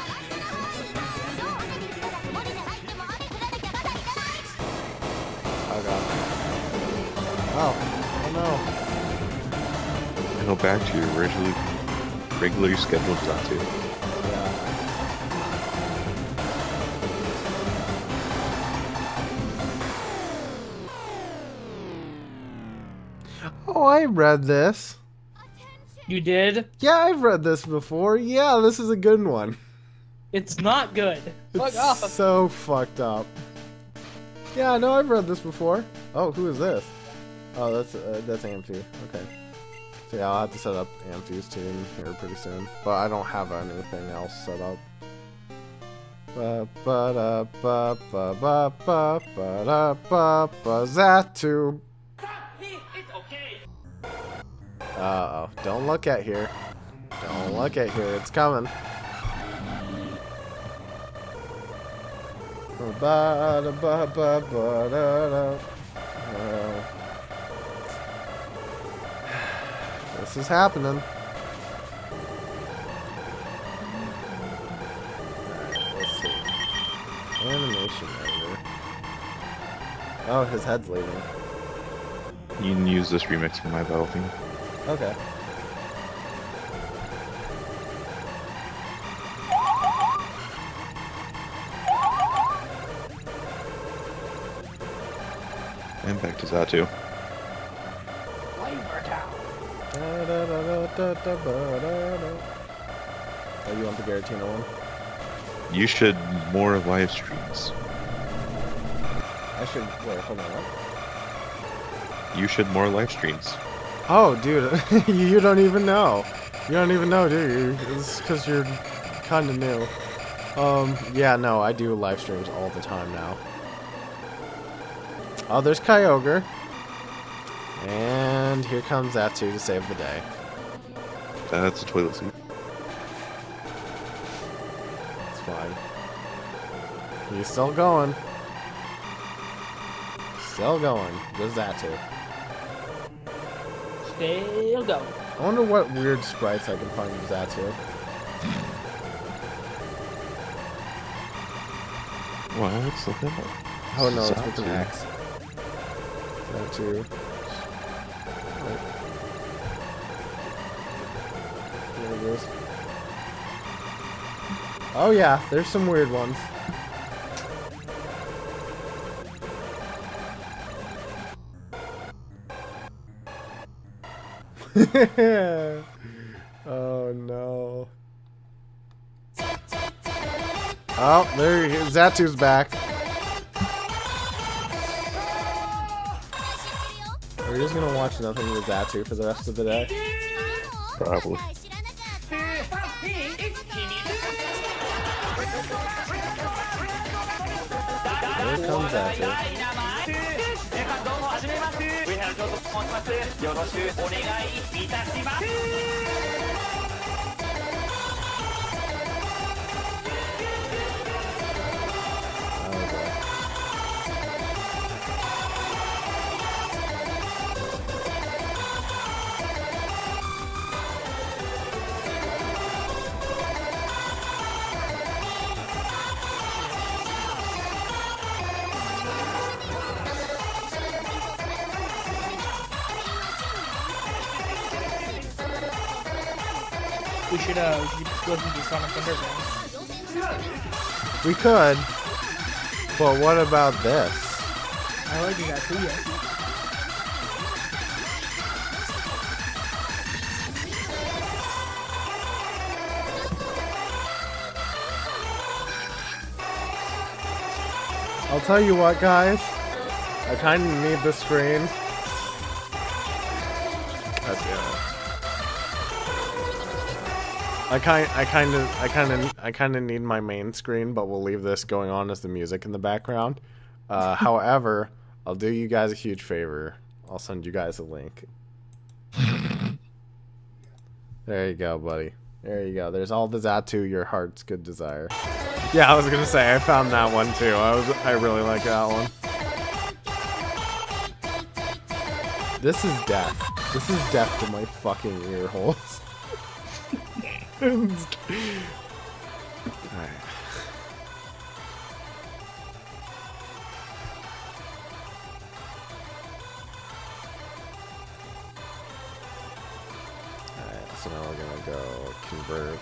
Oh, God. Oh. Oh, no. Go back to your regularly scheduled Zatu. Oh, I read this. You did? Yeah, I've read this before. Yeah, this is a good one. It's not good. Fuck off. So fucked up. Yeah, I know I've read this before. Oh, who is this? Oh, that's Amphi. Okay. So yeah, I'll have to set up Amphi's team here pretty soon. But I don't have anything else set up. Zatu. Uh-oh. Don't look at here. Don't look at here. It's coming. This is happening. Alright, let's see. Animation editor. Oh, his head's leaving. You can use this remix for my battle theme. Okay. And back to Zatu. Oh, you want the Garatina one? You should more live streams. I should... wait, hold on. What? You should more live streams. Oh, dude, you don't even know. You don't even know, do you? It's because you're kind of new. Yeah, no, I do live streams all the time now. Oh, there's Kyogre. And here comes Zatu to save the day. That's a toilet seat. It's fine. He's still going. Still going. There's Zatu. They'll go. I wonder what weird sprites I can find with Zatu. Wow, let's look at it. Oh no, it's with an axe. Zatu. There it is. Oh yeah, there's some weird ones. Oh no. Oh, there he is. Zatu's back. Are we just gonna watch nothing with Zatu for the rest of the day? Probably. Here comes Zatu. We should just go into Sonic Underground. We could. But what about this? I already got two yet. I'll tell you what, guys. I kind of need the screen. That's it. I kind of need my main screen, but we'll leave this going on as the music in the background. However, I'll do you guys a huge favor. I'll send you guys a link. There you go, buddy. There you go. There's all the Zatu, your heart's good desire. Yeah, I was gonna say I found that one too. I really like that one. This is death. This is death to my fucking ear holes. Alright. Alright, so now we're gonna go convert.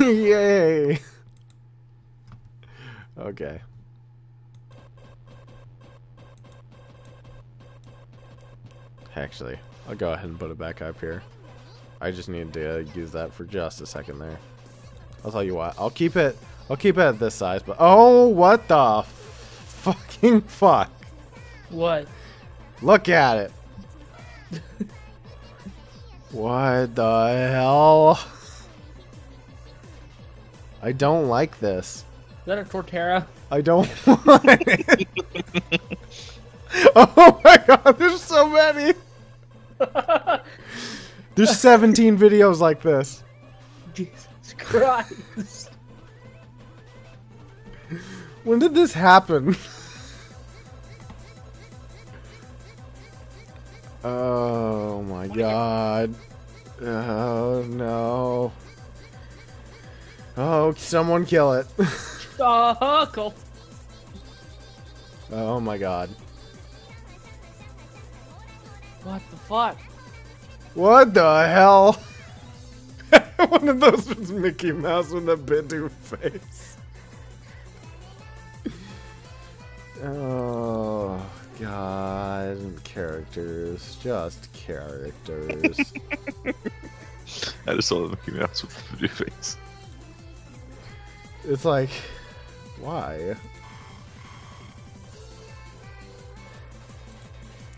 Yay! Okay. Actually, I'll go ahead and put it back up here. I just need to use that for just a second there. I'll tell you what. I'll keep it at this size, but oh, what the fucking fuck? What? Look at it. What the hell? I don't like this. Is that a Torterra? I don't want it. Oh my god, there's so many. There's 17 videos like this. Jesus Christ. When did this happen? Oh my god. Oh no. Oh, someone kill it. Cool. Oh my god. What the fuck? What the hell? One of those was Mickey Mouse with a Bidoof face. Oh, God. Characters. Just characters. I just saw the Mickey Mouse with the Bidoof face. It's like, why?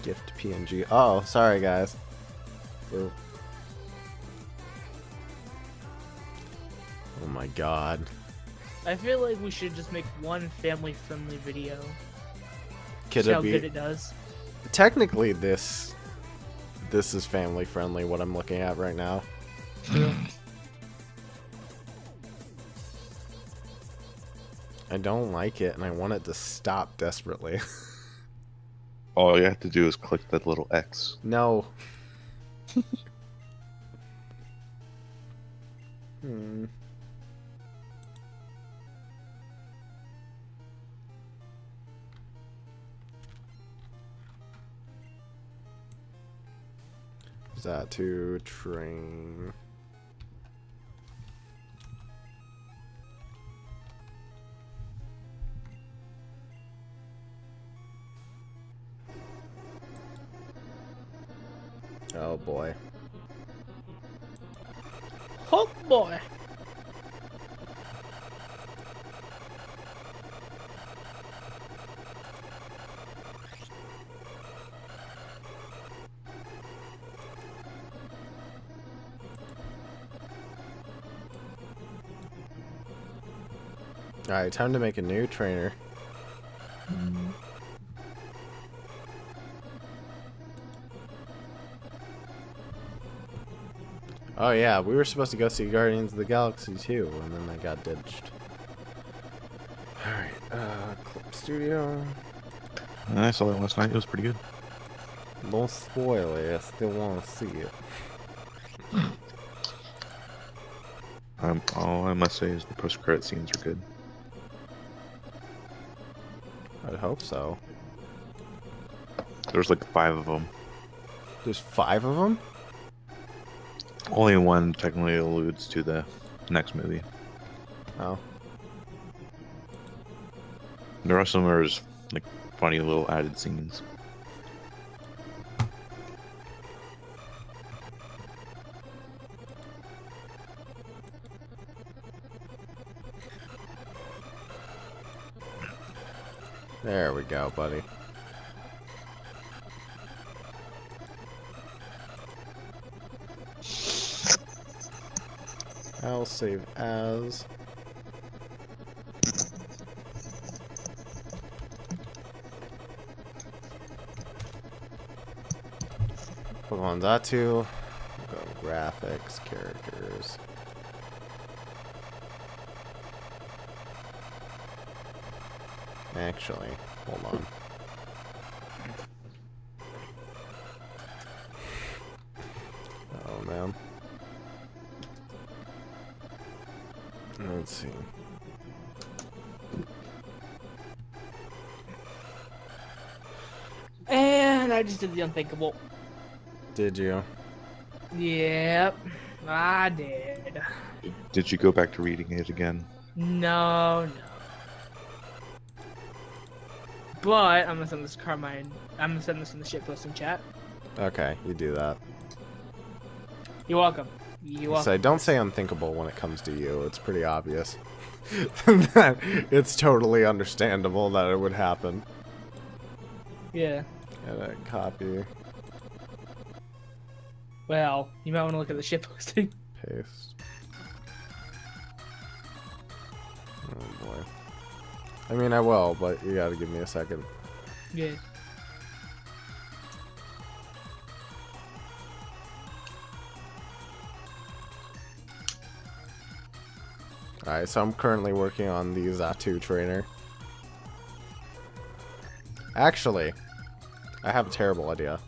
Gift PNG. Oh, sorry guys. Ooh. Oh my god. I feel like we should just make one family-friendly video. Could see it how be... good it does. Technically, this is family-friendly. What I'm looking at right now. Yeah. I don't like it, and I want it to stop desperately. All you have to do is click that little X. No. Hmm. Is that to train? Oh boy. Oh boy. All right, time to make a new trainer. Oh yeah, we were supposed to go see Guardians of the Galaxy too, and then I got ditched. Alright, Clip Studio. I saw that last night, it was pretty good. Don't spoil it, I still want to see it. All I must say is the post-credit scenes are good. I'd hope so. There's like 5 of them. There's 5 of them? Only one technically alludes to the next movie. Oh. The rest of them are just, like, funny little added scenes. There we go, buddy. I'll save as. Pokemon Zatu. Go graphics, characters. Actually, hold on. Oh, man. Let's see. And I just did the unthinkable. Did you? Yep, I did. Did you go back to reading it again? No, no. But I'm gonna send this to Carmine. I'm gonna send this in the shitposting chat. Okay, you do that. You're welcome. You're welcome. So don't say unthinkable when it comes to you. It's pretty obvious. That it's totally understandable that it would happen. Yeah. Gotta copy. Well, you might want to look at the shitposting. Paste. Oh boy. I mean, I will, but you gotta give me a second. Yeah. Alright, so I'm currently working on the Zatu trainer. Actually, I have a terrible idea.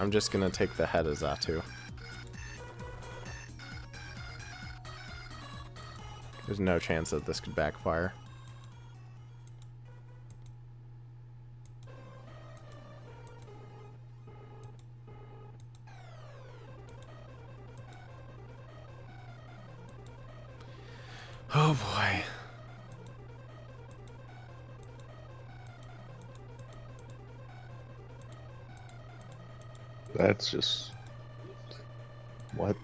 I'm just gonna take the head of Zatu. There's no chance that this could backfire. Oh boy. That's just... what?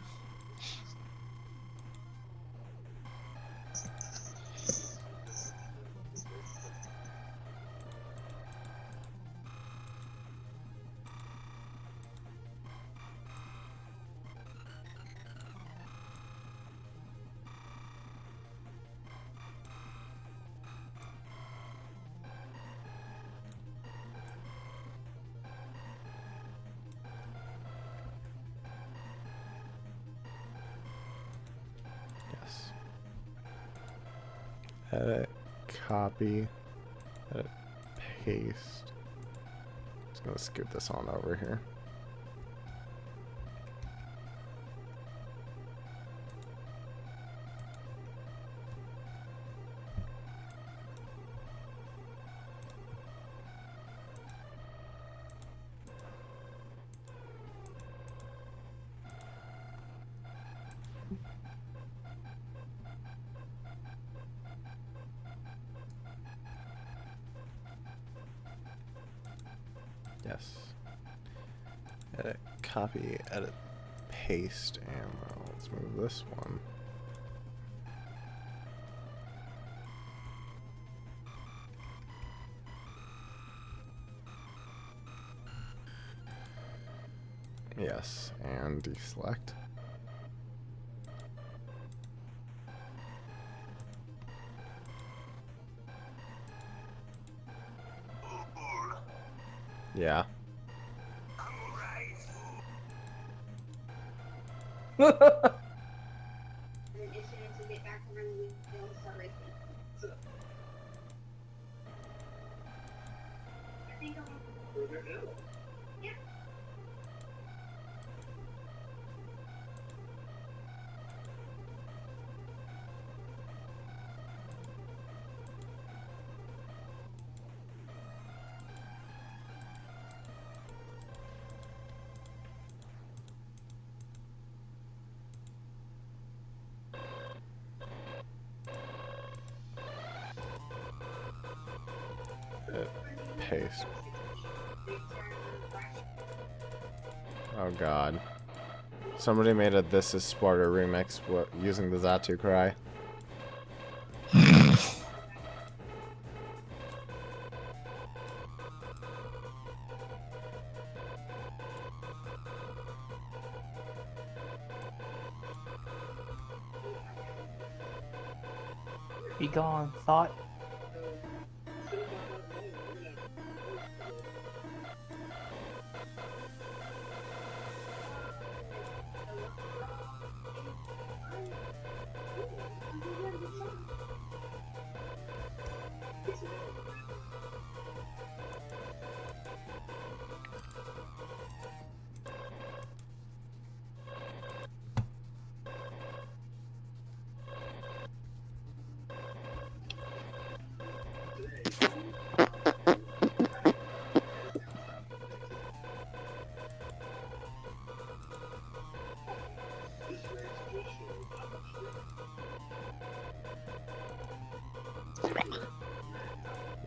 Edit, copy, edit, paste. I'm just gonna scoot this on over here. Yes. Edit, copy, edit, paste, and well, let's move this one. Yes, and deselect. Yeah. taste. Oh god. Somebody made a This Is Sparta remix using the Zatu cry. Be gone, thought.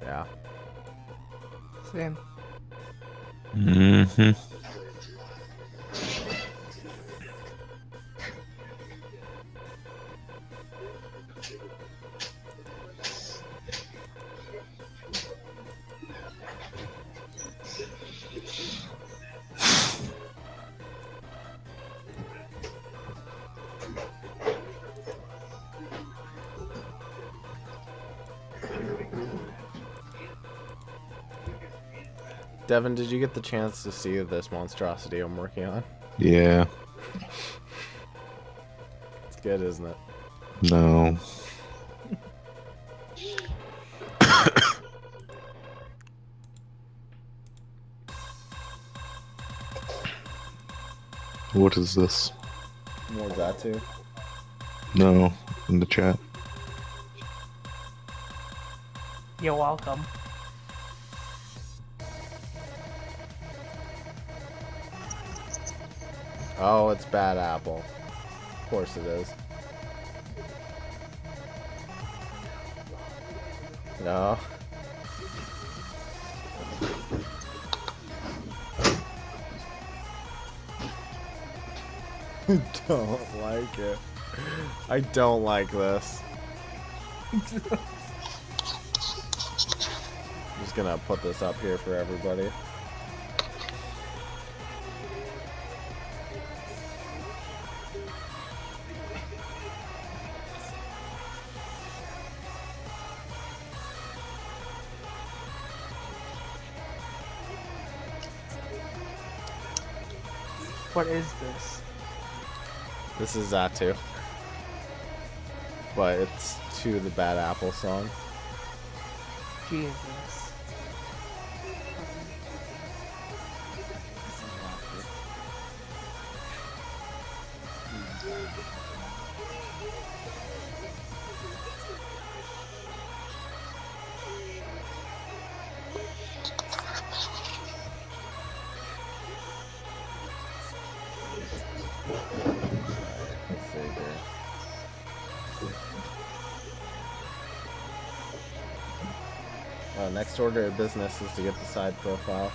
Yeah. Same. Mm-hmm. Devin, did you get the chance to see this monstrosity I'm working on? Yeah. It's good, isn't it? No. What is this? More Zatu? No, in the chat. You're welcome. Oh, it's Bad Apple. Of course it is. No. I don't like it. I don't like this. I'm just gonna put this up here for everybody. What is this? This is Zatu. But it's to the Bad Apple song. Jesus. Next order of business is to get the side profile.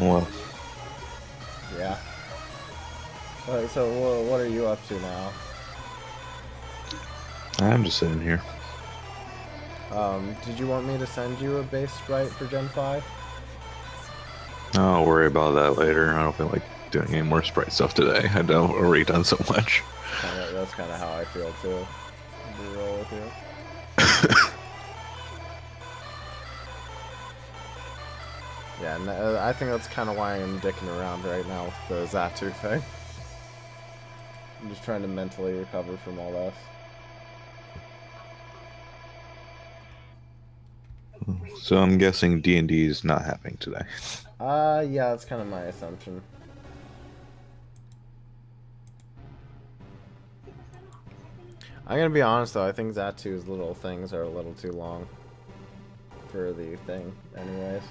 Well. Yeah. Alright, so what are you up to now? I'm just sitting here. Did you want me to send you a base sprite for Gen 5? I'll worry about that later. I don't feel like doing any more sprite stuff today. I've already done so much. That's kind of how I feel too. Be real with you. Yeah, no, I think that's kind of why I'm dicking around right now with the Zatu thing. I'm just trying to mentally recover from all this. So I'm guessing D&D is not happening today. Yeah, that's kind of my assumption. I'm gonna be honest though, I think Zatu's little things are a little too long for the thing, anyways.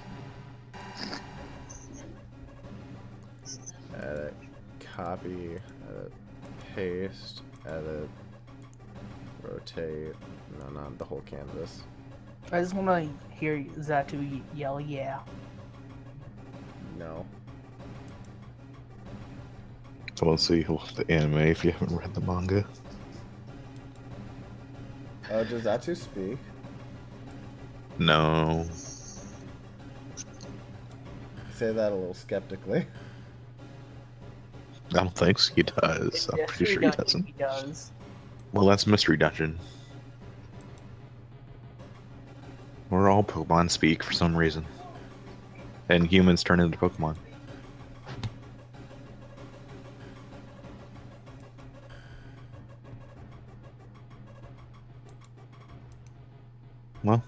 Edit, copy, edit, paste, edit, rotate, no, not the whole canvas. I just want to hear Zatu yell, yeah. No. We'll see the anime if you haven't read the manga. Oh, does Zatu speak? No. Say that a little skeptically. I don't think he does. I'm pretty sure he doesn't. He does. Well, that's Mystery Dungeon. We're all Pokemon speak for some reason. And humans turn into Pokemon. Well.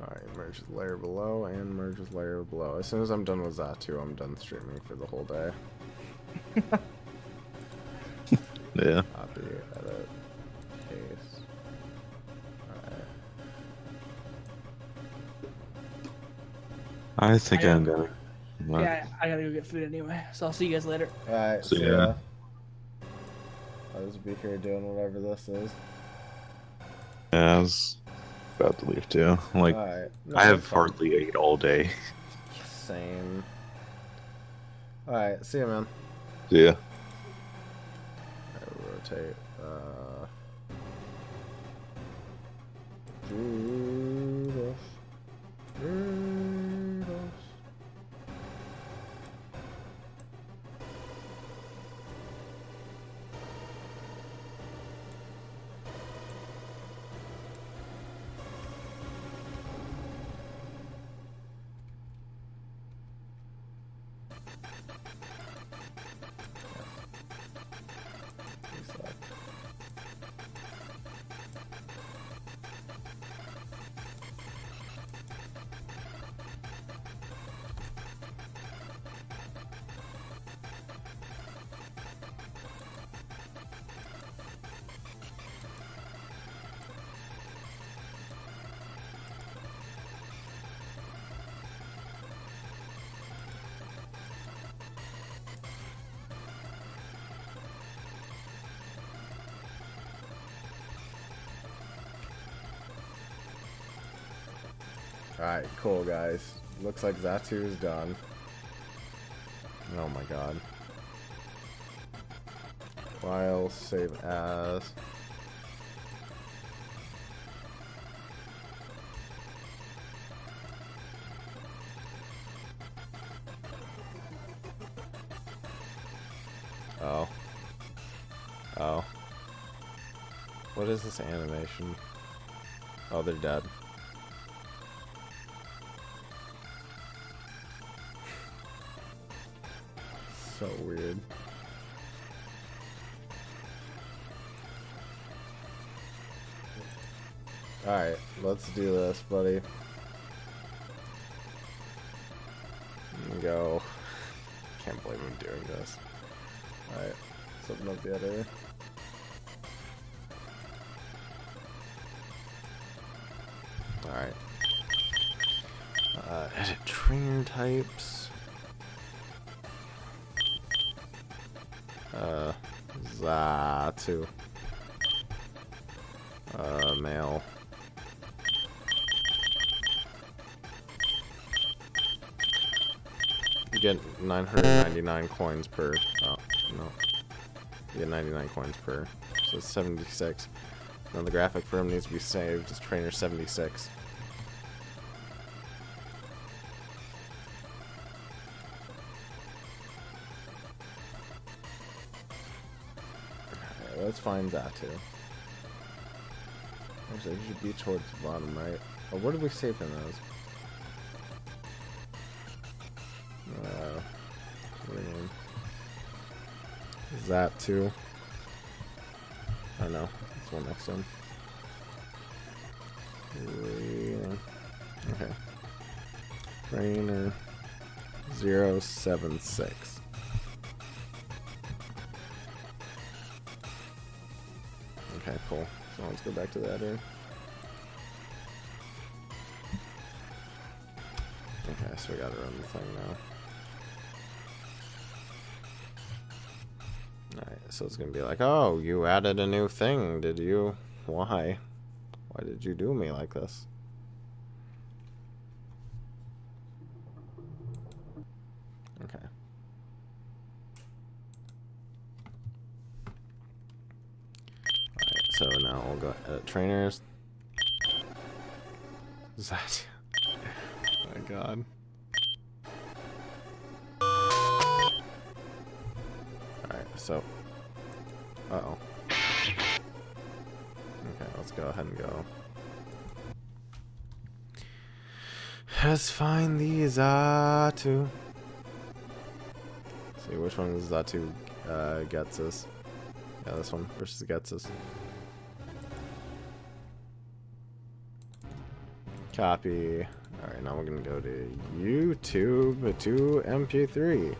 Alright, merge with layer below and merge with layer below. As soon as I'm done with Zatu, I'm done streaming for the whole day. Yeah. Copy, edit, paste. I think I'm gonna. Yeah, I gotta go get food anyway, so I'll see you guys later. Alright, see ya. I'll just be here doing whatever this is. Yeah, I was about to leave too. Like, right. No, I have hardly ate all day. Same. Alright, see ya, man. See ya. Alright, rotate. Alright, cool guys. Looks like Zatu is done. Oh my god. File, save as. Oh. Oh. What is this animation? Oh, they're dead. So weird. Alright, let's do this, buddy. Go. Can't believe I'm doing this. Alright, let's open up the editor. Alright. Edit trainer types. Zatu. Male. You get 999 coins per. Oh, no. You get 99 coins per. So it's 76. Now the graphic for him needs to be saved. It's trainer 76. Okay, let's find that too. Actually, it should be towards the bottom, right? Oh, what did we save him as? Is that too? I know. This one next one. Okay. Trainer 076. Okay, cool. So let's go back to that here. Okay, so we gotta run the thing now. So it's gonna be like, oh, you added a new thing, did you? Why? Why did you do me like this? Okay. Alright, so now we'll go edit trainers. Is that oh my god. Alright, so uh-oh. Okay, let's go ahead and go. Let's find the Zatu. Let's see which one Zatu gets us. Yeah, this one versus gets us. Copy. Alright, now we're gonna go to YouTube to MP3.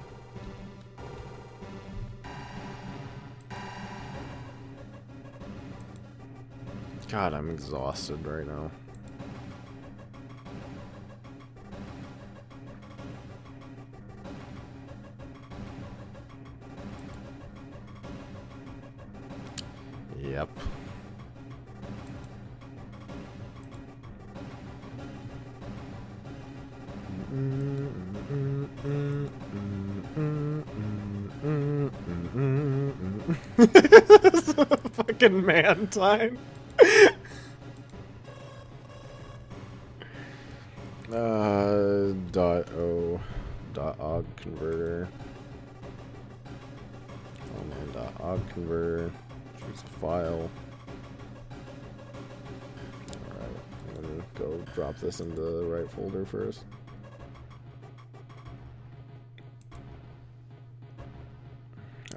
God, I'm exhausted right now. Yep. This is a fucking man time. .o.og converter. Oh man, .og converter. Choose a file. Alright, I'm gonna go drop this into the right folder first.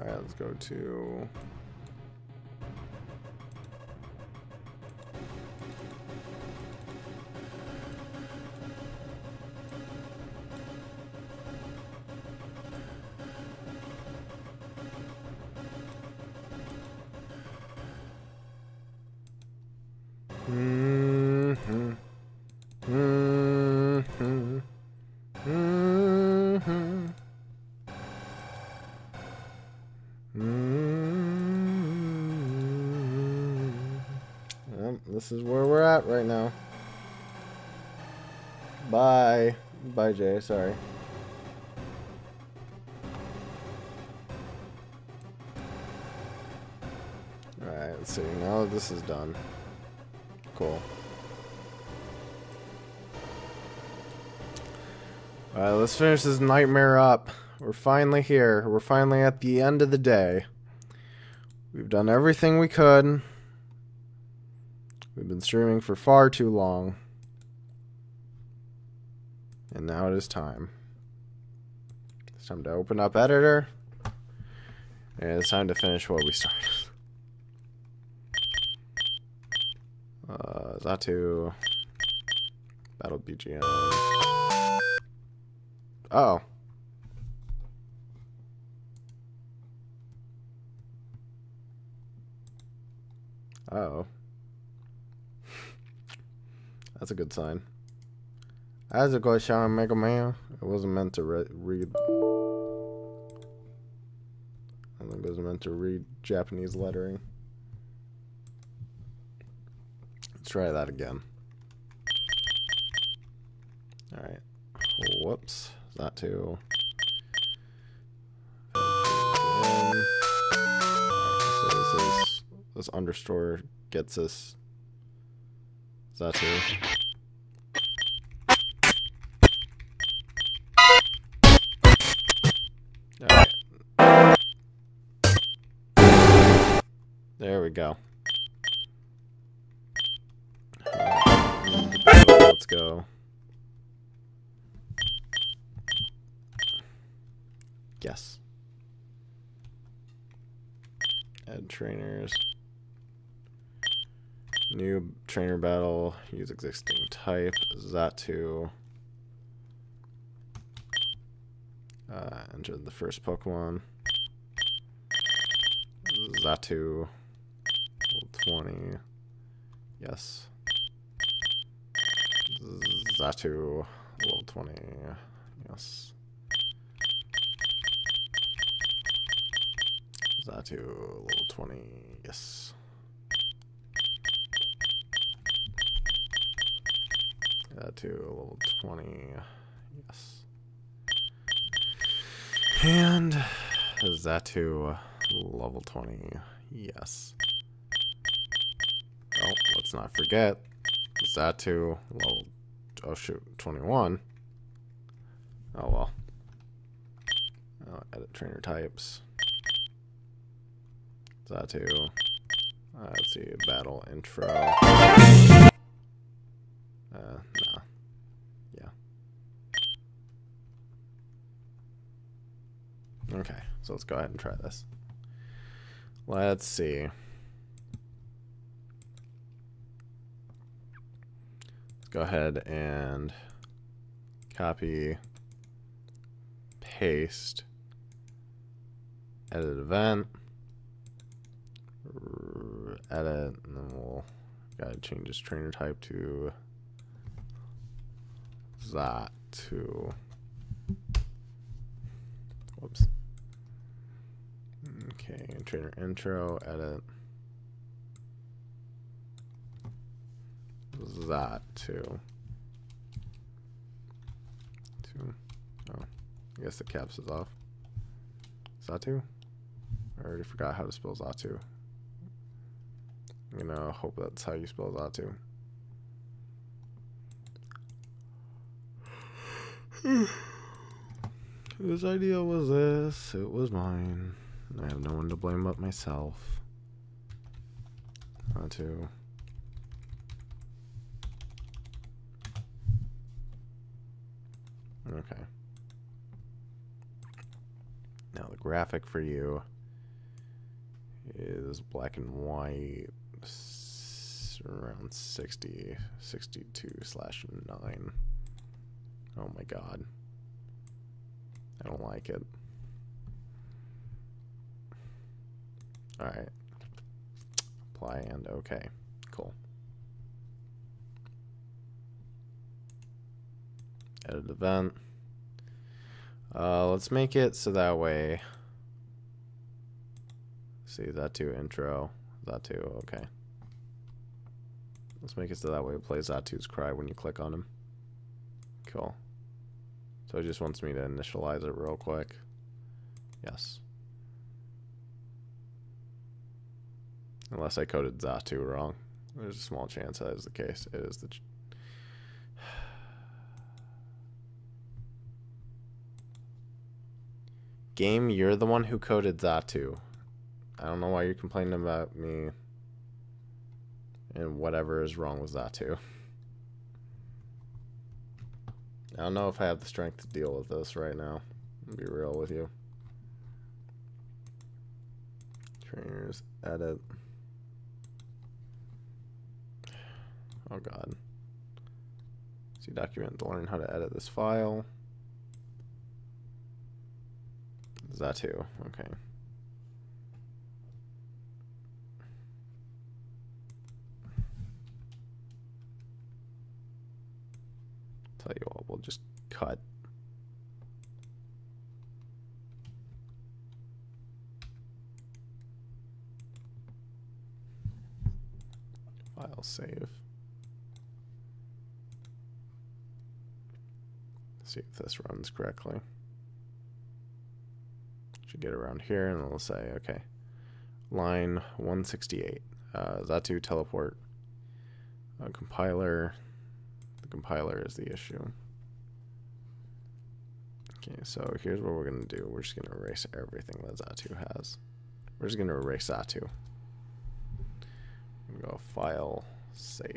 Alright, let's go to this is where we're at right now. Bye. Bye, Jay. Sorry. Alright, let's see. Now that this is done. Cool. Alright, let's finish this nightmare up. We're finally here. We're finally at the end of the day. We've done everything we could. We've been streaming for far too long. And now it is time. It's time to open up editor. And it's time to finish what we started. Zatu. Battle BGM. Oh. Oh. That's a good sign. As a go shower and make a man. It wasn't meant to read. I think it was meant to read Japanese lettering. Let's try that again. Alright. Whoops. That too. This understore gets us. Is that true? There we go. Let's go. Yes. Add trainers. New trainer battle. Use existing type. Zatu. Enter the first Pokemon. Zatu. 20. Yes. Zatu. Level 20. Yes. Zatu. Level 20. Yes. Zatu. Level 20. Yes. And Zatu. Level 20. Yes. Oh, let's not forget Zatu level, oh shoot, 21. Oh well. Edit trainer types. Zatu. Let's see, battle intro. No. Yeah. Okay, so let's go ahead and try this. Let's see. Go ahead and copy, paste, edit event, edit, and then we'll gotta change this trainer type to Zatu. Whoops. Okay, trainer intro, edit. Zatu. Oh, I guess the caps is off. Zatu? I already forgot how to spell Zatu. I'm gonna hope that's how you spell Zatu. Whose idea was this? It was mine. I have no one to blame but myself. Zatu. Okay. Now the graphic for you is black and white, around 60, 62/9. Oh my god. I don't like it. Alright. Apply and okay. Cool. Edit event. Let's make it so that way. See, Zatu intro. Zatu, okay. Let's make it so that way it plays Zatu's cry when you click on him. Cool. So it just wants me to initialize it real quick. Yes. Unless I coded Zatu wrong. There's a small chance that is the case. It is the... Game, you're the one who coded Zatu. I don't know why you're complaining about me and whatever is wrong with Zatu. I don't know if I have the strength to deal with this right now. I'll be real with you. Trainers, edit. Oh god. See document to learn how to edit this file. Zatu, okay. Tell you what, we'll just cut. File save. See if this runs correctly. Should get around here and it'll say, okay, line 168. Zatu teleport. Compiler. The compiler is the issue. Okay, so here's what we're going to do. We're just going to erase everything that Zatu has. We're just going to erase Zatu. I'm going to go file, save.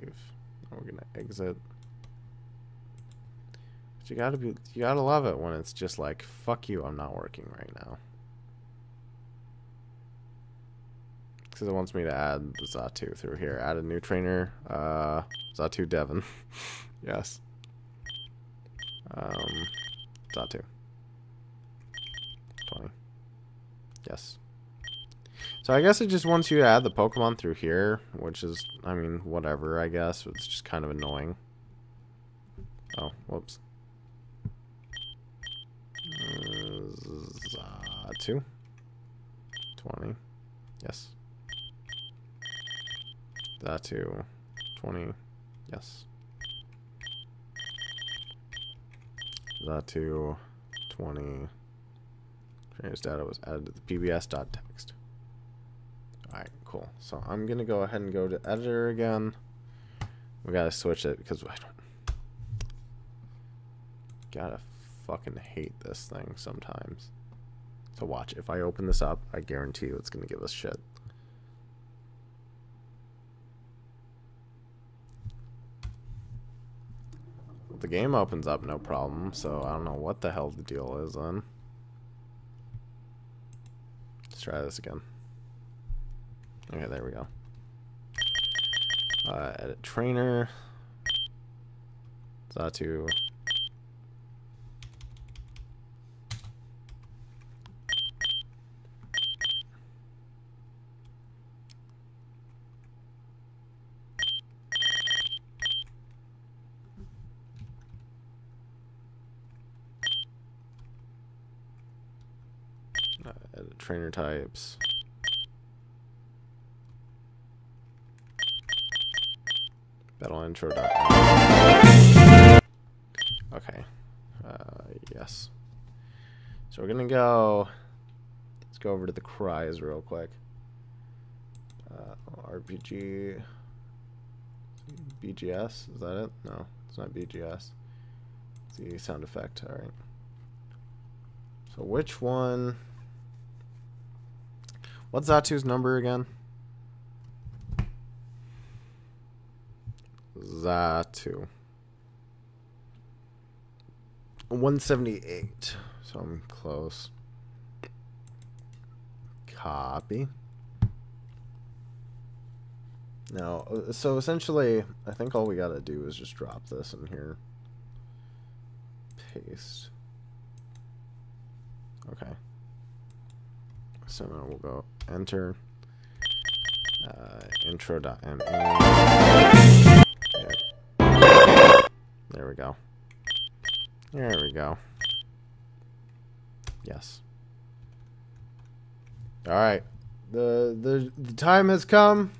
And we're going to exit. But you gotta love it when it's just like, fuck you, I'm not working right now. Because it wants me to add Zatu through here. Add a new trainer, Zatu Devon. Yes. Zatu. Funny. Yes. So I guess it just wants you to add the Pokemon through here, which is, I mean, whatever, I guess. It's just kind of annoying. Oh, whoops. Zatu. 20. Yes. Zatu. 20. Yes. Zatu. 20. Trainer's data was added to the PBS.txt. Alright, cool. So I'm going to go ahead and go to editor again. We got to switch it because I don't... Gotta fucking hate this thing sometimes. So watch. If I open this up, I guarantee you it's going to give us shit. The game opens up no problem, so I don't know what the hell the deal is then. Let's try this again. Okay, there we go. Edit trainer. Zatu. Edit trainer types. Battle intro. Okay. Yes. So we're gonna go. Let's go over to the cries real quick. RPG. BGS. Is that it? No, it's not BGS. It's the sound effect. All right. So which one? What's Zatu's number again? Zatu. 178. So I'm close. Copy. Now, so essentially, I think all we gotta do is just drop this in here. Paste. Okay. So now we'll go enter. Intro.me. There we go. There we go. Yes. All right. The time has come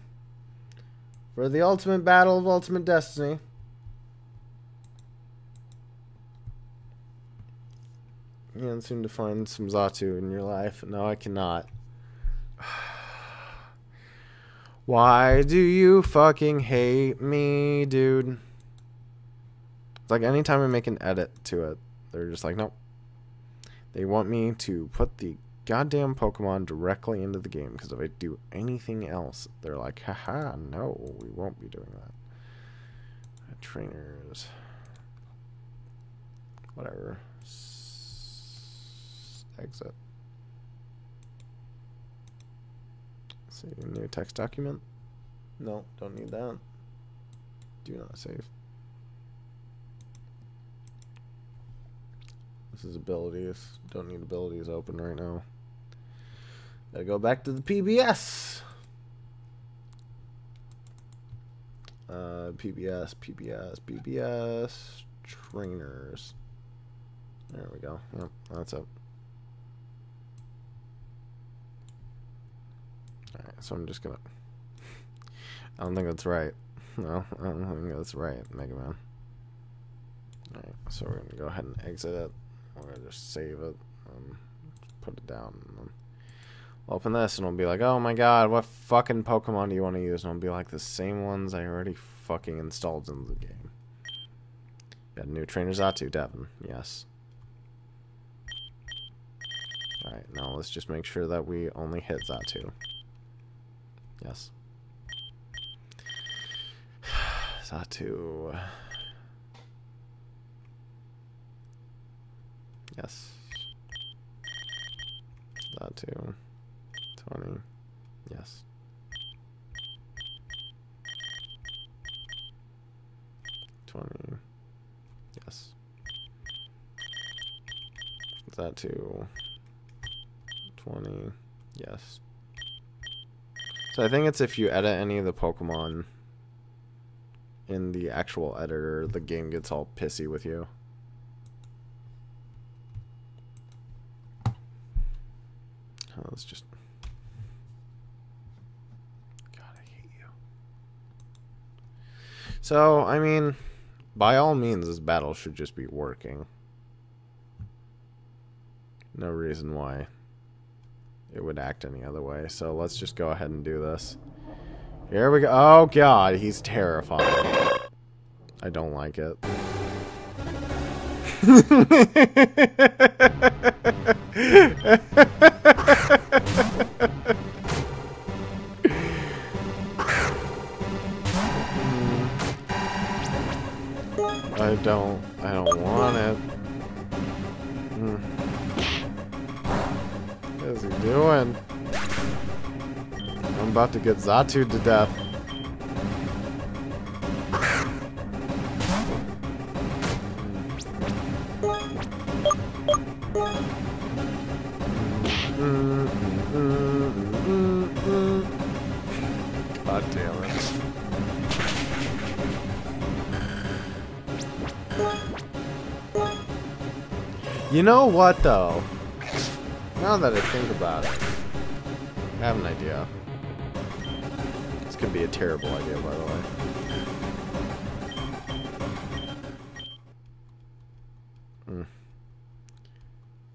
for the ultimate battle of ultimate destiny. And soon to find some Zatu in your life. No, I cannot. Why do you fucking hate me, dude? It's like anytime I make an edit to it, they're just like, nope. They want me to put the goddamn Pokemon directly into the game, because if I do anything else, they're like, haha, no, we won't be doing that. Trainers. Whatever. Exit. Save a new text document. No, don't need that. Do not save. This is abilities. Don't need abilities open right now. Gotta go back to the PBS. PBS, trainers. There we go. Yep, that's up. Alright, so I'm just gonna... I don't think that's right. No, I don't think that's right, Mega Man. Alright, so we're gonna go ahead and exit it. We're gonna just save it. Put it down. And then I'll open this and I'll be like, oh my god, what fucking Pokemon do you want to use? And I'll be like, the same ones I already fucking installed in the game. Got a new trainer, Zatu, Devin. Yes. Alright, now let's just make sure that we only hit Zatu. Yes. Zatu. Yes. Zatu. 20. Yes. Yes. Zatu. 20. Yes. So I think it's if you edit any of the Pokemon in the actual editor, the game gets all pissy with you. Oh, let's just... God, I hate you. So, I mean, by all means, this battle should just be working. No reason why it would act any other way. So let's just go ahead and do this. Here we go. Oh god, he's terrifying. I don't like it. I don't want it. What is he doing? I'm about to get Zatu to death. God damn it. You know what though? Now that I think about it, I have an idea. This could be a terrible idea, by the way.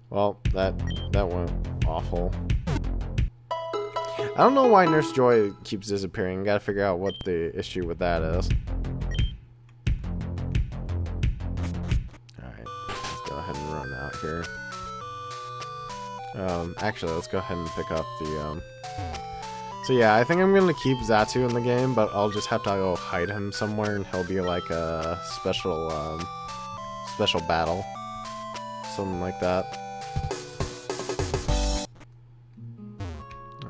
Well, that went awful. I don't know why Nurse Joy keeps disappearing. Gotta figure out what the issue with that is. Alright, let's go ahead and run out here. Actually, let's go ahead and pick up the, So yeah, I think I'm gonna keep Zatu in the game, but I'll just have to go hide him somewhere, and he'll be like a special, special battle. Something like that.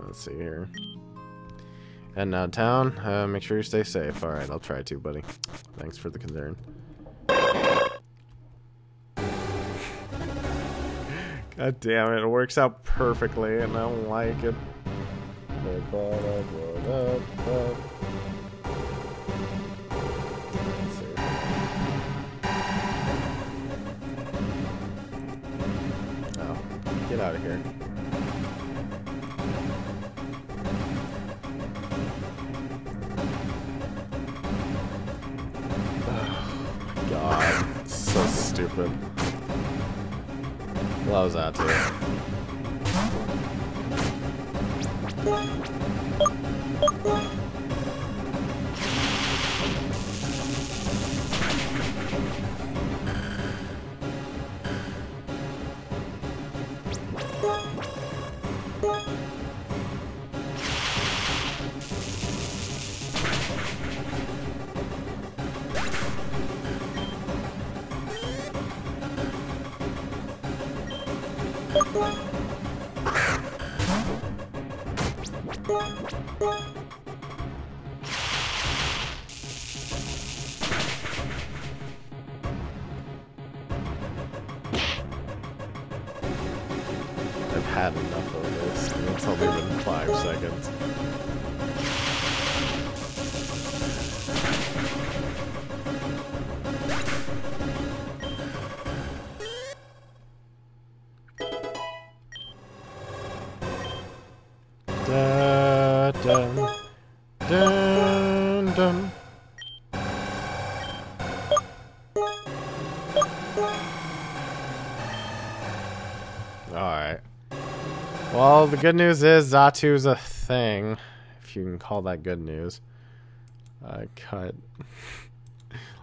Let's see here. And now town, make sure you stay safe. Alright, I'll try to, buddy. Thanks for the concern. God damn it, it works out perfectly and I don't like it. Oh, get out of here. Oh my god, it's so stupid. Loves that too. I've had enough of this. It's probably been 5 seconds. Dun, dun, dun, dun. All right. Well, the good news is Zatu's a thing, if you can call that good news. Cut.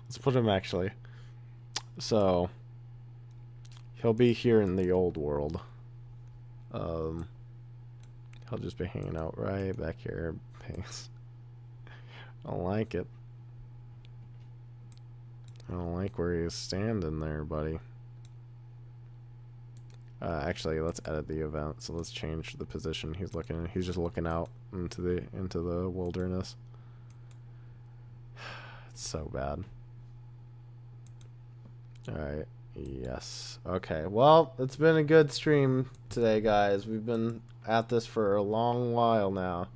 Let's put him actually. So he'll be here in the old world. He'll just be hanging out right back here. Thanks. I don't like it. I don't like where he's standing there, buddy. Actually, let's edit the event. So let's change the position he's looking at. He's just looking out into the wilderness. It's so bad. Alright. Yes. Okay. Well, it's been a good stream today, guys. We've been at this for a long while now.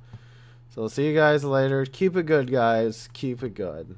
So I'll see you guys later. Keep it good, guys. Keep it good.